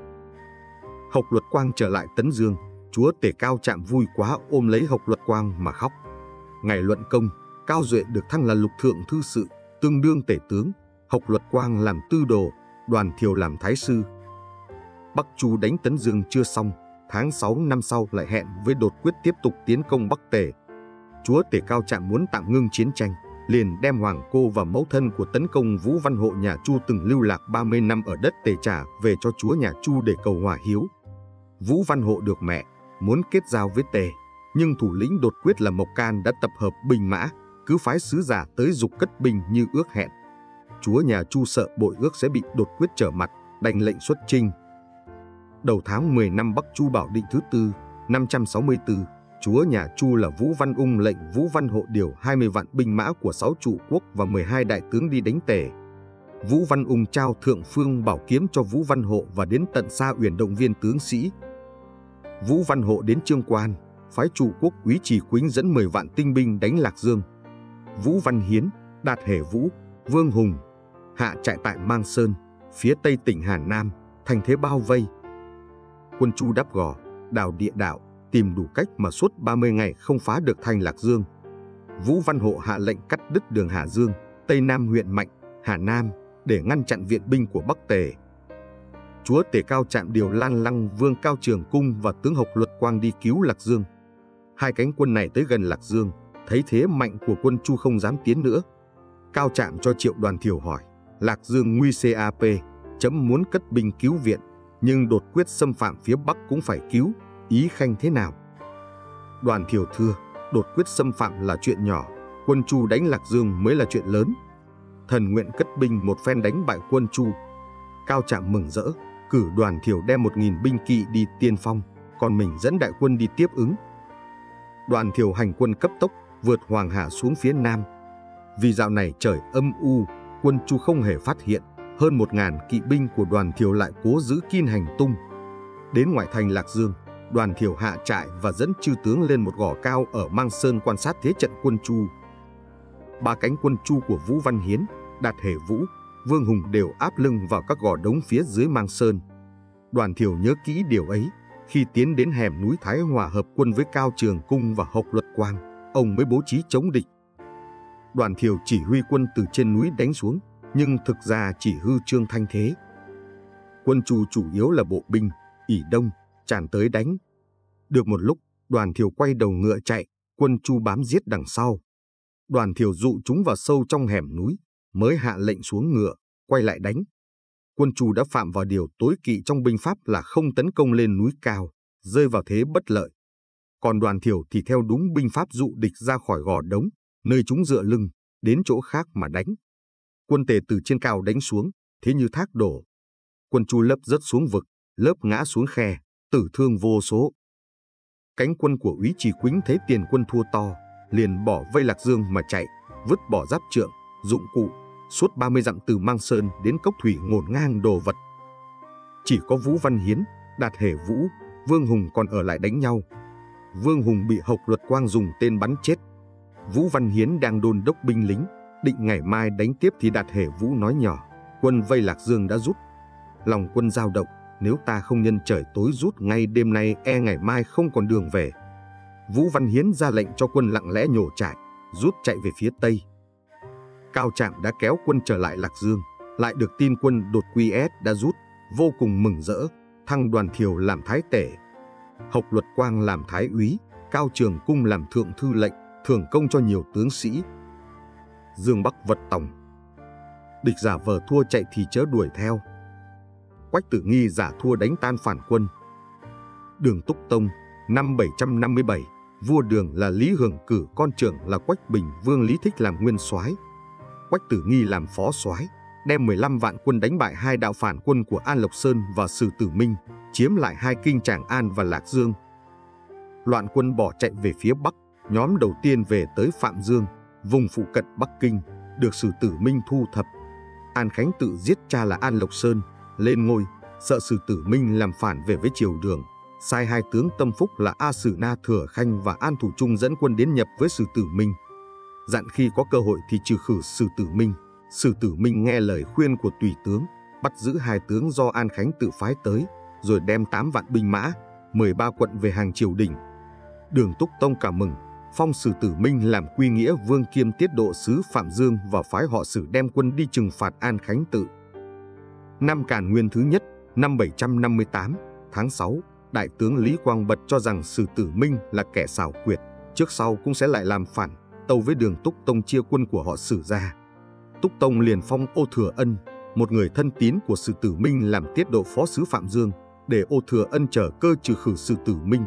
Học Luật Quang trở lại Tấn Dương, Chúa Tể Cao Trạm vui quá ôm lấy Học Luật Quang mà khóc. Ngày luận công, Cao Duệ được thăng là Lục Thượng Thư Sự, tương đương Tể Tướng, Học Luật Quang làm Tư Đồ, Đoàn Thiều làm Thái Sư. Bắc Chu đánh Tấn Dương chưa xong, tháng sáu năm sau lại hẹn với đột quyết tiếp tục tiến công Bắc Tề. Chúa Tể Cao Trạm muốn tạm ngưng chiến tranh, liền đem hoàng cô và mẫu thân của tấn công Vũ Văn Hộ nhà Chu từng lưu lạc ba mươi năm ở đất Tề trả về cho chúa nhà Chu để cầu hòa hiếu. Vũ Văn Hộ được mẹ, muốn kết giao với Tề, nhưng thủ lĩnh đột quyết là Mộc Can đã tập hợp binh mã, cứ phái sứ giả tới dục cất binh như ước hẹn. Chúa nhà Chu sợ bội ước sẽ bị đột quyết trở mặt, đành lệnh xuất chinh. Đầu tháng mười năm Bắc Chu Bảo Định thứ tư, năm trăm sáu mươi tư, chúa nhà Chu là Vũ Văn Ung lệnh Vũ Văn Hộ điều hai mươi vạn binh mã của sáu trụ quốc và mười hai đại tướng đi đánh Tề. Vũ Văn Ung trao Thượng Phương Bảo Kiếm cho Vũ Văn Hộ và đến tận Sa Uyển động viên tướng sĩ. Vũ Văn Hộ đến Chương Quan, phái trụ quốc Úy Trì Quýnh dẫn mười vạn tinh binh đánh Lạc Dương. Vũ Văn Hiến, Đạt Hề Vũ, Vương Hùng hạ trại tại Mang Sơn, phía tây tỉnh Hà Nam, thành thế bao vây. Quân Chu đắp gò, đào địa đạo, tìm đủ cách mà suốt ba mươi ngày không phá được thành Lạc Dương. Vũ Văn Hộ hạ lệnh cắt đứt đường Hà Dương, Tây Nam huyện Mạnh, Hà Nam để ngăn chặn viện binh của Bắc Tề. Chúa Tể Cao Trạm điều Lan Lăng Vương Cao Trường Cung và tướng Học Luật Quang đi cứu Lạc Dương. Hai cánh quân này tới gần Lạc Dương, thấy thế mạnh của quân Chu không dám tiến nữa. Cao Trạm cho Triệu Đoàn Thiểu hỏi, Lạc Dương nguy cap, chấm muốn cất binh cứu viện, nhưng đột quyết xâm phạm phía Bắc cũng phải cứu, ý khanh thế nào? Đoàn Thiểu thưa, đột quyết xâm phạm là chuyện nhỏ, quân Chu đánh Lạc Dương mới là chuyện lớn. Thần nguyện cất binh một phen đánh bại quân Chu. Cao Trạm mừng rỡ, cử Đoàn Thiểu đem một nghìn binh kỵ đi tiên phong, còn mình dẫn đại quân đi tiếp ứng. Đoàn Thiểu hành quân cấp tốc, vượt Hoàng Hà xuống phía Nam. Vì dạo này trời âm u, quân Chu không hề phát hiện, hơn một ngàn kỵ binh của Đoàn Thiểu lại cố giữ kín hành tung. Đến ngoại thành Lạc Dương, Đoàn Thiểu hạ trại và dẫn chư tướng lên một gò cao ở Mang Sơn quan sát thế trận quân Chu. Ba cánh quân Chu của Vũ Văn Hiến, Đạt Hề Vũ, Vương Hùng đều áp lưng vào các gò đống phía dưới Mang Sơn. Đoàn Thiểu nhớ kỹ điều ấy, khi tiến đến hẻm núi Thái Hòa hợp quân với Cao Trường Cung và Hộc Luật Quang, ông mới bố trí chống địch. Đoàn Thiểu chỉ huy quân từ trên núi đánh xuống, nhưng thực ra chỉ hư trương thanh thế. Quân Chu chủ yếu là bộ binh, ỷ đông, tràn tới đánh. Được một lúc, Đoàn Thiểu quay đầu ngựa chạy, quân Chu bám giết đằng sau. Đoàn Thiểu dụ chúng vào sâu trong hẻm núi, mới hạ lệnh xuống ngựa, quay lại đánh. Quân Chu đã phạm vào điều tối kỵ trong binh pháp là không tấn công lên núi cao, rơi vào thế bất lợi. Còn Đoàn Thiểu thì theo đúng binh pháp dụ địch ra khỏi gò đống, nơi chúng dựa lưng, đến chỗ khác mà đánh. Quân Tề từ trên cao đánh xuống, thế như thác đổ. Quân Chu lớp rớt xuống vực, lớp ngã xuống khe, tử thương vô số. Cánh quân của Úy Trì Quýnh thấy tiền quân thua to, liền bỏ vây Lạc Dương mà chạy, vứt bỏ giáp trượng, dụng cụ, suốt ba mươi dặm từ Mang Sơn đến Cốc Thủy ngổn ngang đồ vật. Chỉ có Vũ Văn Hiến, Đạt Hề Vũ, Vương Hùng còn ở lại đánh nhau. Vương Hùng bị Hộc Luật Quang dùng tên bắn chết. Vũ Văn Hiến đang đôn đốc binh lính, định ngày mai đánh tiếp thì Đạt Hề Vũ nói nhỏ, quân vây Lạc Dương đã rút. Lòng quân dao động, nếu ta không nhân trời tối rút ngay đêm nay e ngày mai không còn đường về. Vũ Văn Hiến ra lệnh cho quân lặng lẽ nhổ trại, rút chạy về phía tây. Cao Trạm đã kéo quân trở lại Lạc Dương, lại được tin quân đột quy ét đã rút, vô cùng mừng rỡ, thăng Đoàn Thiểu làm thái tể, Hộc Luật Quang làm thái úy, Cao Trường Cung làm thượng thư lệnh, thưởng công cho nhiều tướng sĩ. Dương Bắc vật tòng, địch giả vờ thua chạy thì chớ đuổi theo. Quách Tử Nghi giả thua đánh tan phản quân. Đường Túc Tông, năm bảy trăm năm mươi bảy, vua Đường là Lý Hưởng cử con trưởng là Quách Bình Vương Lý Thích làm nguyên soái, Quách Tử Nghi làm phó soái, đem mười lăm vạn quân đánh bại hai đạo phản quân của An Lộc Sơn và Sử Tử Minh, chiếm lại hai kinh Tràng An và Lạc Dương. Loạn quân bỏ chạy về phía bắc, nhóm đầu tiên về tới Phạm Dương, vùng phụ cận Bắc Kinh, được Sử Tử Minh thu thập. An Khánh tự giết cha là An Lộc Sơn, lên ngôi, sợ Sử Tử Minh làm phản về với triều Đường, sai hai tướng tâm phúc là A Sử Na Thừa Khanh và An Thủ Trung dẫn quân đến nhập với Sử Tử Minh. Dặn khi có cơ hội thì trừ khử Sử Tử Minh. Sử Tử Minh nghe lời khuyên của tùy tướng, bắt giữ hai tướng do An Khánh tự phái tới, rồi đem tám vạn binh mã, mười ba quận về hàng triều đình. Đường Túc Tông cảm mừng, phong Sử Tử Minh làm quy nghĩa vương kiêm tiết độ sứ Phạm Dương và phái họ Sử đem quân đi trừng phạt An Khánh tự. Năm Càn Nguyên thứ nhất, năm bảy trăm năm mươi tám, tháng sáu, Đại tướng Lý Quang Bật cho rằng Sử Tử Minh là kẻ xảo quyệt, trước sau cũng sẽ lại làm phản, tâu với Đường Túc Tông chia quân của họ Sử ra. Túc Tông liền phong Ô Thừa Ân, một người thân tín của Sử Tử Minh làm tiết độ phó sứ Phạm Dương, để Ô Thừa Ân chờ cơ trừ khử Sử Tử Minh.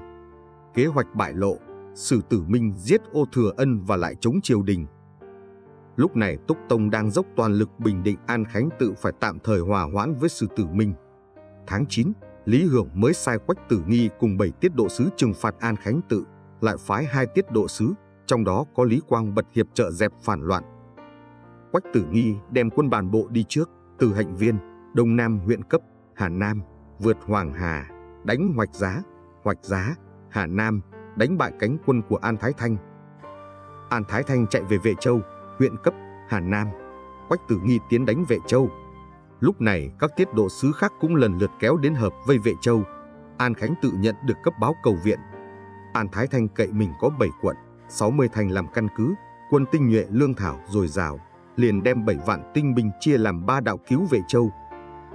Kế hoạch bại lộ, Sử Tử Minh giết Ô Thừa Ân và lại chống triều đình. Lúc này Túc Tông đang dốc toàn lực bình định An Khánh tự phải tạm thời hòa hoãn với Sử Tử Minh. Tháng chín, Lý Hưởng mới sai Quách Tử Nghi cùng bảy tiết độ sứ trừng phạt An Khánh tự, lại phái hai tiết độ sứ, trong đó có Lý Quang Bật hiệp trợ dẹp phản loạn. Quách Tử Nghi đem quân bản bộ đi trước, từ Hạnh Viên, Đông Nam huyện Cấp, Hà Nam, vượt Hoàng Hà, đánh Hoạch Giá, Hoạch Giá, Hà Nam, đánh bại cánh quân của An Thái Thanh. An Thái Thanh chạy về Vệ Châu, huyện Cấp, Hà Nam. Quách Tử Nghi tiến đánh Vệ Châu. Lúc này các tiết độ sứ khác cũng lần lượt kéo đến hợp vây Vệ Châu. An Khánh tự nhận được cấp báo cầu viện. An Thái Thanh cậy mình có bảy quận, sáu mươi thành làm căn cứ, quân tinh nhuệ lương thảo dồi dào, liền đem bảy vạn tinh binh chia làm ba đạo cứu Vệ Châu.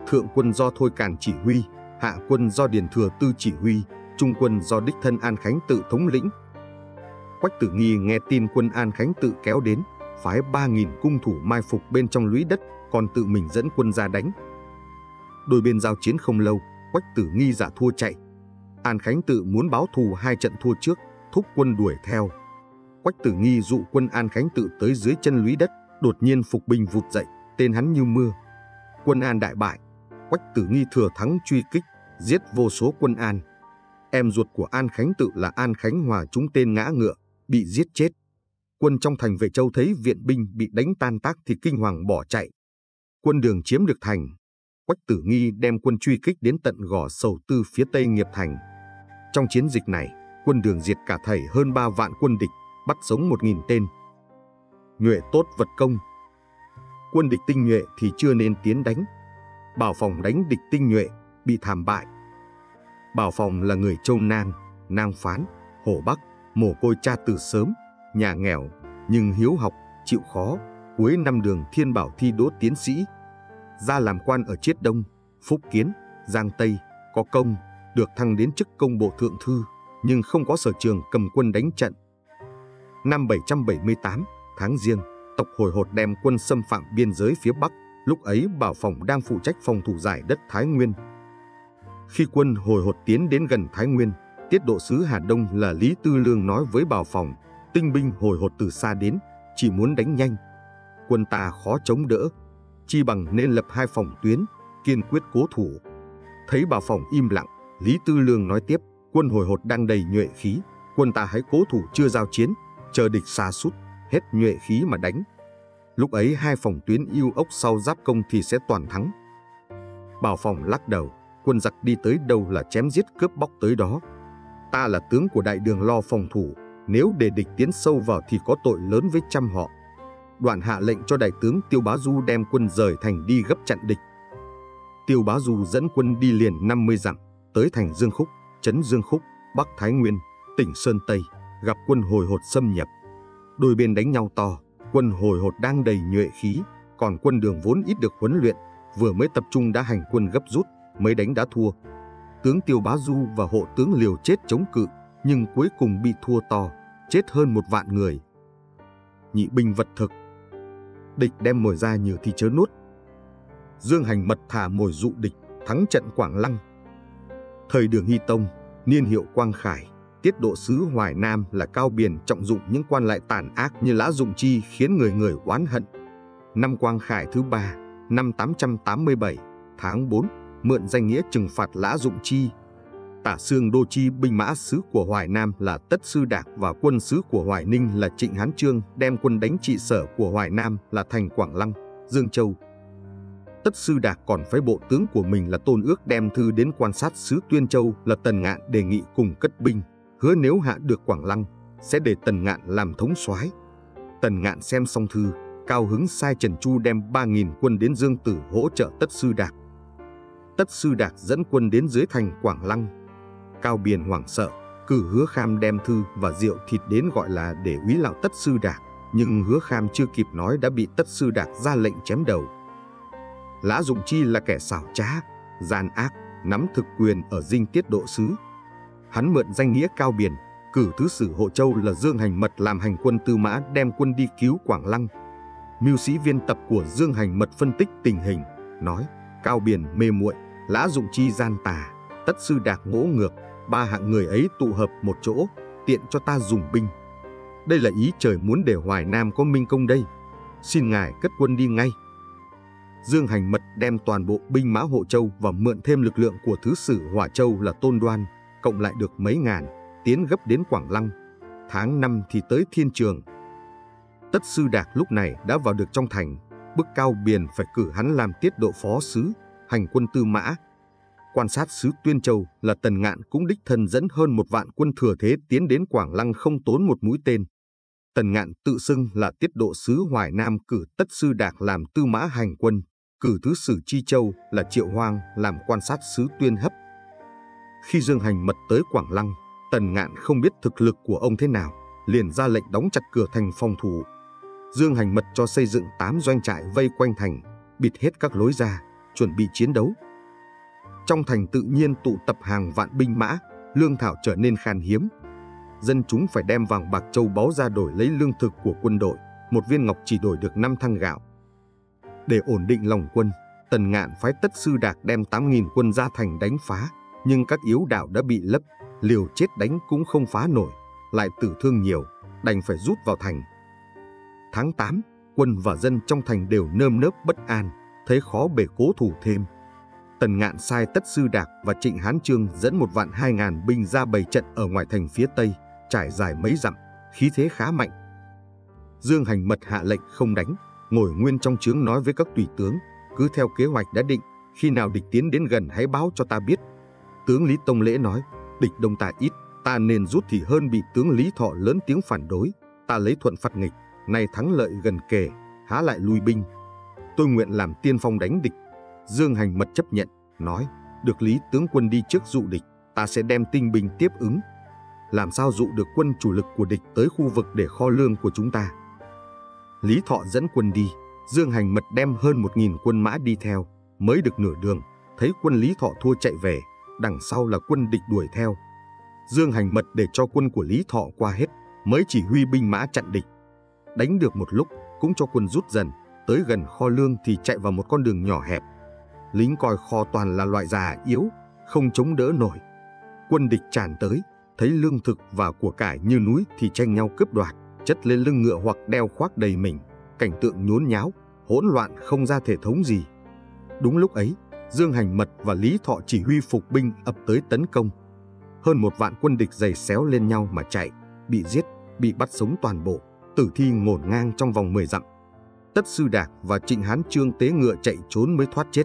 Thượng quân do Thôi Càn chỉ huy, hạ quân do Điền Thừa Tư chỉ huy, trung quân do đích thân An Khánh tự thống lĩnh. Quách Tử Nghi nghe tin quân An Khánh tự kéo đến, phái ba nghìn cung thủ mai phục bên trong lũy đất, còn tự mình dẫn quân ra đánh. Đôi bên giao chiến không lâu, Quách Tử Nghi giả thua chạy. An Khánh tự muốn báo thù hai trận thua trước, thúc quân đuổi theo. Quách Tử Nghi dụ quân An Khánh tự tới dưới chân lũy đất, đột nhiên phục binh vụt dậy, tên hắn như mưa. Quân An đại bại, Quách Tử Nghi thừa thắng truy kích, giết vô số quân An. Em ruột của An Khánh tự là An Khánh Hòa trúng tên ngã ngựa, bị giết chết. Quân trong thành Vệ Châu thấy viện binh bị đánh tan tác thì kinh hoàng bỏ chạy. Quân Đường chiếm được thành, Quách Tử Nghi đem quân truy kích đến tận Gò Sầu Tư phía tây Nghiệp Thành. Trong chiến dịch này, quân Đường diệt cả thảy hơn ba vạn quân địch, bắt sống một nghìn tên. Nhuệ tốt vật công, quân địch tinh nhuệ thì chưa nên tiến đánh. Bảo phòng đánh địch tinh nhuệ, bị thảm bại, Bảo Phòng là người Châu Nam, Nam Phán, Hồ Bắc, mồ côi cha từ sớm, nhà nghèo, nhưng hiếu học, chịu khó, cuối năm Đường Thiên Bảo thi đỗ tiến sĩ. Ra làm quan ở Chiết Đông, Phúc Kiến, Giang Tây, có công, được thăng đến chức công bộ thượng thư, nhưng không có sở trường cầm quân đánh trận. Năm bảy trăm bảy mươi tám, tháng Giêng, tộc Hồi Hột đem quân xâm phạm biên giới phía Bắc, lúc ấy Bảo Phòng đang phụ trách phòng thủ giải đất Thái Nguyên. Khi quân Hồi Hột tiến đến gần Thái Nguyên, tiết độ sứ Hà Đông là Lý Tư Lương nói với Bảo Phòng, tinh binh Hồi Hột từ xa đến, chỉ muốn đánh nhanh. Quân ta khó chống đỡ, chi bằng nên lập hai phòng tuyến, kiên quyết cố thủ. Thấy Bảo Phòng im lặng, Lý Tư Lương nói tiếp, quân Hồi Hột đang đầy nhuệ khí, quân ta hãy cố thủ chưa giao chiến, chờ địch sa sút, hết nhuệ khí mà đánh. Lúc ấy hai phòng tuyến yêu ốc sau giáp công thì sẽ toàn thắng. Bảo Phòng lắc đầu, quân giặc đi tới đâu là chém giết cướp bóc tới đó. Ta là tướng của Đại Đường lo phòng thủ, nếu để địch tiến sâu vào thì có tội lớn với trăm họ. Đoạn hạ lệnh cho đại tướng Tiêu Bá Du đem quân rời thành đi gấp chặn địch. Tiêu Bá Du dẫn quân đi liền năm mươi dặm, tới thành Dương Khúc, trấn Dương Khúc, Bắc Thái Nguyên, tỉnh Sơn Tây, gặp quân Hồi Hột xâm nhập. Đôi bên đánh nhau to, quân Hồi Hột đang đầy nhuệ khí, còn quân Đường vốn ít được huấn luyện, vừa mới tập trung đã hành quân gấp rút, mới đánh đã thua. Tướng Tiêu Bá Du và hộ tướng liều chết chống cự, nhưng cuối cùng bị thua to, chết hơn một vạn người. Nhị binh vật thực, địch đem mồi ra nhiều thì chớ nuốt. Dương Hành mật thả mồi dụ địch, thắng trận Quảng Lăng. Thời Đường Hy Tông, niên hiệu Quang Khải, tiết độ sứ Hoài Nam là Cao Biển trọng dụng những quan lại tàn ác như Lã Dụng Chi, khiến người người oán hận. Năm Quang Khải thứ ba, năm tám trăm tám mươi bảy, tháng tư, mượn danh nghĩa trừng phạt Lã Dụng Chi. Tả Xương Đô Chi binh mã sứ của Hoài Nam là Tất Sư Đạc và quân sứ của Hoài Ninh là Trịnh Hán Trương đem quân đánh trị sở của Hoài Nam là thành Quảng Lăng, Dương Châu. Tất Sư Đạc còn phái bộ tướng của mình là Tôn Ước đem thư đến quan sát sứ Tuyên Châu là Tần Ngạn đề nghị cùng cất binh, hứa nếu hạ được Quảng Lăng sẽ để Tần Ngạn làm thống soái. Tần Ngạn xem xong thư, cao hứng sai Trần Chu đem ba nghìn quân đến Dương Tử hỗ trợ Tất Sư Đạc. Tất Sư Đạc dẫn quân đến dưới thành Quảng Lăng. Cao Biển hoảng sợ, cử Hứa Kham đem thư và rượu thịt đến gọi là để úy lão Tất Sư Đạc, nhưng Hứa Kham chưa kịp nói đã bị Tất Sư Đạc ra lệnh chém đầu. Lã Dụng Chi là kẻ xảo trá, gian ác, nắm thực quyền ở dinh tiết độ sứ. Hắn mượn danh nghĩa Cao Biển, cử thứ sử Hộ Châu là Dương Hành Mật làm hành quân Tư Mã đem quân đi cứu Quảng Lăng. Mưu sĩ viên tập của Dương Hành Mật phân tích tình hình, nói Cao Biển mê muội, Lã Dụng Chi gian tà, Tất Sư Đạc ngỗ ngược, ba hạng người ấy tụ hợp một chỗ, tiện cho ta dùng binh. Đây là ý trời muốn để Hoài Nam có minh công đây. Xin ngài cất quân đi ngay. Dương Hành Mật đem toàn bộ binh mã Hộ Châu và mượn thêm lực lượng của thứ sử Hỏa Châu là Tôn Đoan, cộng lại được mấy ngàn, tiến gấp đến Quảng Lăng. Tháng năm thì tới Thiên Trường. Tất Sư Đạc lúc này đã vào được trong thành, bức Cao Biển phải cử hắn làm tiết độ phó sứ, hành quân Tư Mã. Quan sát sứ Tuyên Châu là Tần Ngạn cũng đích thân dẫn hơn một vạn quân thừa thế tiến đến Quảng Lăng không tốn một mũi tên. Tần Ngạn tự xưng là tiết độ sứ Hoài Nam cử Tất Sư Đạc làm Tư Mã hành quân, cử thứ sử Chi Châu là Triệu Hoang làm quan sát sứ Tuyên Hấp. Khi Dương Hành Mật tới Quảng Lăng, Tần Ngạn không biết thực lực của ông thế nào, liền ra lệnh đóng chặt cửa thành phòng thủ. Dương Hành Mật cho xây dựng tám doanh trại vây quanh thành, bịt hết các lối ra, chuẩn bị chiến đấu. Trong thành tự nhiên tụ tập hàng vạn binh mã, lương thảo trở nên khan hiếm. Dân chúng phải đem vàng bạc châu báu ra đổi lấy lương thực của quân đội, một viên ngọc chỉ đổi được năm thăng gạo. Để ổn định lòng quân, Tần Ngạn phái Tất Sư Đạc đem tám nghìn quân ra thành đánh phá, nhưng các yếu đạo đã bị lấp, liều chết đánh cũng không phá nổi, lại tử thương nhiều, đành phải rút vào thành. Tháng tám, quân và dân trong thành đều nơm nớp bất an, thấy khó bề cố thủ thêm. Tần Ngạn sai Tất Sư Đạc và Trịnh Hán Trương dẫn một vạn hai ngàn binh ra bày trận ở ngoài thành phía tây, trải dài mấy dặm, khí thế khá mạnh. Dương Hành Mật hạ lệnh không đánh, ngồi nguyên trong trướng nói với các tùy tướng, cứ theo kế hoạch đã định, khi nào địch tiến đến gần hãy báo cho ta biết. Tướng Lý Tông Lễ nói, địch đông ta ít, ta nên rút thì hơn bị tướng Lý Thọ lớn tiếng phản đối, ta lấy thuận phạt nghịch, nay thắng lợi gần kề, há lại lui binh. Tôi nguyện làm tiên phong đánh địch. Dương Hành Mật chấp nhận, nói, được Lý tướng quân đi trước dụ địch, ta sẽ đem tinh binh tiếp ứng. Làm sao dụ được quân chủ lực của địch tới khu vực để kho lương của chúng ta? Lý Thọ dẫn quân đi, Dương Hành Mật đem hơn một nghìn quân mã đi theo, mới được nửa đường, thấy quân Lý Thọ thua chạy về, đằng sau là quân địch đuổi theo. Dương Hành Mật để cho quân của Lý Thọ qua hết, mới chỉ huy binh mã chặn địch. Đánh được một lúc, cũng cho quân rút dần, tới gần kho lương thì chạy vào một con đường nhỏ hẹp. Lính coi kho toàn là loại già yếu, không chống đỡ nổi. Quân địch tràn tới, thấy lương thực và của cải như núi thì tranh nhau cướp đoạt, chất lên lưng ngựa hoặc đeo khoác đầy mình, cảnh tượng nhốn nháo, hỗn loạn không ra thể thống gì. Đúng lúc ấy, Dương Hành Mật và Lý Thọ chỉ huy phục binh ập tới tấn công. Hơn một vạn quân địch giày xéo lên nhau mà chạy, bị giết, bị bắt sống toàn bộ, tử thi ngổn ngang trong vòng mười dặm. Tất Sư Đạc và Trịnh Hán Trương tế ngựa chạy trốn mới thoát chết.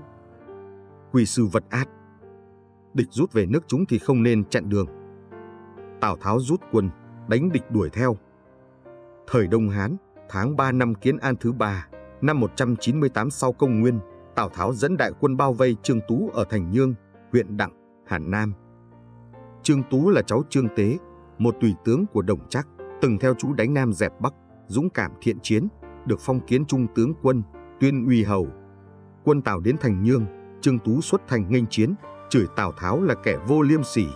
Quỳ sư vật át. Địch rút về nước chúng thì không nên chặn đường. Tào Tháo rút quân, đánh địch đuổi theo. Thời Đông Hán, tháng ba năm Kiến An thứ ba, năm một trăm chín mươi tám sau Công Nguyên, Tào Tháo dẫn đại quân bao vây Trương Tú ở Thành Nhương, huyện Đặng, Hà Nam. Trương Tú là cháu Trương Tế, một tùy tướng của Đổng Trác, từng theo chú đánh Nam dẹp Bắc, dũng cảm thiện chiến, được phong kiến trung tướng quân, tuyên uy hầu. Quân Tào đến Thành Nhương, Trương Tú xuất thành nghênh chiến, chửi Tào Tháo là kẻ vô liêm sỉ.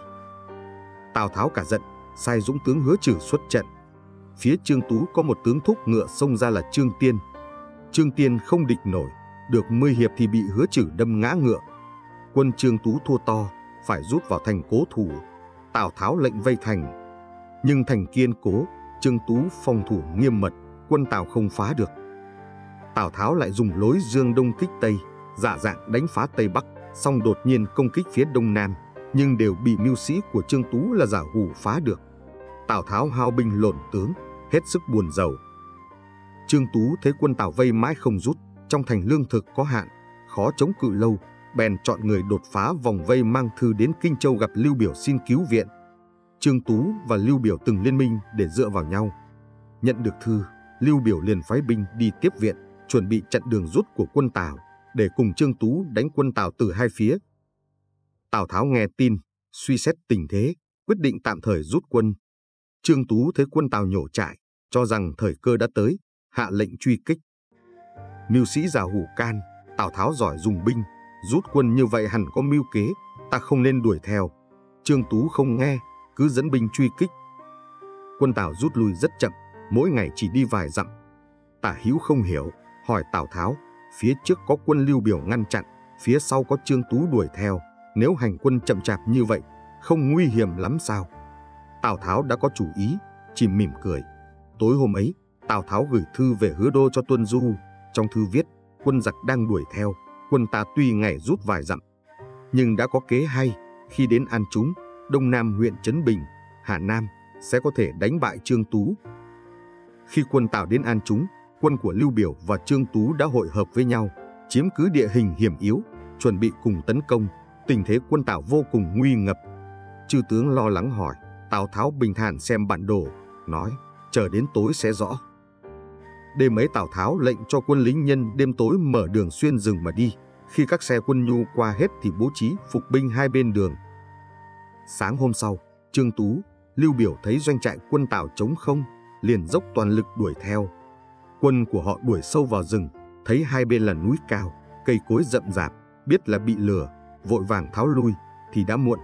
Tào Tháo cả giận, sai dũng tướng Hứa Trừ xuất trận. Phía Trương Tú có một tướng thúc ngựa xông ra là Trương Tiên. Trương Tiên không địch nổi, được mười hiệp thì bị Hứa Trừ đâm ngã ngựa. Quân Trương Tú thua to, phải rút vào thành cố thủ. Tào Tháo lệnh vây thành, nhưng thành kiên cố, Trương Tú phòng thủ nghiêm mật, quân Tào không phá được. Tào Tháo lại dùng lối dương đông kích tây, giả dạng đánh phá tây bắc, xong đột nhiên công kích phía đông nam, nhưng đều bị mưu sĩ của Trương Tú là Giả Hủ phá được. Tào Tháo hao binh lổn tướng, hết sức buồn rầu. Trương Tú thấy quân Tào vây mãi không rút, trong thành lương thực có hạn, khó chống cự lâu, bèn chọn người đột phá vòng vây, mang thư đến Kinh Châu gặp Lưu Biểu xin cứu viện. Trương Tú và Lưu Biểu từng liên minh để dựa vào nhau. Nhận được thư, Lưu Biểu liền phái binh đi tiếp viện, chuẩn bị chặn đường rút của quân Tào, để cùng Trương Tú đánh quân Tào từ hai phía. Tào Tháo nghe tin, suy xét tình thế, quyết định tạm thời rút quân. Trương Tú thấy quân Tào nhổ trại, cho rằng thời cơ đã tới, hạ lệnh truy kích. Mưu sĩ Giả Hủ can, Tào Tháo giỏi dùng binh, rút quân như vậy hẳn có mưu kế, ta không nên đuổi theo. Trương Tú không nghe, cứ dẫn binh truy kích. Quân Tào rút lui rất chậm, mỗi ngày chỉ đi vài dặm. Tả Hữu không hiểu, hỏi Tào Tháo, phía trước có quân Lưu Biểu ngăn chặn, phía sau có Trương Tú đuổi theo, nếu hành quân chậm chạp như vậy, không nguy hiểm lắm sao? Tào Tháo đã có chủ ý, chỉ mỉm cười. Tối hôm ấy, Tào Tháo gửi thư về Hứa Đô cho Tuân Du, trong thư viết, quân giặc đang đuổi theo, quân ta tuy ngày rút vài dặm, nhưng đã có kế hay, khi đến An Chúng, Đông Nam huyện Trấn Bình, Hà Nam, sẽ có thể đánh bại Trương Tú. Khi quân Tào đến An Chúng, quân của Lưu Biểu và Trương Tú đã hội hợp với nhau, chiếm cứ địa hình hiểm yếu, chuẩn bị cùng tấn công, tình thế quân Tào vô cùng nguy ngập. Chư tướng lo lắng hỏi, Tào Tháo bình thản xem bản đồ, nói, chờ đến tối sẽ rõ. Đêm ấy Tào Tháo lệnh cho quân lính nhân đêm tối mở đường xuyên rừng mà đi, khi các xe quân nhu qua hết thì bố trí phục binh hai bên đường. Sáng hôm sau, Trương Tú, Lưu Biểu thấy doanh trại quân Tào trống không, liền dốc toàn lực đuổi theo. Quân của họ đuổi sâu vào rừng, thấy hai bên là núi cao, cây cối rậm rạp, biết là bị lừa, vội vàng tháo lui, thì đã muộn.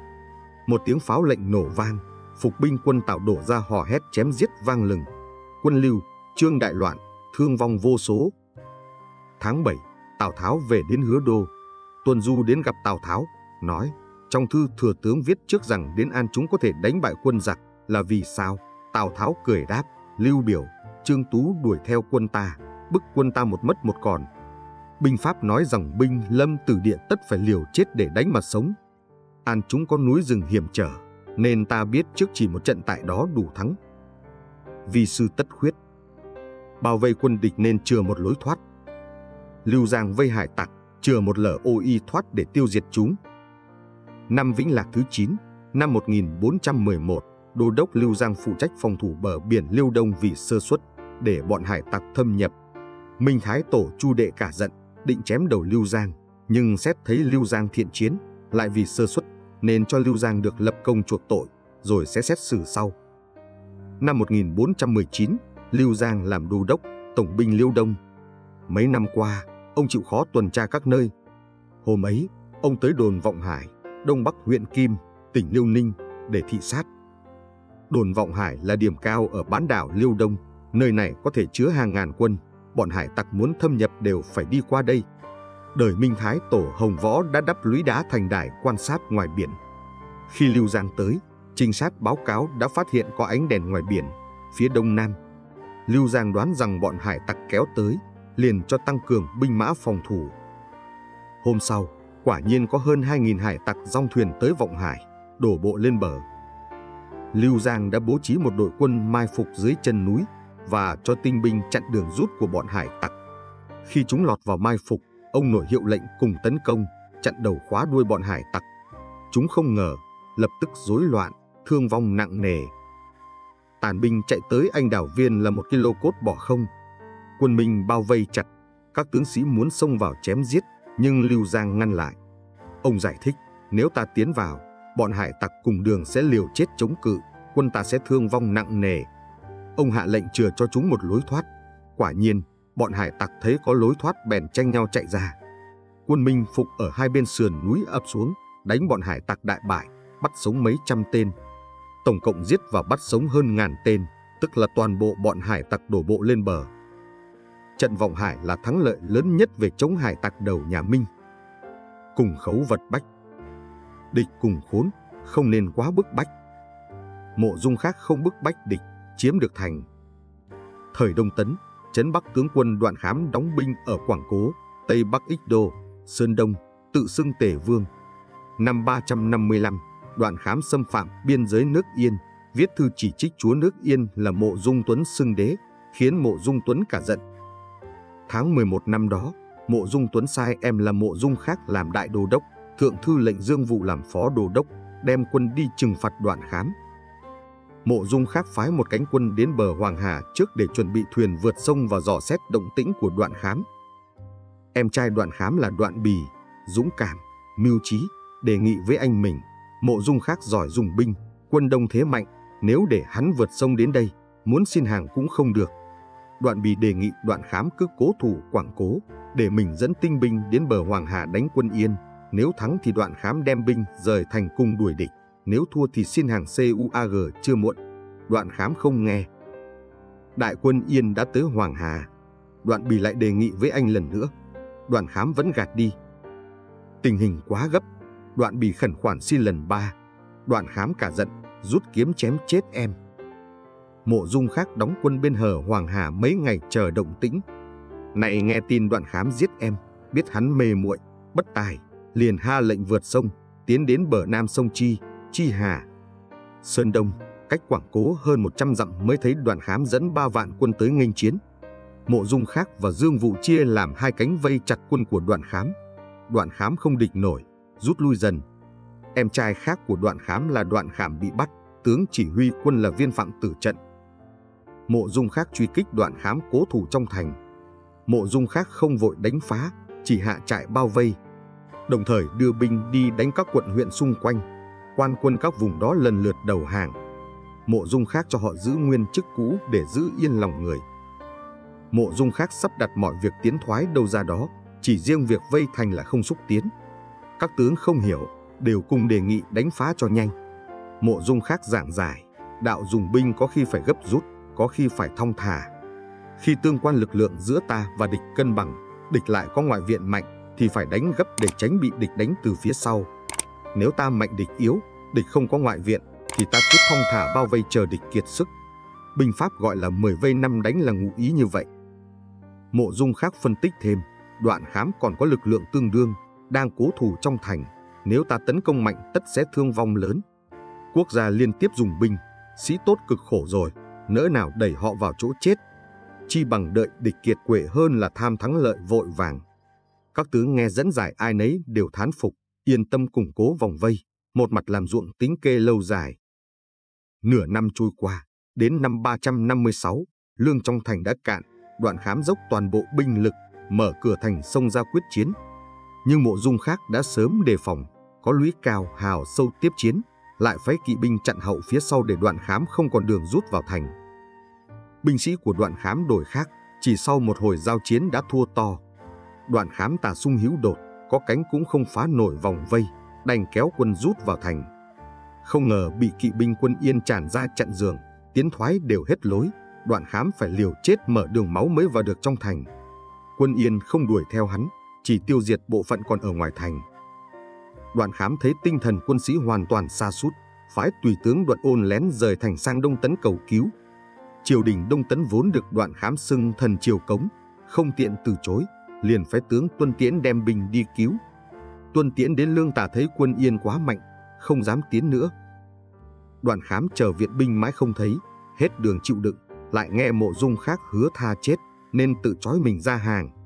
Một tiếng pháo lệnh nổ vang, phục binh quân Tào đổ ra hò hét chém giết vang lừng. Quân Lưu, Trương đại loạn, thương vong vô số. Tháng bảy, Tào Tháo về đến Hứa Đô. Tuân Du đến gặp Tào Tháo, nói, trong thư thừa tướng viết trước rằng đến An Chúng có thể đánh bại quân giặc, là vì sao? Tào Tháo cười đáp, Lưu Biểu, Trương Tú đuổi theo quân ta, bức quân ta một mất một còn. Binh pháp nói rằng binh lâm tử địa tất phải liều chết để đánh mà sống. An Chúng có núi rừng hiểm trở, nên ta biết trước chỉ một trận tại đó đủ thắng. Vì sư tất khuyết. Bao vây quân địch nên chừa một lối thoát. Lưu Giang vây hải tặc, chừa một lở ô y thoát để tiêu diệt chúng. Năm Vĩnh Lạc thứ chín, năm một nghìn bốn trăm mười một, Đô đốc Lưu Giang phụ trách phòng thủ bờ biển Liêu Đông vì sơ suất, để bọn hải tặc thâm nhập. Minh Thái Tổ Chu Đệ cả giận, định chém đầu Lưu Giang, nhưng xét thấy Lưu Giang thiện chiến, lại vì sơ suất, nên cho Lưu Giang được lập công chuộc tội, rồi sẽ xét xử sau. Năm một nghìn bốn trăm mười chín, Lưu Giang làm đô đốc, tổng binh Liêu Đông. Mấy năm qua, ông chịu khó tuần tra các nơi. Hôm ấy, ông tới đồn Vọng Hải, đông bắc huyện Kim, tỉnh Liêu Ninh, để thị sát. Đồn Vọng Hải là điểm cao ở bán đảo Liêu Đông, nơi này có thể chứa hàng ngàn quân, bọn hải tặc muốn thâm nhập đều phải đi qua đây. Đời Minh Thái Tổ Hồng Võ đã đắp lũy đá thành đài quan sát ngoài biển. Khi Lưu Giang tới, trinh sát báo cáo đã phát hiện có ánh đèn ngoài biển, phía đông nam. Lưu Giang đoán rằng bọn hải tặc kéo tới, liền cho tăng cường binh mã phòng thủ. Hôm sau, quả nhiên có hơn hai nghìn hải tặc dong thuyền tới Vọng Hải, đổ bộ lên bờ. Lưu Giang đã bố trí một đội quân mai phục dưới chân núi và cho tinh binh chặn đường rút của bọn hải tặc. Khi chúng lọt vào mai phục, ông nổi hiệu lệnh cùng tấn công, chặn đầu khóa đuôi bọn hải tặc. Chúng không ngờ, lập tức rối loạn, thương vong nặng nề. Tàn binh chạy tới Anh Đảo Viên là một cái lô cốt bỏ không. Quân Minh bao vây chặt, các tướng sĩ muốn xông vào chém giết, nhưng Lưu Giang ngăn lại. Ông giải thích, nếu ta tiến vào, bọn hải tặc cùng đường sẽ liều chết chống cự, quân ta sẽ thương vong nặng nề. Ông hạ lệnh chừa cho chúng một lối thoát. Quả nhiên, bọn hải tặc thấy có lối thoát bèn tranh nhau chạy ra. Quân Minh phục ở hai bên sườn núi ập xuống, đánh bọn hải tặc đại bại, bắt sống mấy trăm tên. Tổng cộng giết và bắt sống hơn ngàn tên, tức là toàn bộ bọn hải tặc đổ bộ lên bờ. Trận Vọng Hải là thắng lợi lớn nhất về chống hải tặc đầu nhà Minh. Cùng khấu vật bách, địch cùng khốn, không nên quá bức bách. Mộ Dung Khác không bức bách địch, chiếm được thành. Thời Đông Tấn, Trấn Bắc tướng quân Đoạn Khám đóng binh ở Quảng Cố, Tây Bắc Ích Đô, Sơn Đông, tự xưng Tề Vương. Năm ba trăm năm mươi lăm, Đoạn Khám xâm phạm biên giới nước Yên, viết thư chỉ trích chúa nước Yên là Mộ Dung Tuấn xưng đế, khiến Mộ Dung Tuấn cả giận. Tháng mười một năm đó, Mộ Dung Tuấn sai em là Mộ Dung Khác làm đại đô đốc, thượng thư lệnh Dương Vụ làm phó đô đốc, đem quân đi trừng phạt Đoạn Khám. Mộ Dung Khác phái một cánh quân đến bờ Hoàng Hà trước để chuẩn bị thuyền vượt sông và dò xét động tĩnh của Đoạn Khám. Em trai Đoạn Khám là Đoạn Bì, dũng cảm, mưu trí, đề nghị với anh mình, Mộ Dung Khác giỏi dùng binh, quân đông thế mạnh, nếu để hắn vượt sông đến đây, muốn xin hàng cũng không được. Đoạn Bì đề nghị Đoạn Khám cứ cố thủ Quảng Cố, để mình dẫn tinh binh đến bờ Hoàng Hà đánh quân Yên, nếu thắng thì Đoạn Khám đem binh rời thành cùng đuổi địch. Nếu thua thì xin hàng CUAG chưa muộn. Đoạn Khám không nghe. Đại quân Yên đã tới Hoàng Hà. Đoạn Bì lại đề nghị với anh lần nữa. Đoạn Khám vẫn gạt đi. Tình hình quá gấp, Đoạn Bì khẩn khoản xin lần ba. Đoạn Khám cả giận, rút kiếm chém chết em. Mộ Dung Khác đóng quân bên hờ Hoàng Hà mấy ngày chờ động tĩnh. Nãy nghe tin Đoạn Khám giết em, biết hắn mê muội, bất tài, liền ha lệnh vượt sông, tiến đến bờ nam sông Chi, Chi Hà, Sơn Đông, cách Quảng Cố hơn một trăm dặm mới thấy Đoạn Khám dẫn ba vạn quân tới nghênh chiến. Mộ Dung Khác và Dương Vụ chia làm hai cánh vây chặt quân của Đoạn Khám. Đoạn Khám không địch nổi, rút lui dần. Em trai khác của Đoạn Khám là Đoạn Khảm bị bắt, tướng chỉ huy quân là Viên Phạm tử trận. Mộ Dung Khác truy kích Đoạn Khám cố thủ trong thành. Mộ Dung Khác không vội đánh phá, chỉ hạ trại bao vây, đồng thời đưa binh đi đánh các quận huyện xung quanh. Quan quân các vùng đó lần lượt đầu hàng. Mộ Dung Khác cho họ giữ nguyên chức cũ để giữ yên lòng người. Mộ Dung Khác sắp đặt mọi việc tiến thoái đâu ra đó, chỉ riêng việc vây thành là không xúc tiến. Các tướng không hiểu, đều cùng đề nghị đánh phá cho nhanh. Mộ Dung Khác giảng giải, đạo dùng binh có khi phải gấp rút, có khi phải thong thả. Khi tương quan lực lượng giữa ta và địch cân bằng, địch lại có ngoại viện mạnh, thì phải đánh gấp để tránh bị địch đánh từ phía sau. Nếu ta mạnh địch yếu, địch không có ngoại viện, thì ta cứ thong thả bao vây chờ địch kiệt sức. Binh pháp gọi là mười vây năm đánh là ngụ ý như vậy. Mộ Dung Khác phân tích thêm, Đoạn Khám còn có lực lượng tương đương, đang cố thủ trong thành. Nếu ta tấn công mạnh tất sẽ thương vong lớn. Quốc gia liên tiếp dùng binh, sĩ tốt cực khổ rồi, nỡ nào đẩy họ vào chỗ chết. Chi bằng đợi địch kiệt quệ hơn là tham thắng lợi vội vàng. Các tướng nghe dẫn giải ai nấy đều thán phục, yên tâm củng cố vòng vây, một mặt làm ruộng tính kê lâu dài. Nửa năm trôi qua, đến năm ba trăm năm mươi sáu, lương trong thành đã cạn, Đoạn Khám dốc toàn bộ binh lực, mở cửa thành xông ra quyết chiến. Nhưng Mộ Dung Khác đã sớm đề phòng, có lũy cao hào sâu tiếp chiến, lại phái kỵ binh chặn hậu phía sau để Đoạn Khám không còn đường rút vào thành. Binh sĩ của Đoạn Khám đổi khác, chỉ sau một hồi giao chiến đã thua to. Đoạn Khám tà sung hữu đột, có cánh cũng không phá nổi vòng vây, đành kéo quân rút vào thành. Không ngờ bị kỵ binh quân Yên tràn ra chặn giường, tiến thoái đều hết lối, Đoạn Khám phải liều chết mở đường máu mới vào được trong thành. Quân Yên không đuổi theo hắn, chỉ tiêu diệt bộ phận còn ở ngoài thành. Đoạn Khám thấy tinh thần quân sĩ hoàn toàn sa sút, phái tùy tướng Đoạn Ôn lén rời thành sang Đông Tấn cầu cứu. Triều đình Đông Tấn vốn được Đoạn Khám xưng thần triều cống, không tiện từ chối, liền phái tướng Tuân Tiễn đem binh đi cứu. Tuân Tiễn đến Lương Tả thấy quân Yên quá mạnh, không dám tiến nữa. Đoạn Khám chờ viện binh mãi không thấy, hết đường chịu đựng, lại nghe mộ dung khác hứa tha chết, nên tự trói mình ra hàng.